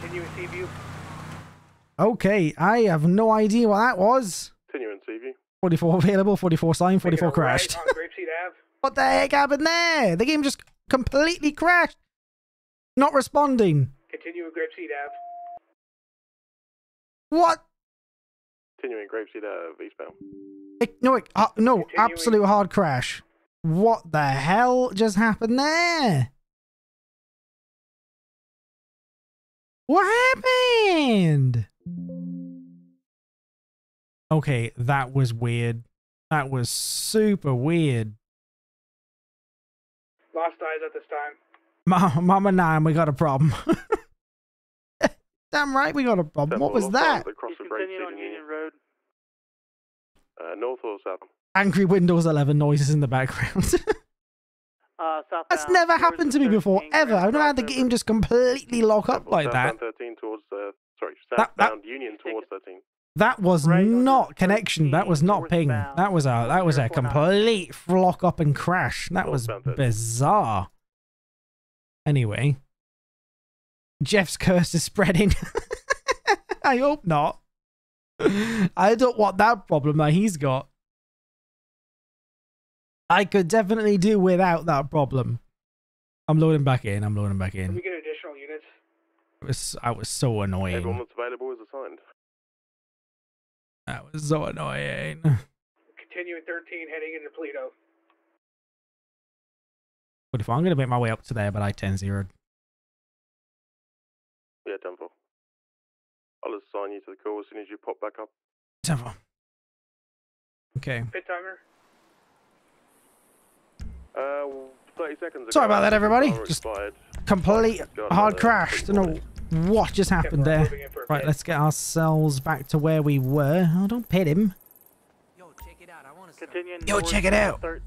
Continue in Seaview. Okay, I have no idea what that was. Continue in Seaview. 44 available, 44 signed, 44 crashed. Right on Grapeseed Ave. What the heck happened there? The game just completely crashed. Not responding. Continue in Grapeseed Ave. What? Continuing Grapeseed Ave, eastbound. No, absolute hard crash. What the hell just happened there? What happened? Okay, that was weird. That was super weird. Lost eyes at this time. Mama Nine, we got a problem. Damn right, we got a problem. What was that? North or south? Angry Windows 11 noises in the background. That's never happened to me before, ever. I've never had the game just completely lock up like that. Southbound Union towards 13. That was not connection. That was not ping. That was a complete lock up and crash. That was bizarre. Anyway, Jeff's curse is spreading. I hope not. I don't want that problem that he's got. I could definitely do without that problem. I'm loading back in. Can we get additional units? I was so annoying. Everyone that's available was assigned. That was so annoying. Continuing 13, heading into Toledo. But if I'm going to make my way up to there, but I 10-0. Yeah, 10-4. I'll assign you to the call as soon as you pop back up. 10-4. Okay. Pit timer. 30 seconds ago. Sorry about that, everybody. Just complete hard crash. Don't know what just happened there. Right, let's get ourselves back to where we were. Oh, don't pit him. Yo, check it out. Yo, check it out. 13-3030.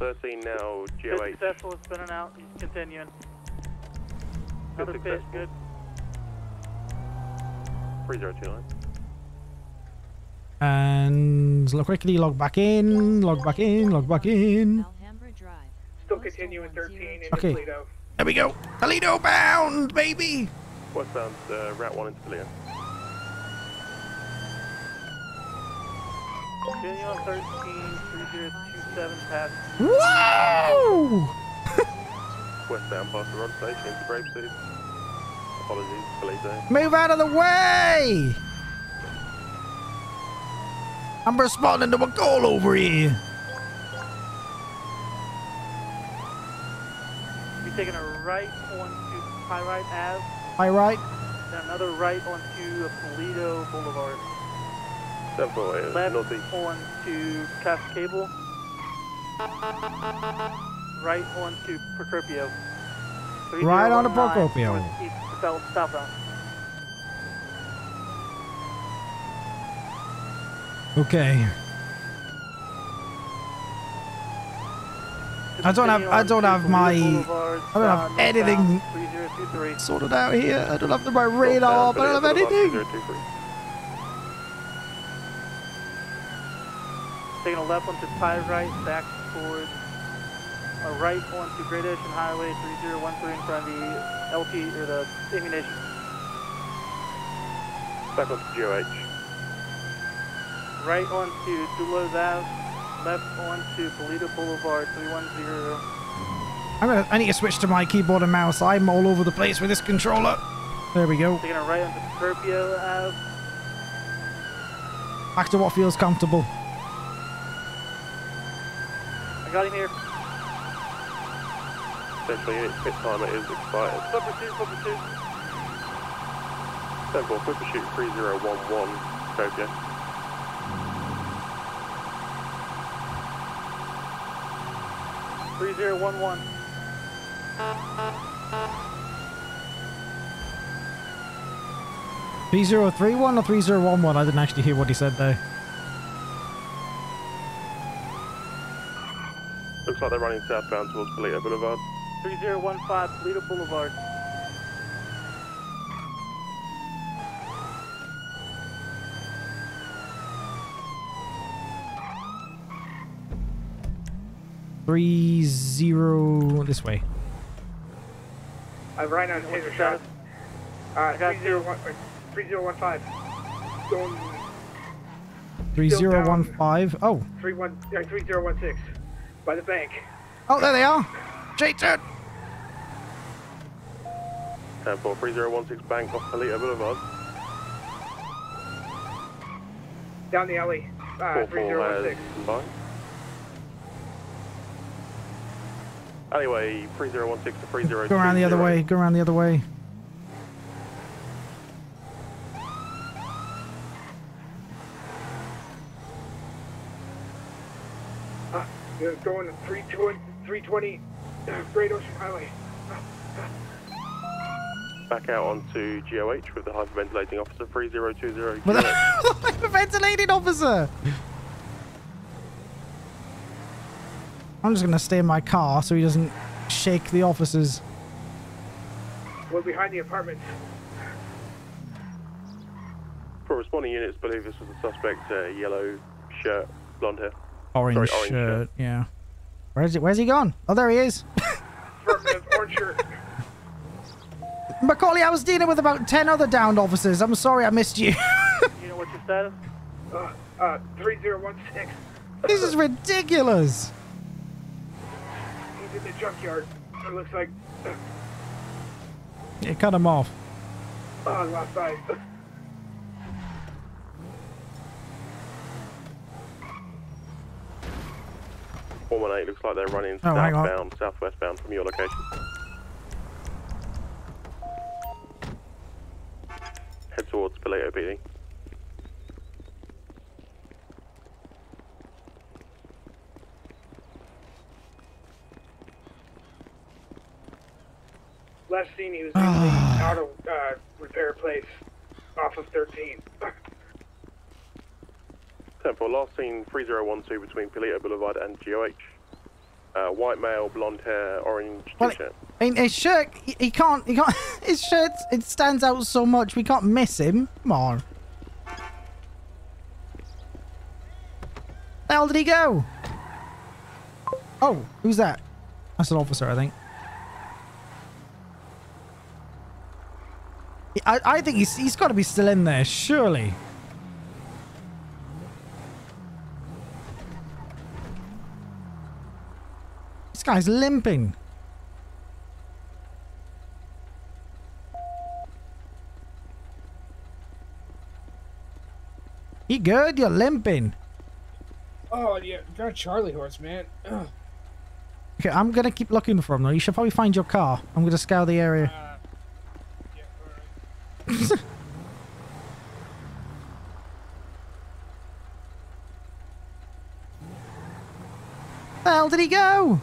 13 now, GO8. Successful, it's spinning out, he's continuing. Another pitch, good. 3029. And quickly log back in. Alhambra Drive. Still continuing 13 into Toledo. There we go. Toledo bound, baby! Westbound, Route 1 into Toledo. Continue on 13-3027 past. Whoa! Westbound past the road station into Grapeseed. Apologies, police there. Move out of the way! I'm responding to a call over here. You're taking a right onto Pyrite Ave. Pyrite. And another right onto Toledo Boulevard. Left onto Cast Cable. Right onto Procopio. Right onto Procopio. Southbound. Okay. I don't have anything sorted out here. I don't have my radar, but I don't have anything. Taking a left onto Pyrite, back towards a right onto Great Ocean Highway 3013 in front of the LP or the ammunition. Back onto GOH. Right onto Dulos Ave, left onto Toledo Boulevard 310. I need to switch to my keyboard and mouse. I'm all over the place with this controller. There we go. Taking a right onto Procopio Ave. Back to what feels comfortable. Got him here. Central unit pit timer is expired. Flip pursuit, flip pursuit. 10-4, flip pursuit 3011. Go, Jeff. Yeah. 3011. B031 or 3011? I didn't actually hear what he said there. Looks like they're running southbound towards Polito Boulevard. 3015 Polito Boulevard. This way. I'm right on Taser Shot. 3015. Going 3015. Oh. 3016. By the bank. Oh, there they are. J10. 10-4, 3016 bank off Polito Boulevard. Down the alley. 3016. Anyway, 3016 to 3020. Go around the other way. Go around the other way. They're going to 320 Great Ocean Highway. Back out onto GOH with the hyperventilating officer 3020. With the hyperventilating officer. I'm just going to stay in my car so he doesn't shake the officers. We're behind the apartment. For responding units, I believe this was the suspect, yellow shirt, blonde hair. Orange shirt, yeah. Where's he gone? Oh, there he is. Orange shirt. Macaulay, I was dealing with about 10 other downed officers. I'm sorry I missed you. You know what's your status? 3016. This is ridiculous. In the junkyard, it looks like. Yeah, cut him off. Oh, last side. It looks like they're running southbound, southwestbound from your location. Head towards Polito PD. Last scene, he was in the auto repair place off of 13. Temple, last scene 3012 between Polito Boulevard and GOH. White male, blonde hair, orange t-shirt. I mean, his shirt, he can't, his shirt, it stands out so much, we can't miss him. Come on. Where did he go? Oh, who's that? That's an officer, I think. I think he's got to be still in there, surely. This guy's limping. You good? You're limping. Oh, yeah. You got a Charlie horse, man. Ugh. Okay, I'm going to keep looking for him, though. You should probably find your car. I'm going to scour the area. Where the hell did he go?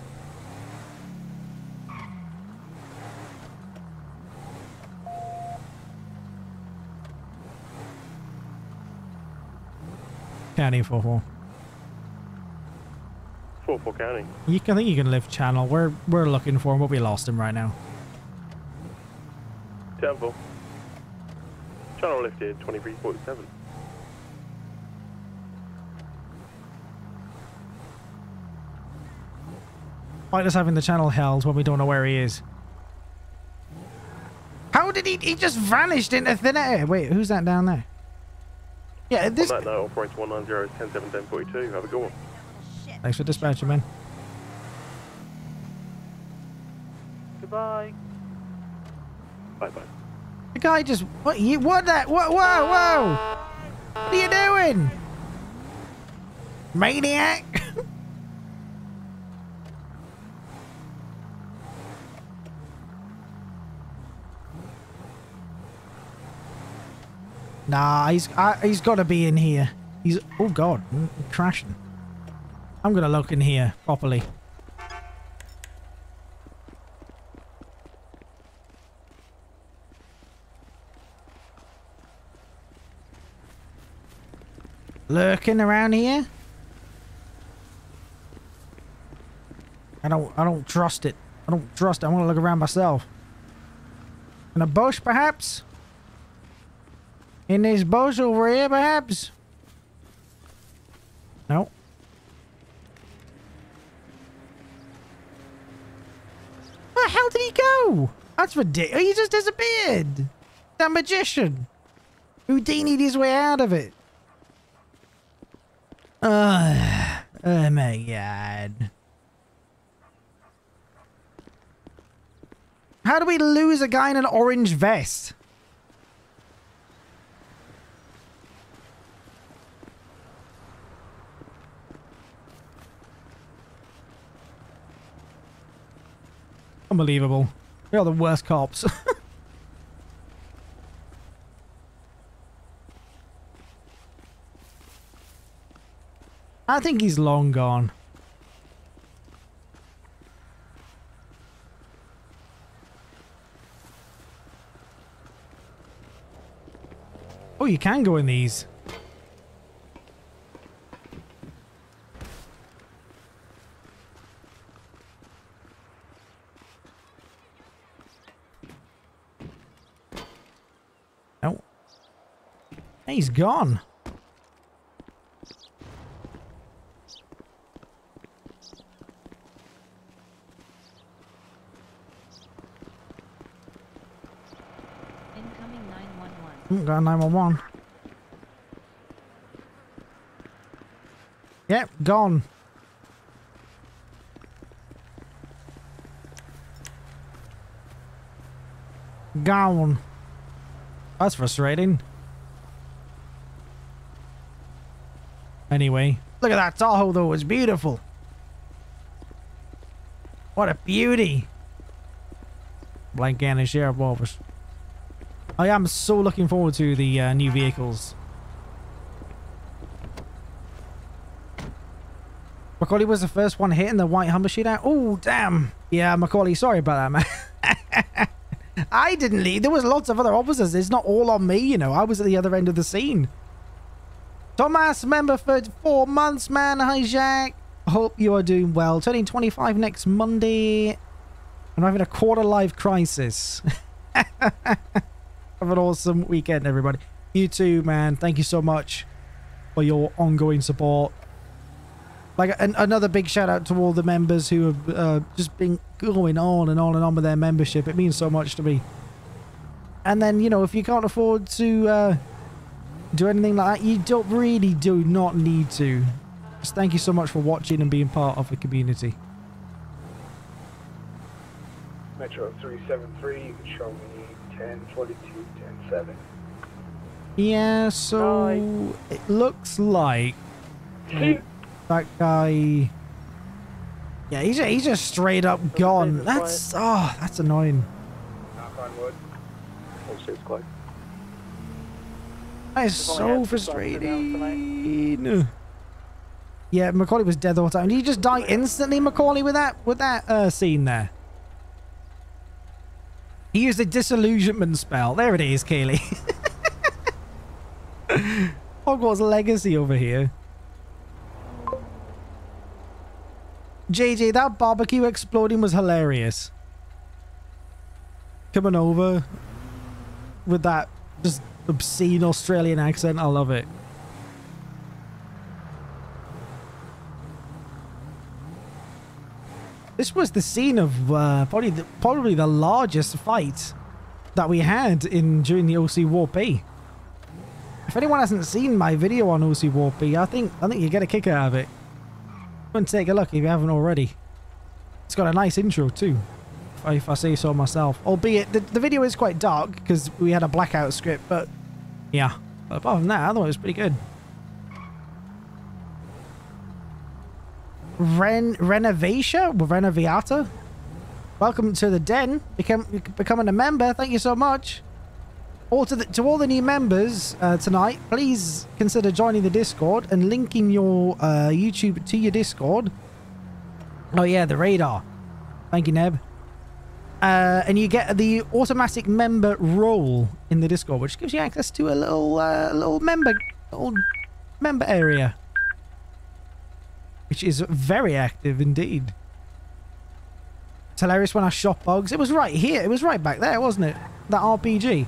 County 44. 44 County. I think you can live channel. We're looking for him, but we lost him right now. Temple. Channel lifted 2347. Why does having the channel held when we don't know where he is? How did he just vanished into thin air? Wait, who's that down there? Yeah, this. On that note, operator 190-10-7-10-42. Have a good one. Thanks for dispatching, man. Goodbye. Bye bye. The guy just whoa, what are you doing, maniac? Nah, he's got to be in here. He's oh god, I'm crashing. I'm gonna look in here properly. Lurking around here? I don't trust it. I don't trust it. I want to look around myself. In a bush, perhaps? In this bush over here, perhaps? No. Where the hell did he go? That's ridiculous. He just disappeared. That magician. Houdini'd his way out of it. Oh my god. How do we lose a guy in an orange vest? Unbelievable. We are the worst cops. I think he's long gone. Oh, you can go in these. No. He's gone. Got a 911. Yep, gone. Gone. That's frustrating. Anyway, look at that Tahoe though, it's beautiful. What a beauty. Blank and his sheriff office. I am so looking forward to the new vehicles. Macaulay was the first one hit in the white Hummer shootout. Oh, damn. Yeah, Macaulay, sorry about that, man. I didn't leave. There was lots of other officers. It's not all on me, you know. I was at the other end of the scene. Thomas, member for 4 months, man. Hi, Jack. Hope you are doing well. Turning 25 next Monday. I'm having a quarter-life crisis. Have an awesome weekend, everybody. You too, man. Thank you so much for your ongoing support. Like, another big shout out to all the members who have just been going on and on and on with their membership. It means so much to me. And then, you know, if you can't afford to do anything like that, you don't really do not need to. Just thank you so much for watching and being part of the community. Metro 373, you can show me 1042. Yeah, so it looks like that guy. Yeah, he's just straight up gone. That's that's annoying. Knock on wood. That is so frustrating. Yeah, Macaulay was dead the whole time. Did he just die instantly, Macaulay, with that scene there? He used a disillusionment spell. There it is, Kaylee. Hogwarts Legacy over here. JJ, that barbecue exploding was hilarious. Coming over with that just obscene Australian accent. I love it. This was the scene of probably the largest fight that we had during the OC War P. If anyone hasn't seen my video on OC War P, I think you get a kick out of it. Go and take a look if you haven't already. It's got a nice intro too, if I say so myself. Albeit the video is quite dark because we had a blackout script, but yeah. But apart from that, I thought it was pretty good. Renoviata. Welcome to the den. Becoming a member. Thank you so much. To all the new members tonight, please consider joining the Discord and linking your YouTube to your Discord. Oh yeah, the radar. Thank you, Neb. And you get the automatic member role in the Discord, which gives you access to a little member area, which is very active indeed. It's hilarious when I shot Buggs. It was right here. It was right back there, wasn't it? That RPG.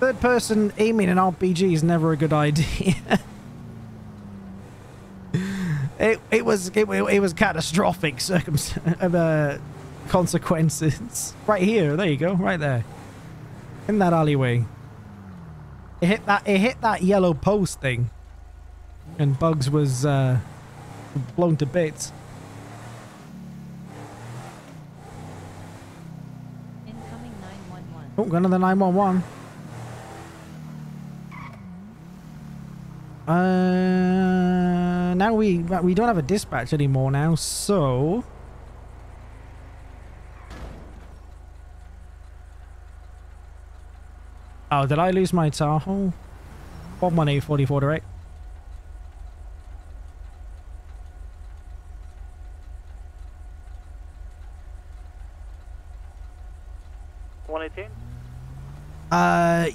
Third person aiming an RPG is never a good idea. it was catastrophic consequences. Right here. There you go. Right there. In that alleyway. It hit that yellow post thing. And Buggs was blown to bits. Incoming 911. Oh, got another 911. Now we don't have a dispatch anymore now, so oh, did I lose my Tahoe? 11844 direct.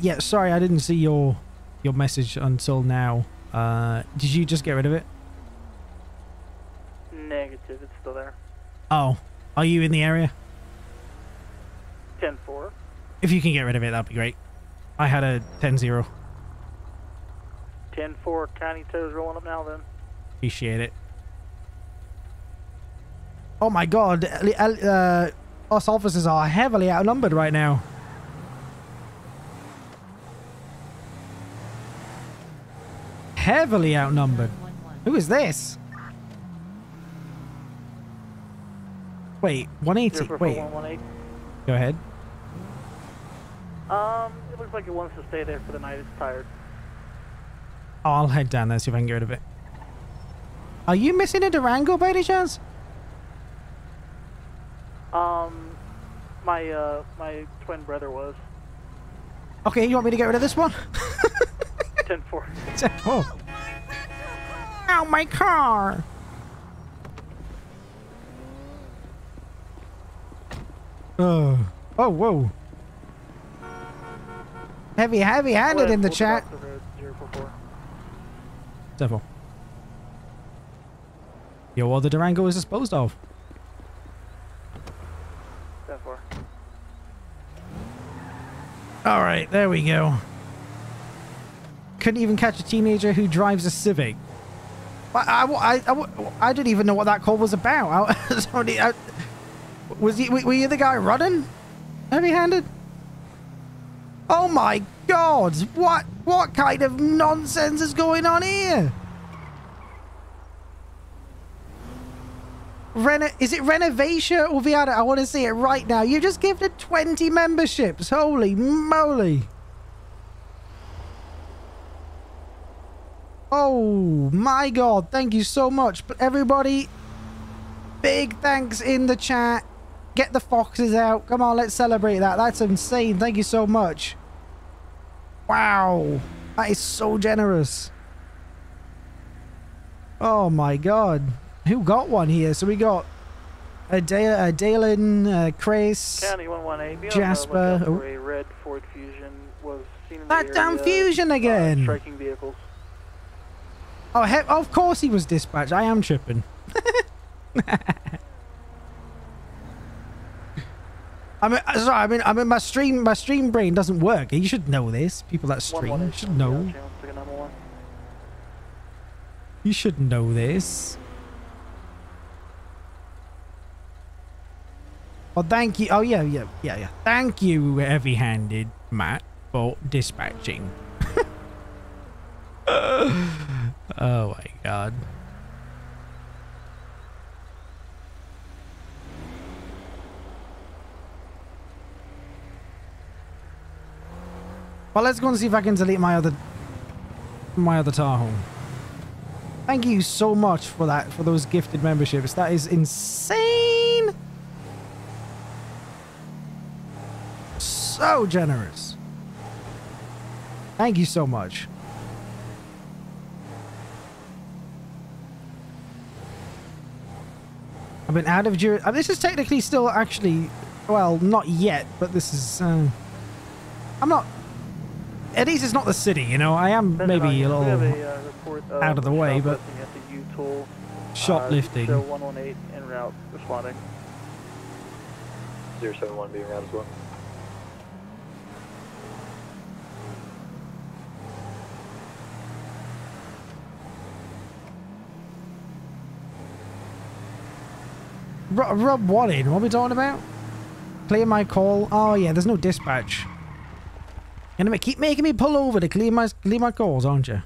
Yeah, sorry, I didn't see your message until now. Did you just get rid of it? Negative, it's still there. Oh, are you in the area? 10-4. If you can get rid of it, that'd be great. I had a 10-0. 10-4, county tows rolling up now then. Appreciate it. Oh my god, us officers are heavily outnumbered right now. Heavily outnumbered. Who is this? Wait, 180. Wait. Go ahead. It looks like it wants to stay there for the night. It's tired. Oh, I'll head down there, see if I can get rid of it. Are you missing a Durango by any chance? My twin brother was. Okay, you want me to get rid of this one? 10-4. 10-4. Ow, my car! Oh, oh, whoa. Heavy-handed in the chat. 10-4. Yo, well, the Durango is disposed of. 10-4. Alright, there we go. Couldn't even catch a teenager who drives a Civic. I didn't even know what that call was about. Were you the guy running? Heavy-handed? Oh my god! What kind of nonsense is going on here? Is it Renovation or Viada? I want to see it right now. You just gifted 20 memberships. Holy moly! Oh my god, thank you so much. But everybody, big thanks in the chat. Get the foxes out. Come on, let's celebrate that. That's insane. Thank you so much. Wow, that is so generous. Oh my god. Who got one here? So we got Adalen, Chris, County 118, Jasper. Oh. A red Ford Fusion was seen in that damn Fusion again. Striking vehicles. Oh, of course he was dispatched. I am tripping. I mean, my stream brain doesn't work. You should know this. People that stream should know. You should know this. Well, thank you. Oh, yeah. Thank you, heavy-handed Matt, for dispatching. Oh my god. Well, let's go and see if I can delete my other Tahoe. Thank you so much for that, for those gifted memberships. That is insane. So generous. Thank you so much. I've been out of Durango. This is technically still actually, well, not yet, but this is. I'm not. At least it's not the city, you know. I am maybe a little out of the way, but shoplifting. Shoplifting. 071 being around as well. Rub what in? What are we talking about? Clear my call. Oh yeah, there's no dispatch. You're gonna keep making me pull over to clear my calls, aren't you?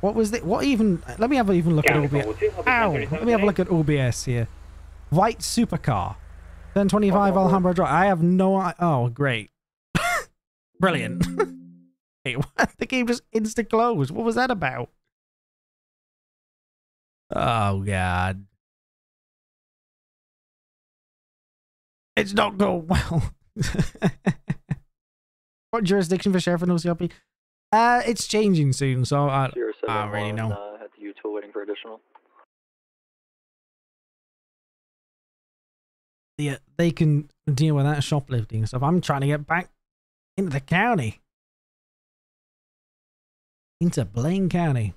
What was the? What even? Let me have even look at OBS. Ow! Let me have a look at OBS here. White supercar. 1025 Alhambra Drive. I have no idea. Oh, great. Brilliant. Wait, what? The game just insta-closed. What was that about? Oh, God. It's not going well. What jurisdiction for sheriff and OCRP? It's changing soon, so I don't really know. At the Ute waiting for additional. Yeah, they can deal with that shoplifting and stuff. I'm trying to get back into the county. Into Blaine County.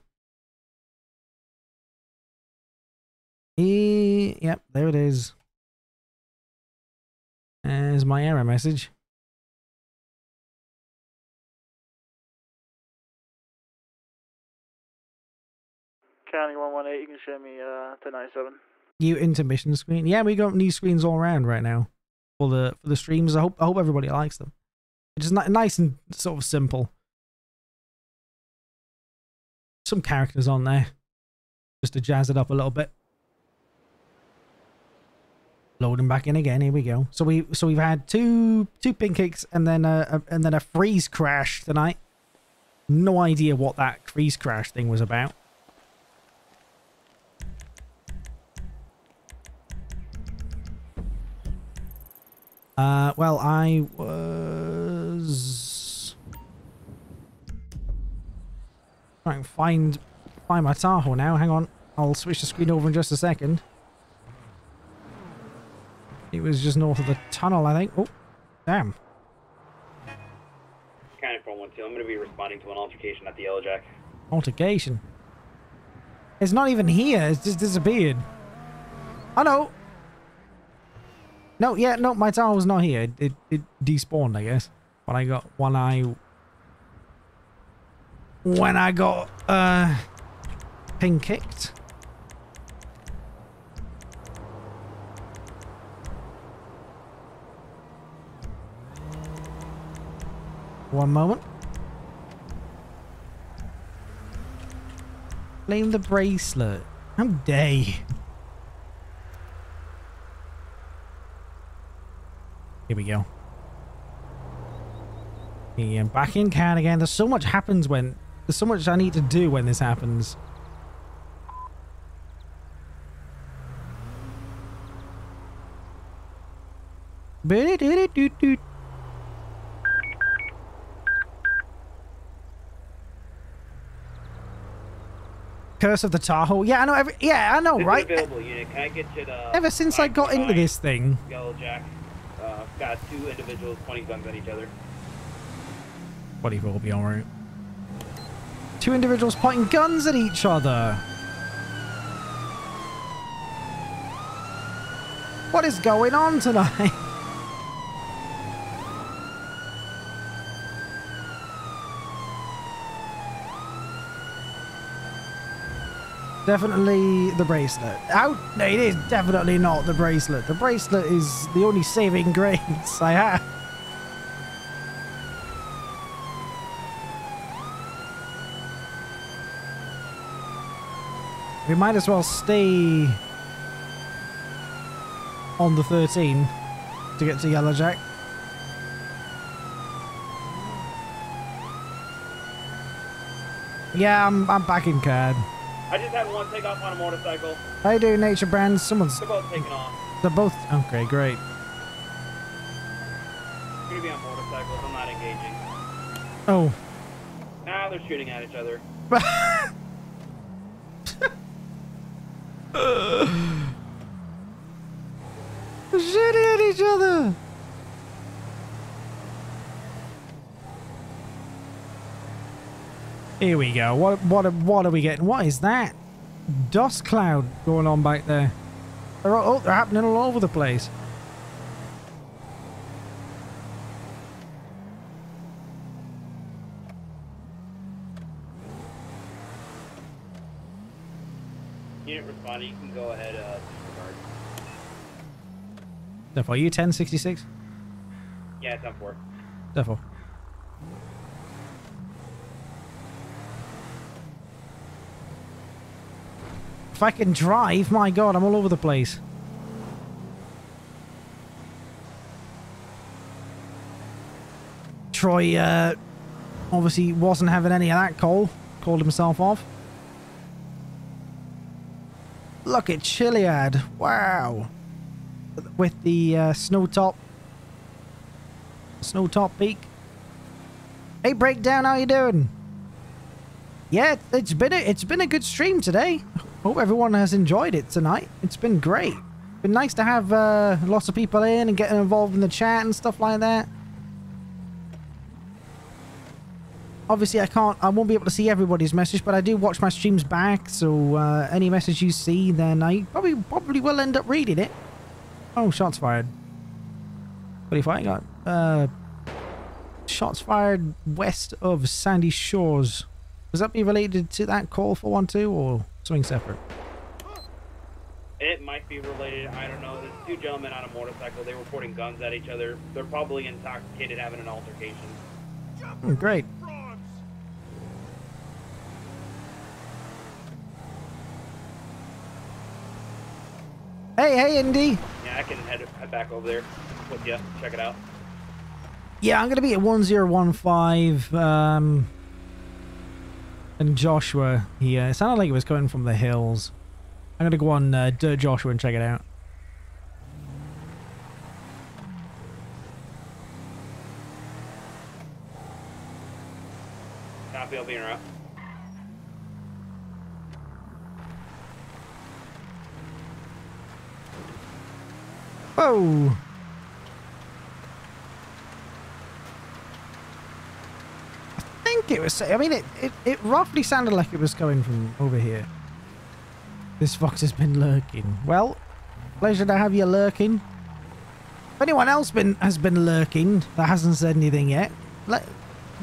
Yep, there it is. There's my error message. County 118, you can show me 1097. New intermission screen. Yeah, we got new screens all around right now for the streams. I hope everybody likes them. It's just nice and sort of simple. Some characters on there, just to jazz it up a little bit. Loading back in again. Here we go. So we've had two pancakes and then a freeze crash tonight. No idea what that freeze crash thing was about. Well, I was trying to find my Tahoe now. Hang on, I'll switch the screen over in just a second. It was just north of the tunnel, I think. Oh, damn. County 412, I'm going to be responding to an altercation at the Yellowjack. Altercation? It's not even here. It's just disappeared. I know. No, yeah, no, my tower was not here. It despawned, I guess. When I got pin kicked. One moment. Blame the bracelet. How dare you? Here we go. Yeah, back in can again. There's so much I need to do when this happens. Curse of the Tahoe. Yeah, I know. Right? Can I get you the ever since I got into this thing. Yellowjack. Got two individuals pointing guns at each other. 44 will be alright. Two individuals pointing guns at each other. What is going on tonight? Definitely the bracelet. No, it is definitely not the bracelet. The bracelet is the only saving grace I have. We might as well stay on the 13 to get to Yellowjack. Yeah, I'm back in CAD. I just had one take off on a motorcycle. How you doing, Nature Brands? They're both taking off. They're both... Okay, great. I'm going to be on motorcycles. I'm not engaging. Oh. Nah, they're shooting at each other. They're shooting at each other. Here we go. What are we getting? What is that dust cloud going on back there? They're happening all over the place. he didn't respond. You can go ahead, Therefore, you 1066? Yeah, it's on 4. Therefore. If I can drive, my God, I'm all over the place. Troy obviously wasn't having any of that call. Called himself off. Look at Chiliad. Wow. With the Snowtop Peak. Hey, Breakdown, how you doing? Yeah, it's been a good stream today. Hope everyone has enjoyed it tonight. It's been great. Been nice to have lots of people in and getting involved in the chat and stuff like that. Obviously, I won't be able to see everybody's message, but I do watch my streams back. So any message you see, then I probably will end up reading it. Oh, shots fired. What if I got shots fired west of Sandy Shores? Was that be related to that call 412 or something separate? It might be related. I don't know. There's two gentlemen on a motorcycle. They were pointing guns at each other. They're probably intoxicated, having an altercation. Oh, great. Hey, Indy. Yeah, I can head back over there with you. Check it out. Yeah, I'm going to be at 1015. And Joshua here. It sounded like it was coming from the hills. I'm going to go on Dirt Joshua and check it out. Copy, I'll be in route. Whoa! I think it was... I mean, it roughly sounded like it was coming from over here. This fox has been lurking. Well, pleasure to have you lurking. If anyone else has been lurking that hasn't said anything yet,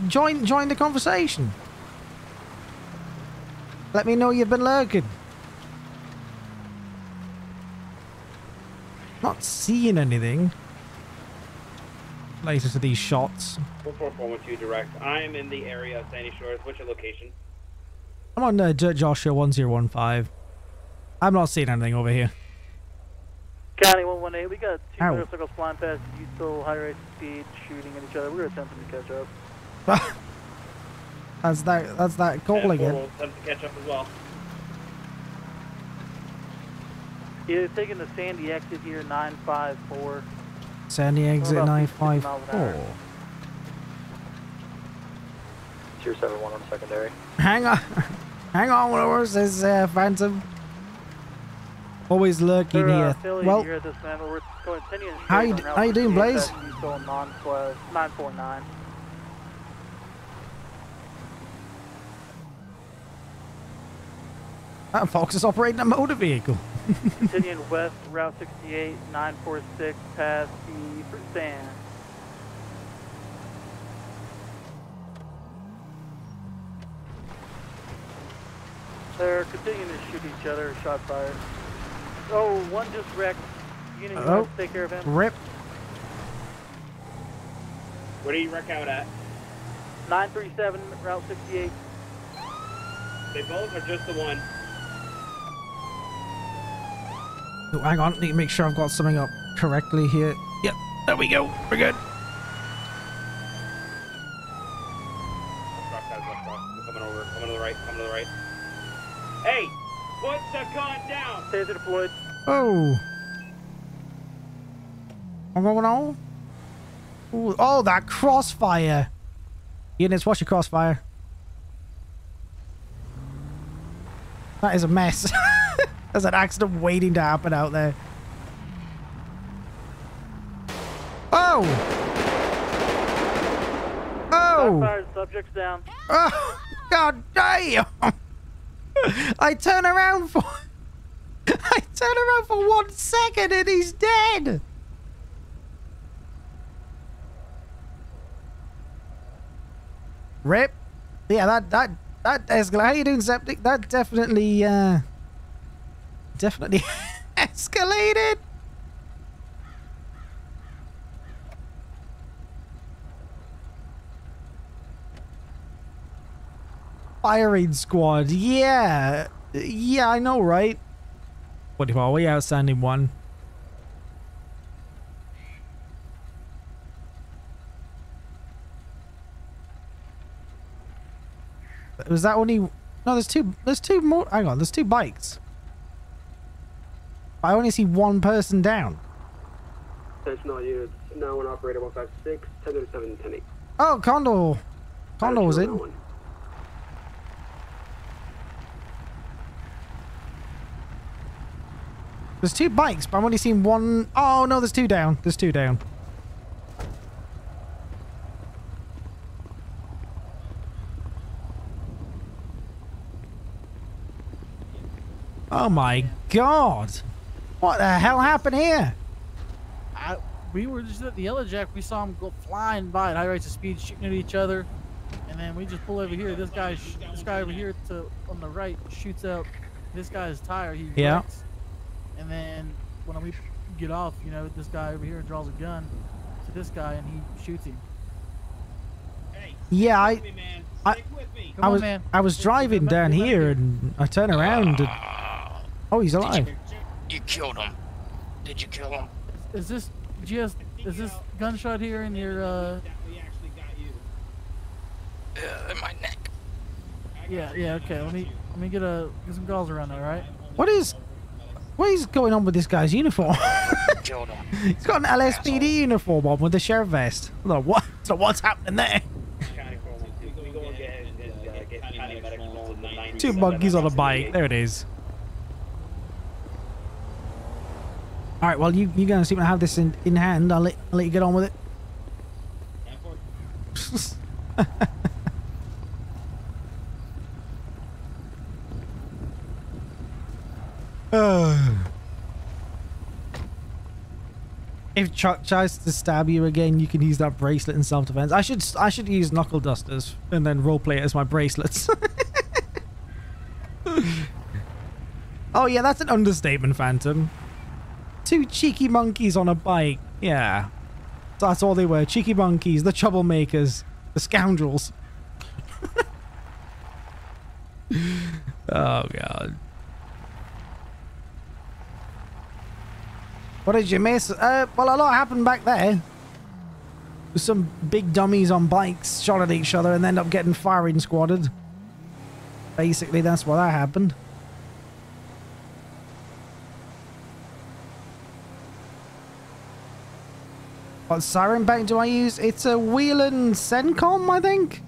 join the conversation. Let me know you've been lurking. Not seeing anything. Later to these shots. 44112 direct. I am in the area of Sandy Shores. What's your location? I'm on Joshua 1015. I'm not seeing anything over here. County 118. We got two motorcycles flying past you, still high rate speed, shooting at each other. We're attempting to catch up. That's that call again. We'll attempt to catch up as well. Yeah, taking the Sandy exit here, 954. Sandy exit 954. 271 on secondary. Hang on, where's this Phantom? Always lurking here. Well, here at this man. We're how you doing, Blaze? 949. That fox is operating a motor vehicle. Continuing west, Route 68, 946, past the for sand. They're continuing to shoot each other, shot fired. Oh, one just wrecked. You need to take care of him. Rip. Where do you wreck out at? 937, Route 68. They both are just the one. Oh, hang on, need to make sure I've got something up correctly here. Yep, there we go. We're good. Left rock, guys, left rock. We're coming over. Coming to the right. Coming to the right. Hey, put the gun down. Stay deployed. Oh. I'm going on. Ooh, oh, that crossfire. Units, watch your crossfire. That is a mess. There's an accident waiting to happen out there. Oh! Oh! Subjects down. Oh! God damn! I turn around for 1 second and he's dead. Rip. Yeah, that escalated. How you doing, Septic? That definitely definitely escalated. Firing squad. Yeah. Yeah, I know, right? What are we? Outstanding one. Was that only... No, there's two more... Hang on, there's two bikes. I only see one person down. Attention all units. Now on operator 156, 1007, 10-8. Oh, Condor. Condor was in. There's two bikes, but I've only seen one... Oh, no, there's two down. There's two down. Oh, my God. What the hell happened here? We were just at the Yellowjack. We saw him go flying by at high rates of speed, shooting at each other. And then we just pull over here. This guy over here on the right shoots out this guy's tire. He wrecks. And then when we get off, you know, this guy over here draws a gun to this guy and he shoots him. Hey, yeah, I was driving down here and I turn around and oh, he's alive. You killed him. Did you kill him? Is this just gunshot here in your we actually got you. In my neck. Yeah, yeah, okay. Let me get some gauze around that, all right? What is going on with this guy's uniform? He's got an LSPD uniform on with a sheriff vest. I don't know what, so what's happening there? Two monkeys on a bike. There it is. All right. Well, you guys seem to have this in hand. I'll let you get on with it. If Chuck tries to stab you again, you can use that bracelet in self-defense. I should use knuckle dusters and then roleplay it as my bracelets. Oh yeah, that's an understatement, Phantom. Two cheeky monkeys on a bike. Yeah, that's all they were. Cheeky monkeys, the troublemakers, the scoundrels. Oh God. What did you miss? Well, a lot happened back there. Some big dummies on bikes shot at each other and ended up getting firing squadded. Basically, that's what that happened. What siren bank do I use? It's a Whelan Sencom, I think.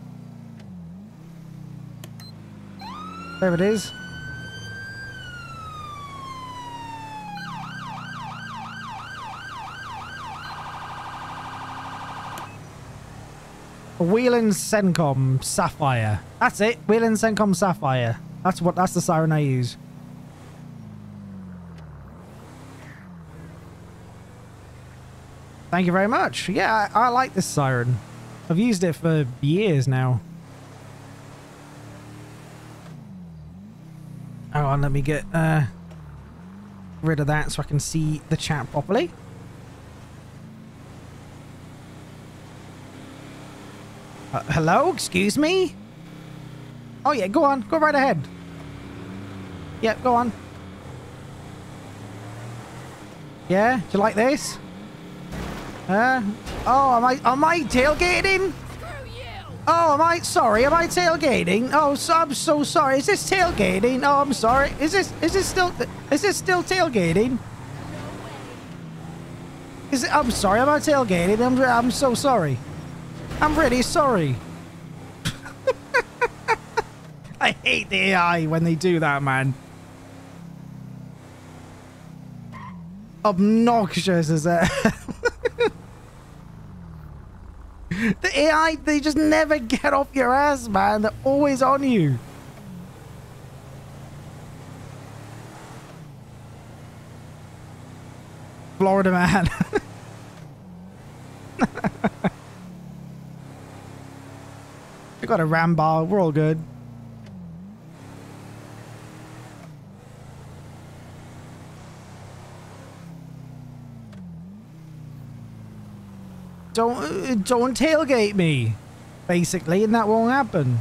There it is. Whelan Sencom Sapphire. That's it. Whelan Sencom Sapphire. That's the siren I use. Thank you very much. Yeah, I like this siren. I've used it for years now. Hang on, let me get rid of that so I can see the chat properly. Hello? Excuse me? Oh yeah, go on. Go right ahead. Yeah, go on. Yeah? Do you like this? Oh, am I tailgating? Screw you! Oh, am I tailgating? Oh, so, I'm so sorry. Is this tailgating? Oh, I'm sorry. Is this still tailgating? Is it, I'm sorry, am I tailgating? I'm so sorry. I'm really sorry. I hate the AI when they do that, man. Obnoxious is that? The AI, they just never get off your ass, man. They're always on you. Florida man. Got a ram bar, we're all good. Don't tailgate me, basically, and that won't happen.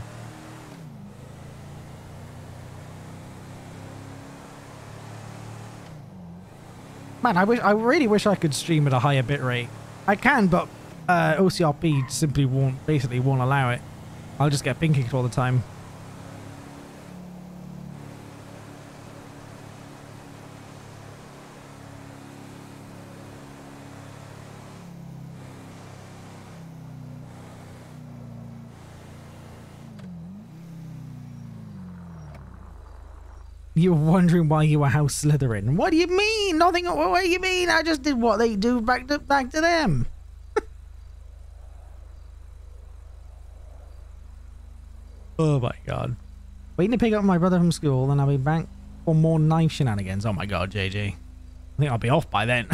Man, I really wish I could stream at a higher bit rate. I can, but OCRP simply won't allow it. I'll just get ping kicked all the time. You were wondering why you were house slithering. What do you mean? Nothing. What do you mean? I just did what they do back to them. Oh my god. Waiting to pick up my brother from school, then I'll be back for more knife shenanigans. Oh my god, JJ. I think I'll be off by then.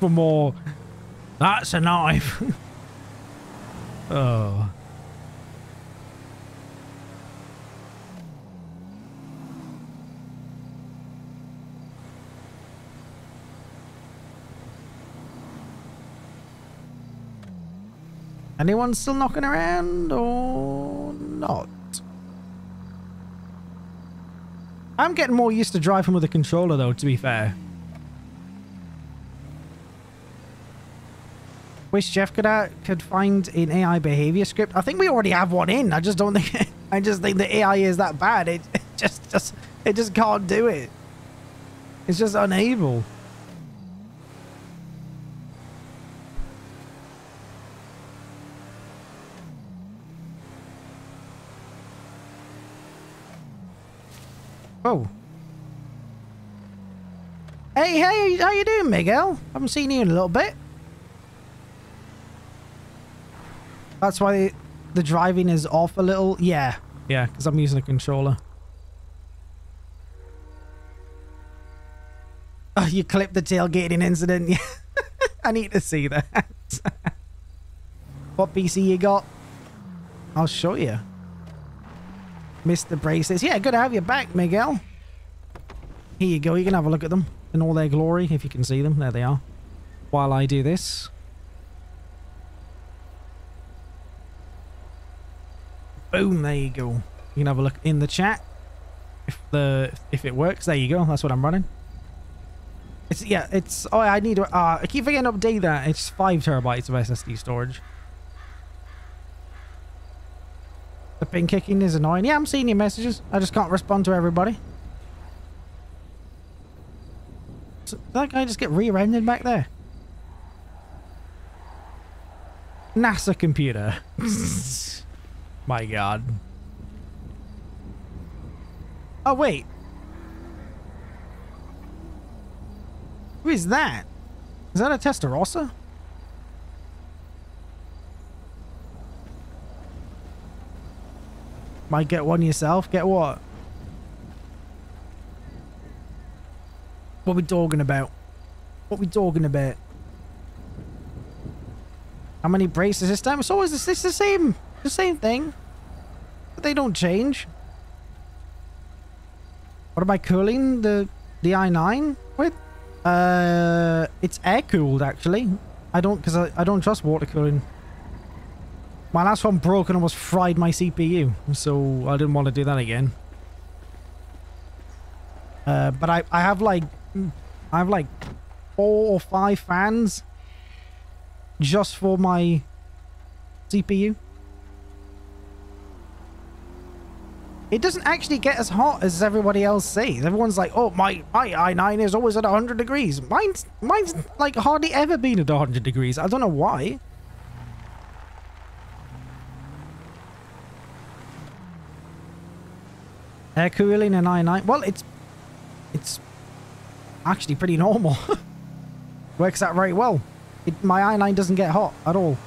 For more. That's a knife. Oh. Anyone still knocking around or not? I'm getting more used to driving with a controller though, to be fair. Wish Jeff could find an AI behavior script. I think we already have one in. I just don't think the AI is that bad. It just can't do it. It's just unable. Oh. Hey, how you doing, Miguel? Haven't seen you in a little bit. That's why the driving is off a little. Yeah, because I'm using a controller. Oh, you clipped the tailgating incident. Yeah. I need to see that. What PC you got? I'll show you. Mr. Braces. Yeah, good to have you back, Miguel. Here you go. You can have a look at them in all their glory, if you can see them. There they are. While I do this. Boom. There you go. You can have a look in the chat. If it works. There you go. That's what I'm running. It's... Oh, I need to... I keep forgetting to update that. It's 5 terabytes of SSD storage. The pin kicking is annoying. Yeah, I'm seeing your messages. I just can't respond to everybody. Did that guy just get rear-ended back there? NASA computer. My god. Oh, wait. Who is that? Is that a Testarossa? Might get one yourself. Get what? What we talking about? What we talking about? How many braces this time? It's always this. It's the same thing. But they don't change. What am I cooling the i9 with? It's air cooled actually. I don't trust water cooling. My last one broke and almost fried my CPU, so I didn't want to do that again. But I have like 4 or 5 fans just for my CPU. It doesn't actually get as hot as everybody else says. Everyone's like, oh, my i9 is always at 100 degrees. Mine's like hardly ever been at 100 degrees. I don't know why. Air cooling and i9. Well, it's actually pretty normal. Works out very well. My i9 doesn't get hot at all.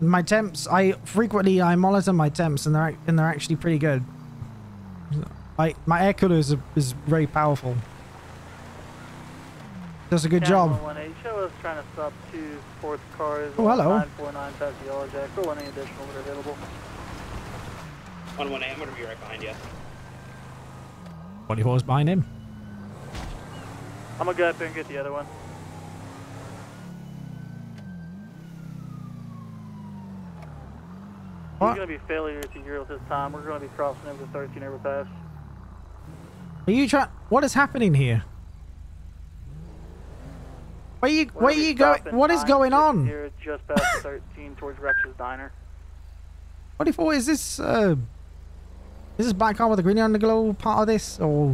My temps, I frequently monitor my temps, and they're actually pretty good. My air cooler is very powerful. Does a good job. Show us trying to stop 2 sports cars. Oh, hello. 949 past Yellowjack for any additional that are available. 118, I'm going to be right behind you. 24's behind him. I'm going to go up there and get the other one. What? There's going to be failure to Euro this time. We're going to be crossing over the 13 overpass. Are you trying? What is happening here? Where are you going? What is going on? Here, just past 13 towards Rex's Diner. 24, is this black car with the green underglow part of this, or?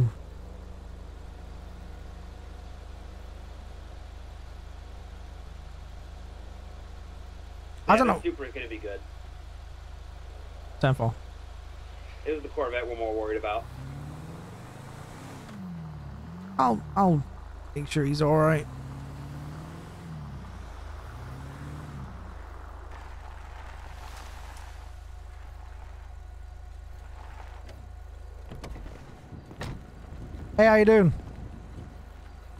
Yeah, I don't know. Super is going to be good. 10-4. It was the Corvette we're more worried about. I'll make sure he's all right. Hey, how you doing?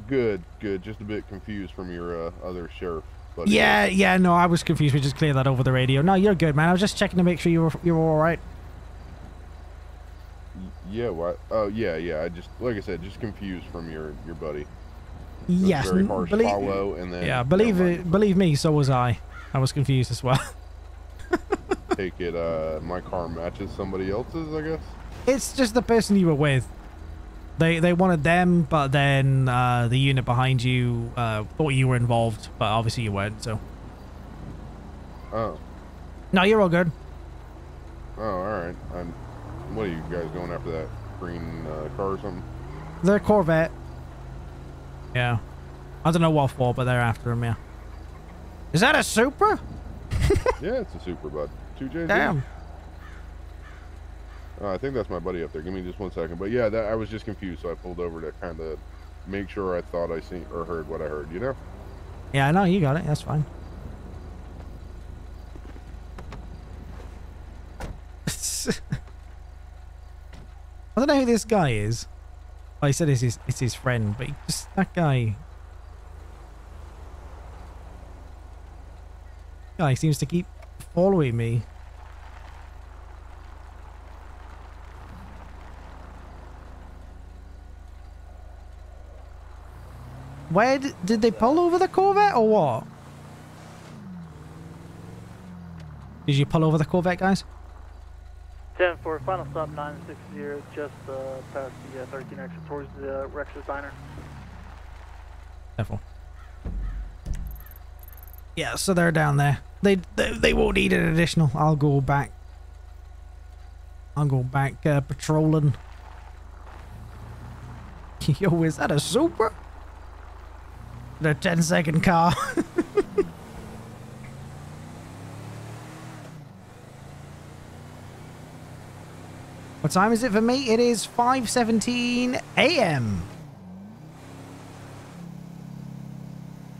Good, good. Just a bit confused from your other sheriff buddy. Yeah, yeah. No, I was confused. We just cleared that over the radio. No, you're good, man. I was just checking to make sure you were all right. Yeah. Why? Oh, yeah, yeah. I just, like I said, just confused from your buddy. Yes. Very harsh follow, and then yeah. Believe me. So was I. I was confused as well. Take it. My car matches somebody else's, I guess. It's just the person you were with. They wanted them, but then the unit behind you thought you were involved, but obviously you weren't, so. Oh. No, you're all good. Oh, alright. What are you guys going after, that green car or something? They're Corvette. Yeah. I don't know what for, but they're after him, yeah. Is that a Supra? Yeah, it's a Supra, bud. 2JZ. Damn. I think that's my buddy up there. Give me just 1 second. But yeah, I was just confused, so I pulled over to kind of make sure I thought I seen or heard what I heard, you know? Yeah, I know. You got it. That's fine. I don't know who this guy is. Well, he said it's his friend, but that guy... That guy seems to keep following me. Where did they pull over the Corvette or what? Did you pull over the Corvette, guys? 10-4, final stop 960, just past the 13 exit towards the Rex's Diner. 10-4. Yeah, so they're down there. They won't need an additional. I'll go back. Patrolling. Yo, is that a Supra? A 10-second car. What time is it for me? It is 5:17 a.m.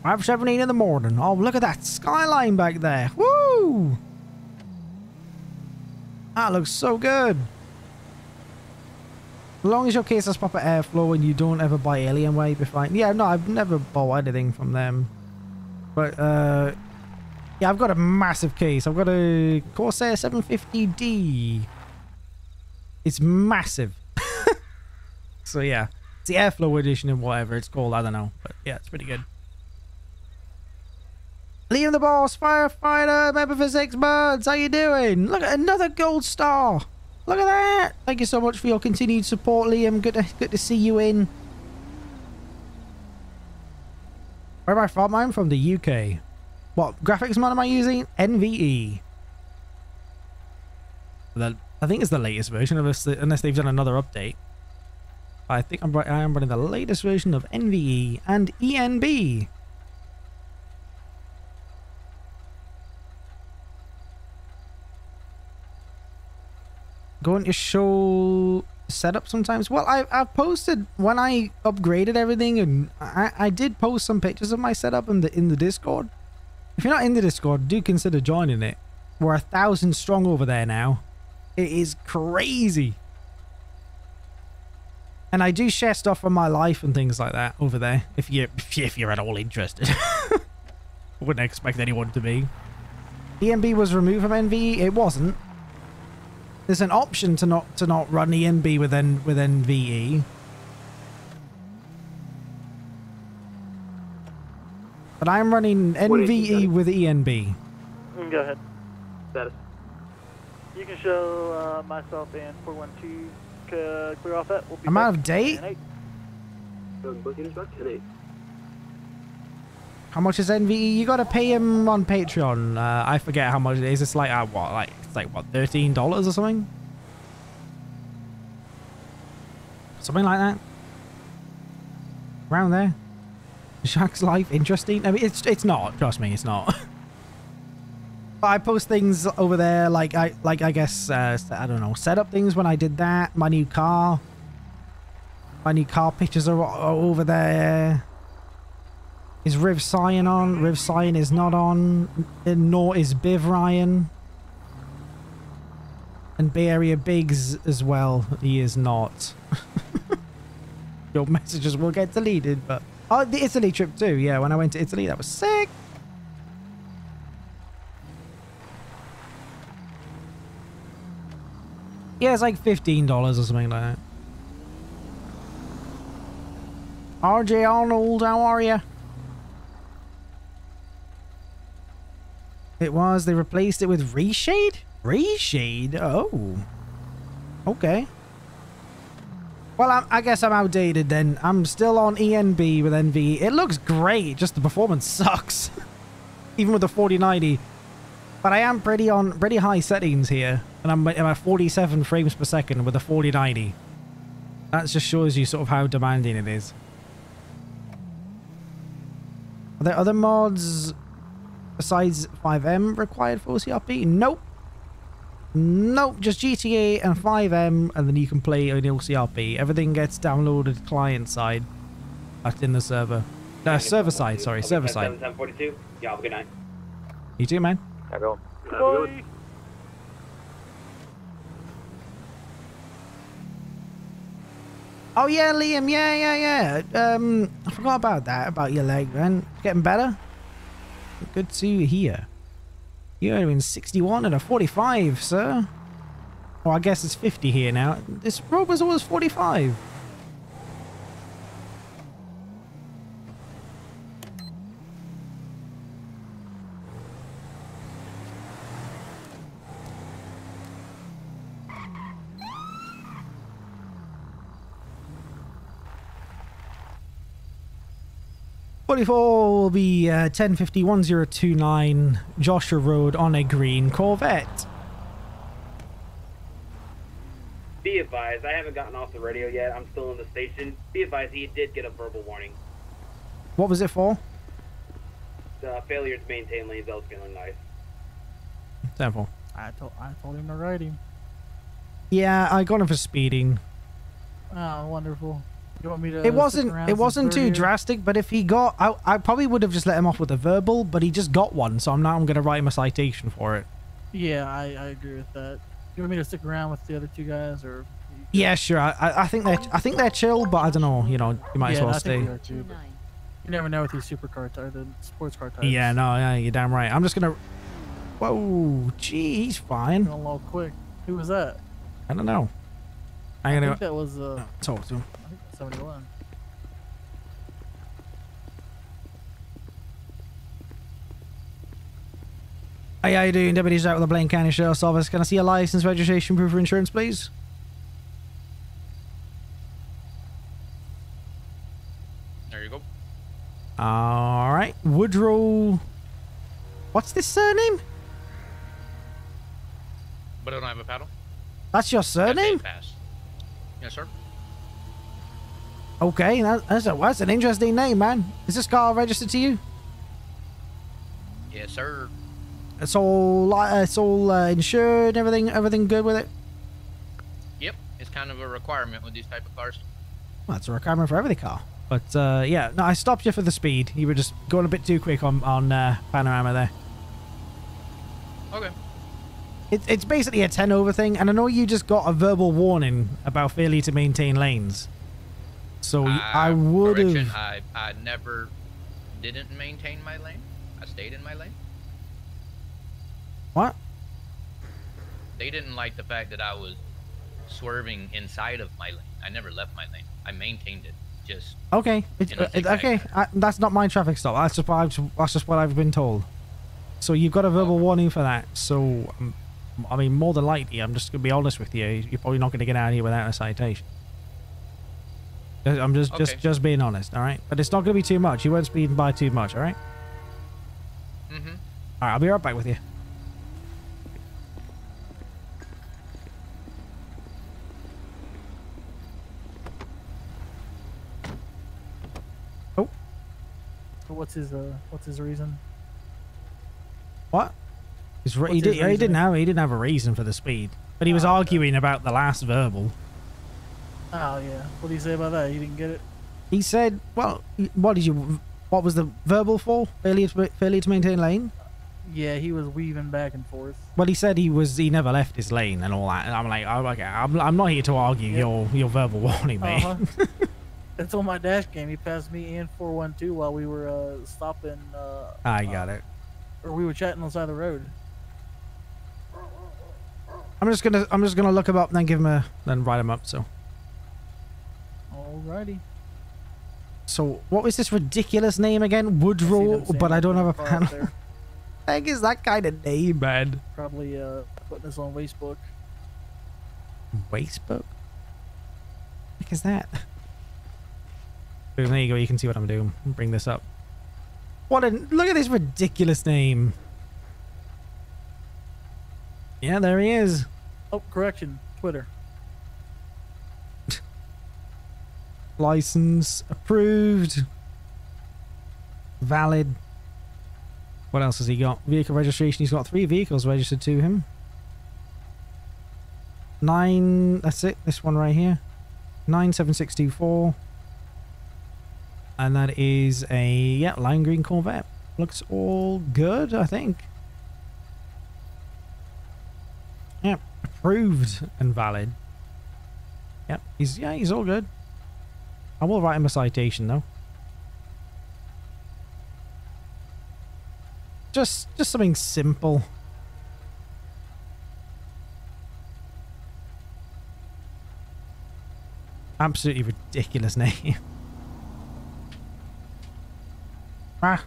5:17 in the morning. Oh, look at that skyline back there. Woo! That looks so good. As long as your cases pop at Airflow and you don't ever buy Alienware, you'll be fine. Yeah, no, I've never bought anything from them. But, yeah, I've got a massive case. I've got a Corsair 750D. It's massive. So, yeah. It's the Airflow edition and whatever it's called. I don't know. But, yeah, it's pretty good. Liam the Boss, firefighter, member for 6 months. How you doing? Look at another gold star. Look at that! Thank you so much for your continued support, Liam. Good to see you in. Where am I from? I'm from the UK. What graphics mod am I using? NVE. I think it's the latest version of this, unless they've done another update. I think I am running the latest version of NVE and ENB. Going to show setup sometimes. Well, I've posted when I upgraded everything, and I did post some pictures of my setup in the Discord. If you're not in the Discord, do consider joining it. We're 1,000 strong over there now. It is crazy. And I do share stuff from my life and things like that over there. If you're at all interested. Wouldn't expect anyone to be. EMB was removed from NVE. It wasn't. There's an option to not run ENB with NVE. But I'm running NVE with ENB. Go ahead. Status. You can show myself and 412 clear off that. We'll be I'm out of date? 10-8. How much is NVE? You gotta pay him on Patreon. I forget how much it is. It's like what, like it's like what, $13 or something? Something like that. Around there. Shaq's life interesting. I mean, it's not. Trust me, it's not. But I post things over there, like I guess I don't know, setup things when I did that. My new car. My new car pictures are over there. Is Riv Cyan on? Riv Cyan is not on. Nor is Biv Ryan. And Bay Area Biggs as well. He is not. Your messages will get deleted, but... Oh, the Italy trip too. Yeah, when I went to Italy, that was sick. Yeah, it's like $15 or something like that. RJ Arnold, how are you? It was. They replaced it with Reshade? Reshade? Oh. Okay. Well, I guess I'm outdated then. I'm still on ENB with NVE. It looks great, just the performance sucks. Even with the 4090. But I am pretty high settings here. And I'm at 47 frames per second with a 4090. That just shows you sort of how demanding it is. Are there other mods... besides FiveM required for OCRP? Nope. Nope, just GTA and FiveM, and then you can play on OCRP. Everything gets downloaded client side. That's in the server. No, server side, sorry, server side. 742. Yeah, have a good night. You too, man. Hi, everyone. Bye. Oh yeah, Liam, yeah. I forgot about that, about your leg, man. Getting better? Good to hear. You're in 61 and a 45, sir. Well, I guess it's 50 here now. This road was always 45. Will be 1050-1029 Joshua Road on a green Corvette. Be advised, I haven't gotten off the radio yet. I'm still in the station. Be advised, he did get a verbal warning. What was it for? Failure to maintain lanes, I was feeling nice. Simple. I told him to ride him. Yeah, I got him for speeding. Oh, wonderful. You want me to it wasn't too drastic, but if he got, I probably would have just let him off with a verbal, but he just got one, so I'm going to write him a citation for it. Yeah, I agree with that. You want me to stick around with the other two guys, or? Yeah, sure. I think they're chill, but I don't know. You know, you might as well stay. Too, you never know with these supercar tires, the sports car tires. Yeah, no, yeah, you're damn right. I'm just gonna. Whoa, gee, he's fine. Going a little quick. Who was that? I don't know. I'm gonna. I think that was talk to him. 71. Hey, how you doing? Deputies out with the Blaine County Sheriff's Office. Can I see a license, registration, proof of insurance, please? There you go. All right, Woodrow. What's this surname? But I don't have a paddle. That's your surname. Pass. Yes, sir. Okay, that's an interesting name, man. Is this car registered to you? Yes, sir. It's all insured. Everything good with it? Yep, it's kind of a requirement with these type of cars. Well, it's a requirement for every car. But yeah, no, I stopped you for the speed. You were just going a bit too quick on Panorama there. Okay. It's basically a 10 over thing, and I know you just got a verbal warning about failure to maintain lanes. So I would have. I never didn't maintain my lane. I stayed in my lane. What? They didn't like the fact that I was swerving inside of my lane. I never left my lane. I maintained it. Just okay. Okay, that's not my traffic stop. That's just what I've been told. So you've got a verbal warning for that. So, I mean, more than likely, I'm just gonna be honest with you. You're probably not gonna get out of here without a citation. I'm just being honest, all right? But it's not gonna be too much. You weren't speeding by too much, all right? Mm-hmm. All right, I'll be right back with you. What's his reason? What? He didn't have a reason for the speed, but he was arguing about the last verbal. Oh yeah. What did he say about that? You didn't get it. He said, "Well, what was the verbal for? Failure to maintain lane." Yeah, he was weaving back and forth. Well, he said he never left his lane and all that. And I'm like, oh, okay, I'm not here to argue your verbal warning, mate. It's on my dash cam. He passed me in 412 while we were stopping. I got it. Or we were chatting on the side of the road. I'm just gonna look him up and then give him a write him up. So. Alrighty. So what was this ridiculous name again? Woodrow, but I don't have a panel. What the heck is that kind of name, man? Probably putting this on Facebook. Facebook? What the heck is that? There you go. You can see what I'm doing. Bring this up. What a look at this ridiculous name. Yeah, there he is. Oh, correction. Twitter. License approved. Valid. What else has he got? Vehicle registration. He's got 3 vehicles registered to him. 9. That's it. This one right here. 97624. And that is a lime green Corvette. Looks all good, I think. Yep, approved and valid. Yep, he's all good. I will write him a citation though. Just something simple. Absolutely ridiculous name. Ah.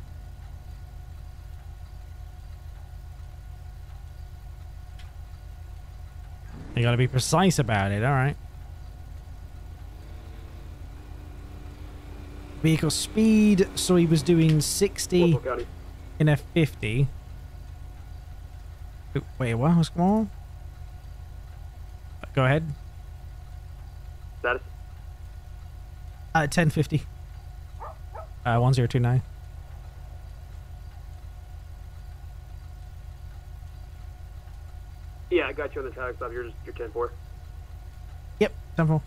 You gotta be precise about it, alright. Vehicle speed, so he was doing 60 in a 50. Wait, what? What's going on? Go ahead. Status? 1050. 1029. Yeah, I got you on the tags up. You're 10-4. Yep, 10-4.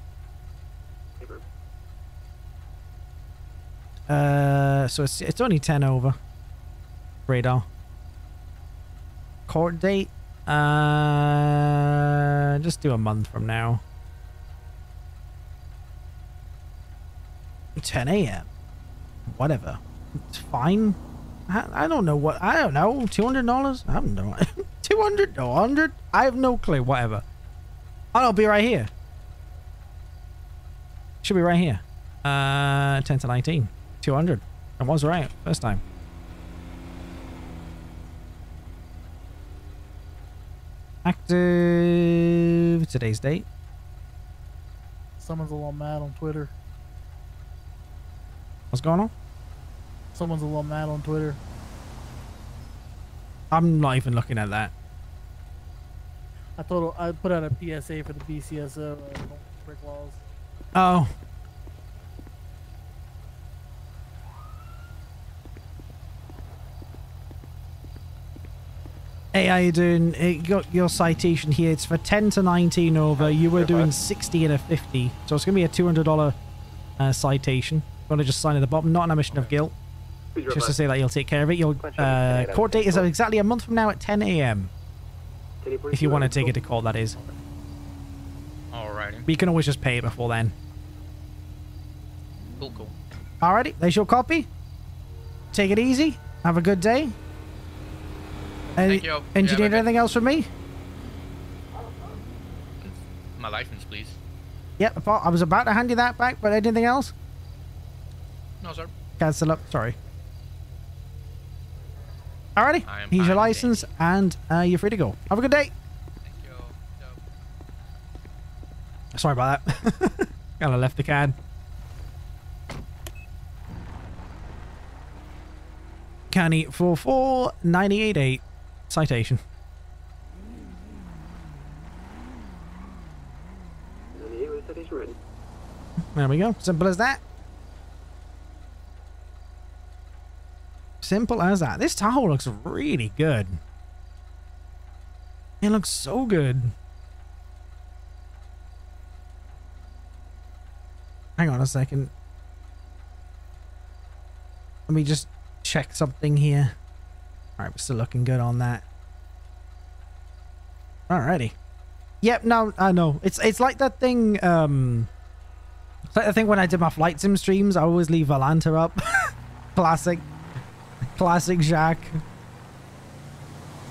So it's only 10 over. Radar. Court date. Just do a month from now. 10 a.m. Whatever. It's fine. I don't know what. I don't know. $200. I don't know. 200? No, 100? I have no clue. Whatever. I'll be right here. Should be right here. 10 to 19. 200. I was right. First time. Active. Today's date. Someone's a little mad on Twitter. What's going on? Someone's a little mad on Twitter. I'm not even looking at that. I told him I put out a PSA for the BCSO. Don't brick walls. Oh. Hey, how you doing? You got your citation here. It's for 10 to 19 over. You were doing 60 and a 50. So it's going to be a $200 citation. You want to just sign at the bottom. Not an admission of guilt. Just to say that you'll take care of it. Your court date is exactly a month from now at 10 a.m. If you want to take it to court, that is. Alrighty. But you can always just pay it before then. Cool, cool. Alrighty, there's your copy. Take it easy. Have a good day. Thank you. And you need anything else from me? my license, please. Yep, I was about to hand you that back, but anything else? No, sir. Cancel up. Sorry. Alrighty. Here's your license, and you're free to go. Have a good day. Thank you. No. Sorry about that. Kind of left the can. Canny 44988 citation. There we go. Simple as that. Simple as that. This Tahoe looks really good. It looks so good. Hang on a second. Let me just check something here. Alright, we're still looking good on that. Alrighty. Yep, no, I know. It's like that thing, it's like the thing when I did my flight sim streams, I always leave Volanta up. Classic. Classic Jack.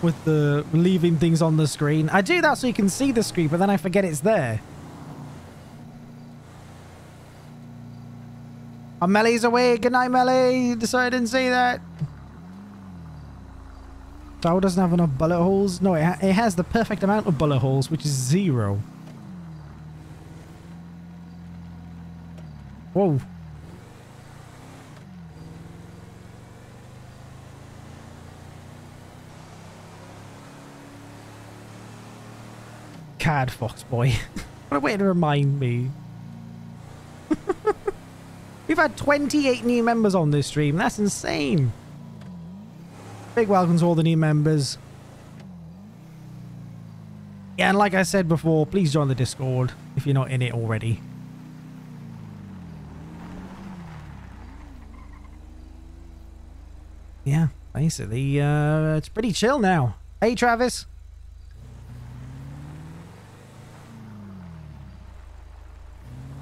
With the leaving things on the screen. I do that so you can see the screen, but then I forget it's there. Oh, Melly's away. Good night, Melly. Sorry I didn't see that. Tahoe doesn't have enough bullet holes. No, it has the perfect amount of bullet holes, which is 0. Whoa. Cad Fox boy. What a way to remind me. We've had 28 new members on this stream. That's insane. Big welcome to all the new members. Yeah, and like I said before, please join the Discord if you're not in it already. Yeah, basically, it's pretty chill now. Hey, Travis.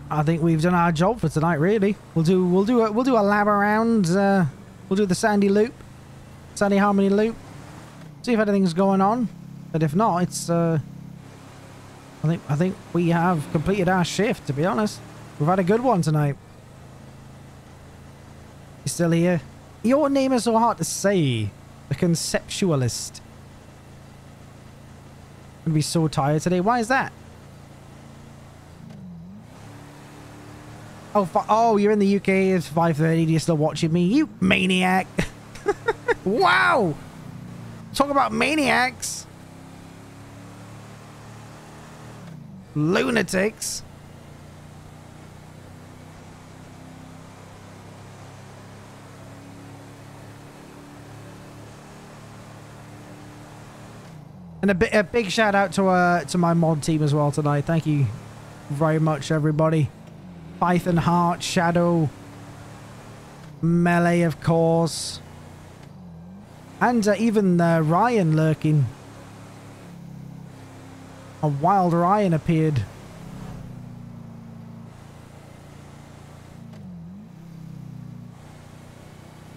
I think we've done our job for tonight, really. We'll do a lab around. We'll do the Sandy Loop, Sandy Harmony Loop. See if anything's going on, but if not, it's. I think we have completed our shift. To be honest, we've had a good one tonight. You still here? Your name is so hard to say. The Conceptualist. I'm going to be so tired today. Why is that? Oh, you're in the UK. It's 5:30. You're still watching me. You maniac. Wow. Talk about maniacs. Lunatics. And a big shout out to my mod team as well tonight. Thank you very much, everybody. Python, Heart, Shadow, Melee, of course. And even Ryan lurking. A wild Ryan appeared.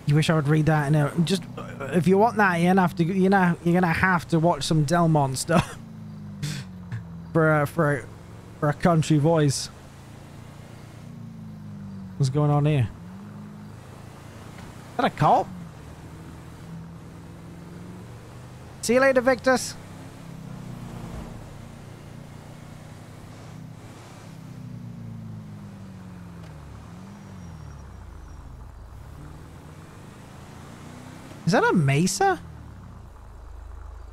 You wish I would read that in a... Just... If you want that, you're gonna have to watch some Delmont stuff for a country voice. What's going on here? Is that a cop? See you later, Victus. Is that a Mesa?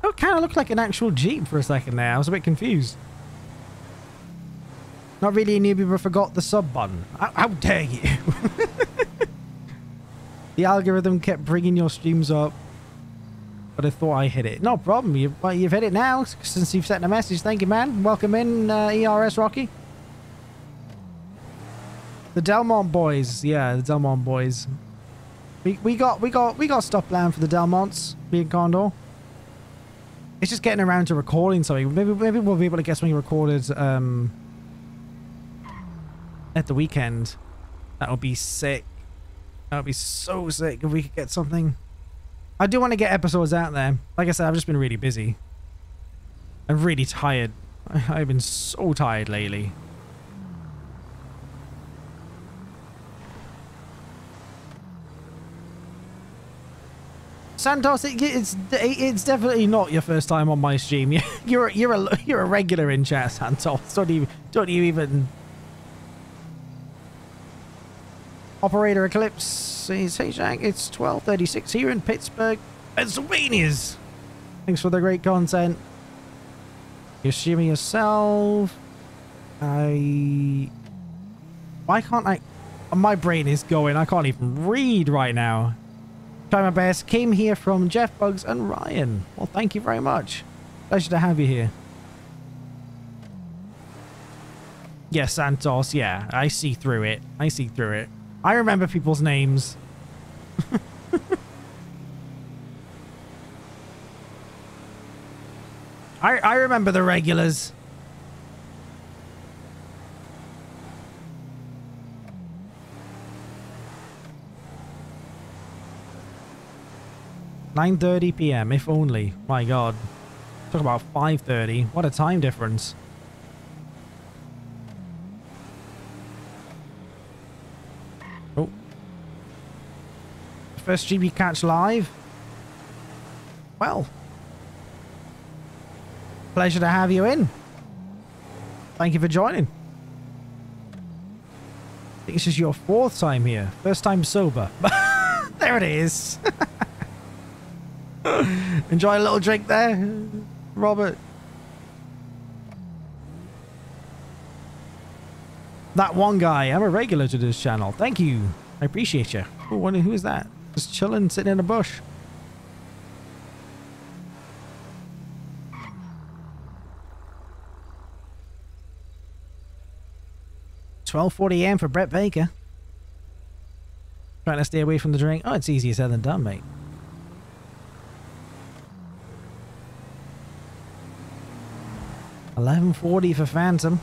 It kind of looked like an actual Jeep for a second there. I was a bit confused. Not really a newbie, but forgot the sub button. How dare you? The algorithm kept bringing your streams up, but I thought I hit it. No problem. You've hit it now since you've sent a message. Thank you, man. Welcome in, ERS Rocky. The Delmont boys. Yeah, the Delmont boys. We got stuff planned for the Delmonts, me and Condor. It's just getting around to recording something. Maybe we'll be able to get something recorded at the weekend. That would be sick. That would be so sick if we could get something. I do want to get episodes out there. Like I said, I've just been really busy. I'm really tired. I've been so tired lately. Santos, it's definitely not your first time on my stream. You're a regular in chat, Santos. Don't you even. Operator Eclipse is, hey Jack, it's 12:36 here in Pittsburgh, Pennsylvania. Thanks for the great content. Yoshimi yourself. Why can't I? My brain is going. I can't even read right now. Try my best. Came here from Jeff, Bugs, and Ryan. Well, thank you very much. Pleasure to have you here. Yes, Santos. Yeah, I see through it. I see through it. I remember people's names. I remember the regulars. $9:30 p.m. if only. My God. Talk about 5:30. What a time difference. Oh. First GB catch live. Well. Pleasure to have you in. Thank you for joining. I think this is your 4th time here. First time sober. There it is. Enjoy a little drink there, Robert. That one guy, I'm a regular to this channel. Thank you. I appreciate you. Ooh, who is that? Just chilling, sitting in a bush. $12:40 a.m. for Brett Baker. Trying to stay away from the drink. Oh, it's easier said than done, mate. $11:40 for Phantom.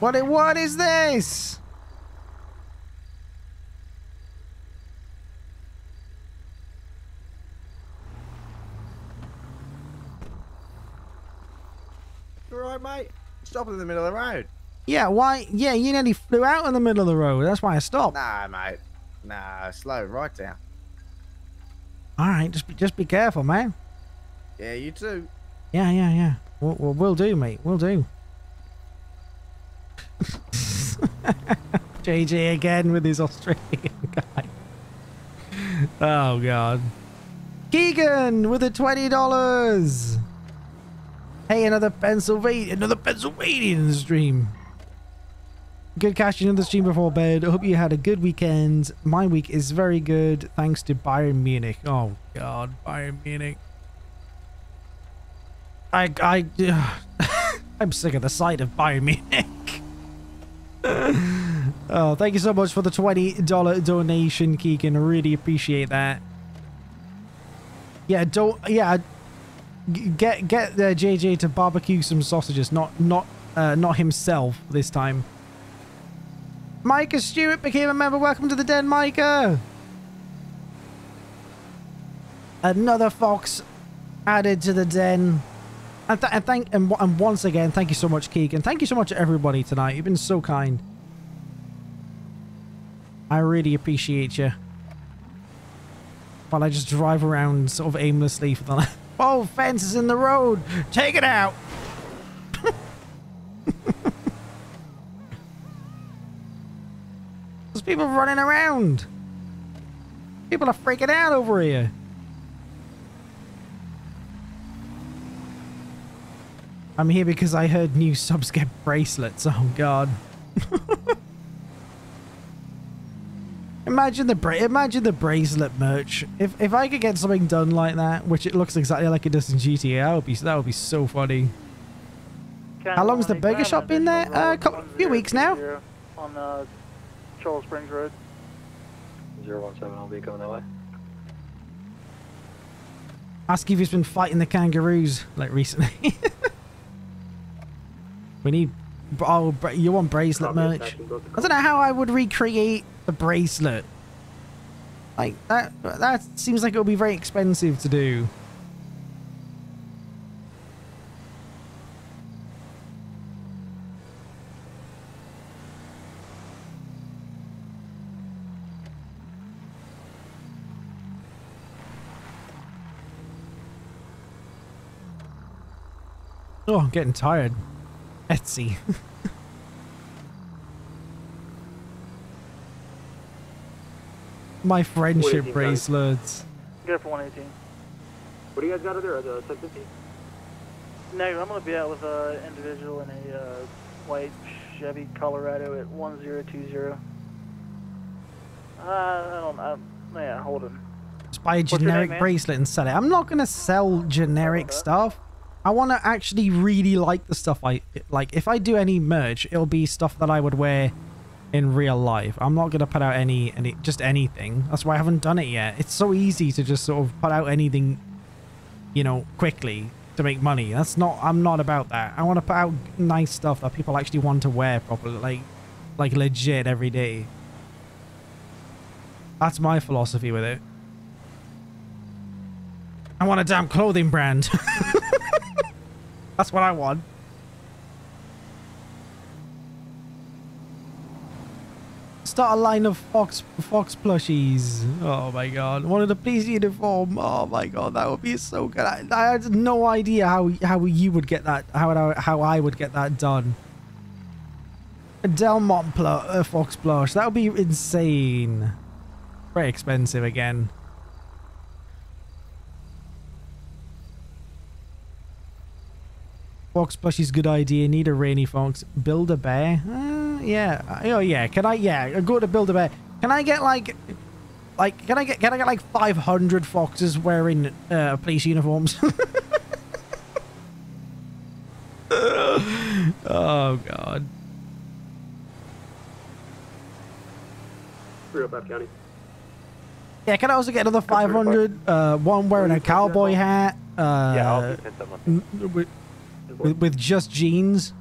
What is this? You alright, mate? Stop in the middle of the road. Yeah, why? Yeah, you nearly flew out in the middle of the road. That's why I stopped. Nah, mate. Nah, slow right down. All right, just be careful, man. Yeah, you too. Yeah. We'll do, mate. We'll do. JJ again with his Australian guy. Oh God. Keegan with the $20. Hey, another Pennsylvanian stream. Good catching another stream before bed. I hope you had a good weekend. My week is very good thanks to Bayern Munich. Oh God, Bayern Munich. I'm sick of the sight of Bayern Munich. Oh, thank you so much for the $20 donation, Keegan. I really appreciate that. Yeah, get JJ to barbecue some sausages, not himself this time. Micah Stewart became a member. Welcome to the den, Micah. Another fox added to the den. And once again, thank you so much, Keegan. Thank you so much to everybody tonight. You've been so kind. I really appreciate you. While I just drive around sort of aimlessly for the... Oh, fence is in the road. Take it out. People running around. People are freaking out over here. I'm here because I heard new subs get bracelets. Oh God. Imagine the bracelet merch. If I could get something done like that, which it looks exactly like it does in GTA, that would be so funny. How long's the burger shop been there? A few weeks now. On Charles Springs Road. 017, I'll be coming that way. Ask if he's been fighting the kangaroos, like, recently. We need... Oh, you want bracelet merch? I don't know how I would recreate the bracelet. Like, that seems like it would be very expensive to do. Oh, I'm getting tired. Etsy. My friendship bracelets. Go for 118. What do you guys got out there? The 650? No, I'm going to be out with an individual in a white Chevy Colorado at 1020. I don't know. Yeah, hold on. Just buy a generic bracelet and sell it. I'm not going to sell generic stuff. I want to actually really like the stuff I like. If I do any merch, it'll be stuff that I would wear in real life. I'm not going to put out any just anything. That's why I haven't done it yet. It's so easy to just sort of put out anything, you know, quickly to make money. That's not, I'm not about that. I want to put out nice stuff that people actually want to wear properly, like legit every day. That's my philosophy with it. I want a damn clothing brand. That's what I want. Start a line of fox plushies. Oh my god. Wanted a police uniform. Oh my god, that would be so good. I had no idea how you would get that, how I would get that done. A Delmont fox plush. That would be insane. Very expensive again. Fox plushies, good idea. Need a rainy fox. Build a bear. Yeah. Oh yeah. Can I? Yeah. Go to build a bear. Can I get like? Can I get like 500 foxes wearing police uniforms? Oh god. Yeah. Can I also get another 500? One wearing a cowboy hat. Yeah. I'll get someone. With just jeans. Are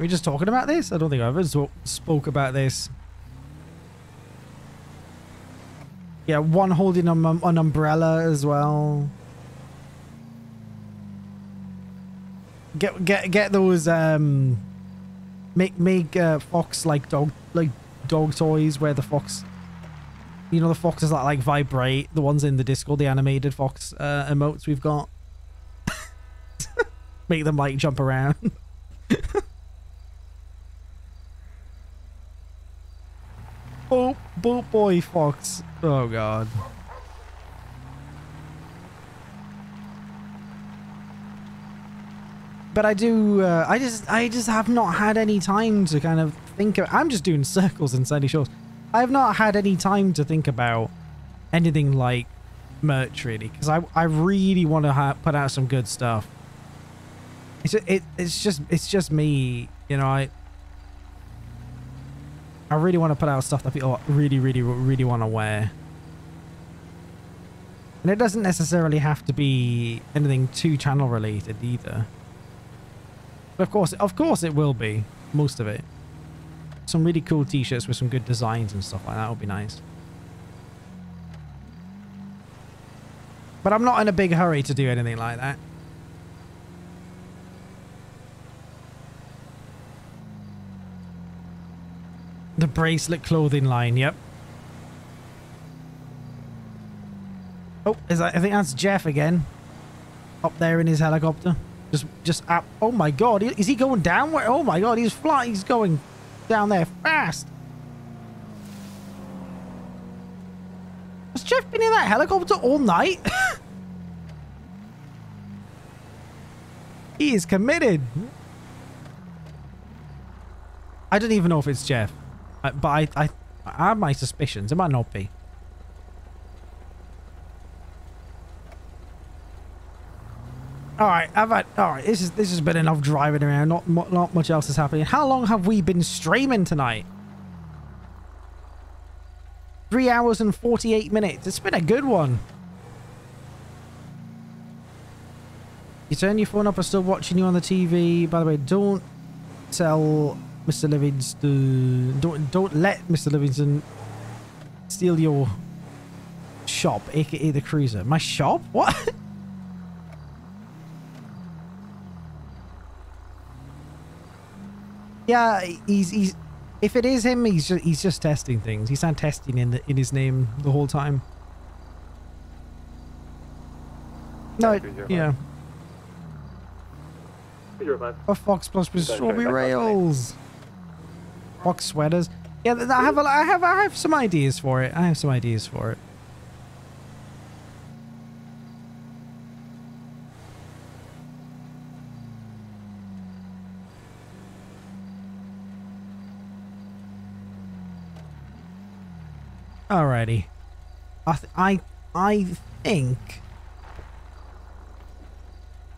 we just talking about this? I don't think I've ever spoke about this. Yeah, one holding an umbrella as well. Get those make fox like dog toys where the fox, you know, the foxes that like vibrate, the ones in the Discord, the animated fox emotes we've got. Make them like jump around. Boop boop boy fox. Oh god. But I do, I just have not had any time to kind of think of, I'm just doing circles in Sandy Shores. I have not had any time to think about anything like merch really, because I really want to put out some good stuff. It's just me, you know, I really want to put out stuff that people really want to wear. And it doesn't necessarily have to be anything too channel related either. But of course it will be. Most of it. Some really cool t-shirts with some good designs and stuff like that would be nice. But I'm not in a big hurry to do anything like that. The bracelet clothing line, yep. Oh, is that, I think that's Jeff again. Up there in his helicopter. Just up. Oh my god, is he going downward? Oh my god, he's flying. He's going down there fast. Has Jeff been in that helicopter all night? He is committed. I don't even know if it's Jeff, but I have my suspicions. It might not be. All right, all right. This has been enough driving around. Not much else is happening. How long have we been streaming tonight? 3 hours and 48 minutes. It's been a good one. You turn your phone up, I'm still watching you on the TV. By the way, don't tell Mr. Livingston, don't let Mr. Livingston steal your shop, aka the cruiser. My shop? What? Yeah, he's if it is him, he's just testing things. He's not testing in his name the whole time. No, yeah. A fox plus with strawberry rails. Fox sweaters. Yeah, I have some ideas for it. Alrighty. I think.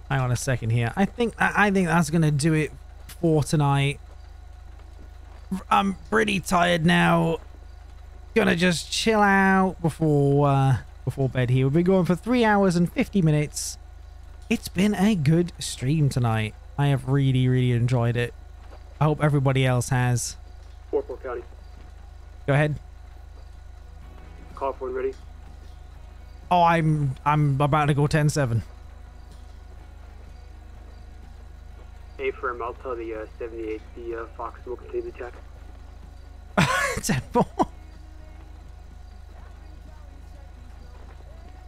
Hang on a second here. I think that's gonna do it for tonight. I'm pretty tired now. Gonna just chill out before before bed here. We've been going for 3 hours and 50 minutes. It's been a good stream tonight. I have really enjoyed it. I hope everybody else has. 44 County. Go ahead. Call for one ready. Oh, I'm about to go 10-7. Affirm, I'll tell the 78, the Fox will continue the check. 10-4.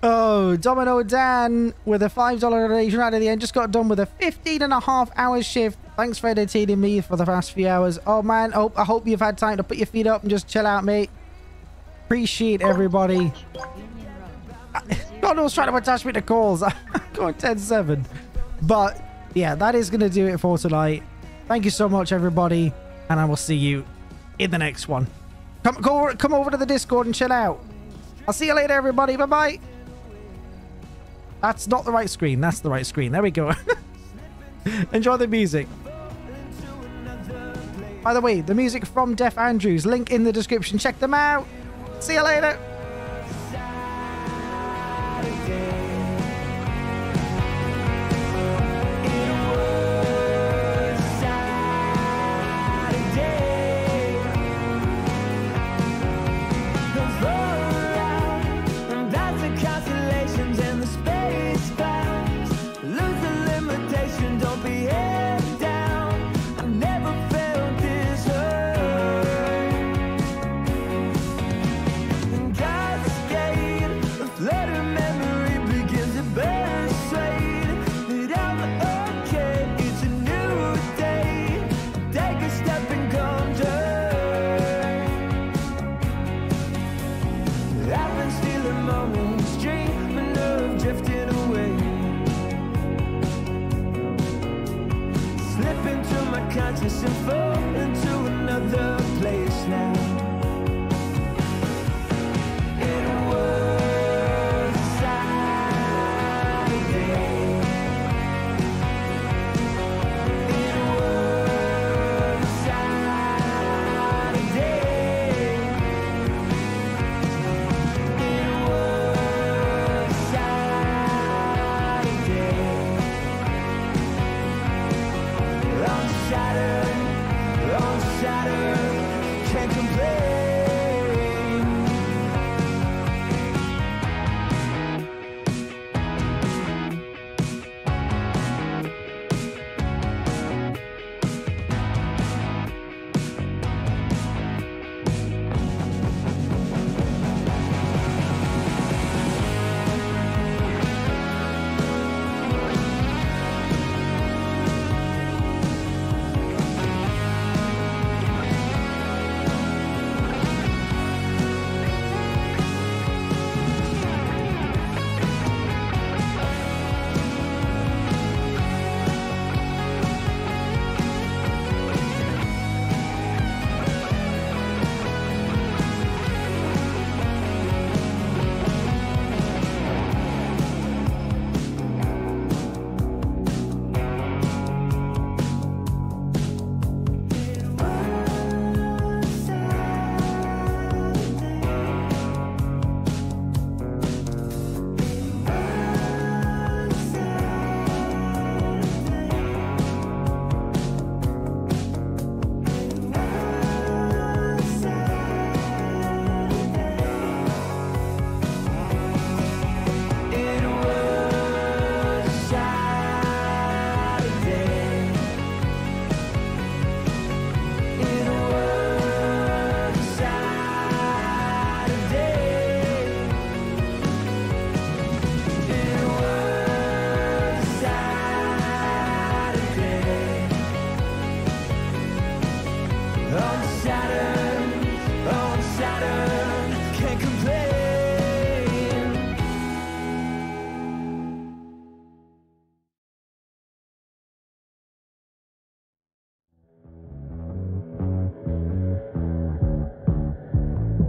Oh, Domino Dan with a $5 donation right at the end. Just got done with a 15.5-hour shift. Thanks for entertaining me for the past few hours. Oh, man. Oh, I hope you've had time to put your feet up and just chill out, mate. Appreciate everybody. God knows trying to attach me to calls. I'm going 10-7. But... yeah, that is going to do it for tonight. Thank you so much, everybody. And I will see you in the next one. Come over to the Discord and chill out. I'll see you later, everybody. Bye-bye. That's not the right screen. That's the right screen. There we go. Enjoy the music. By the way, the music from Def Andrews. Link in the description. Check them out. See you later.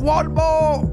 One more!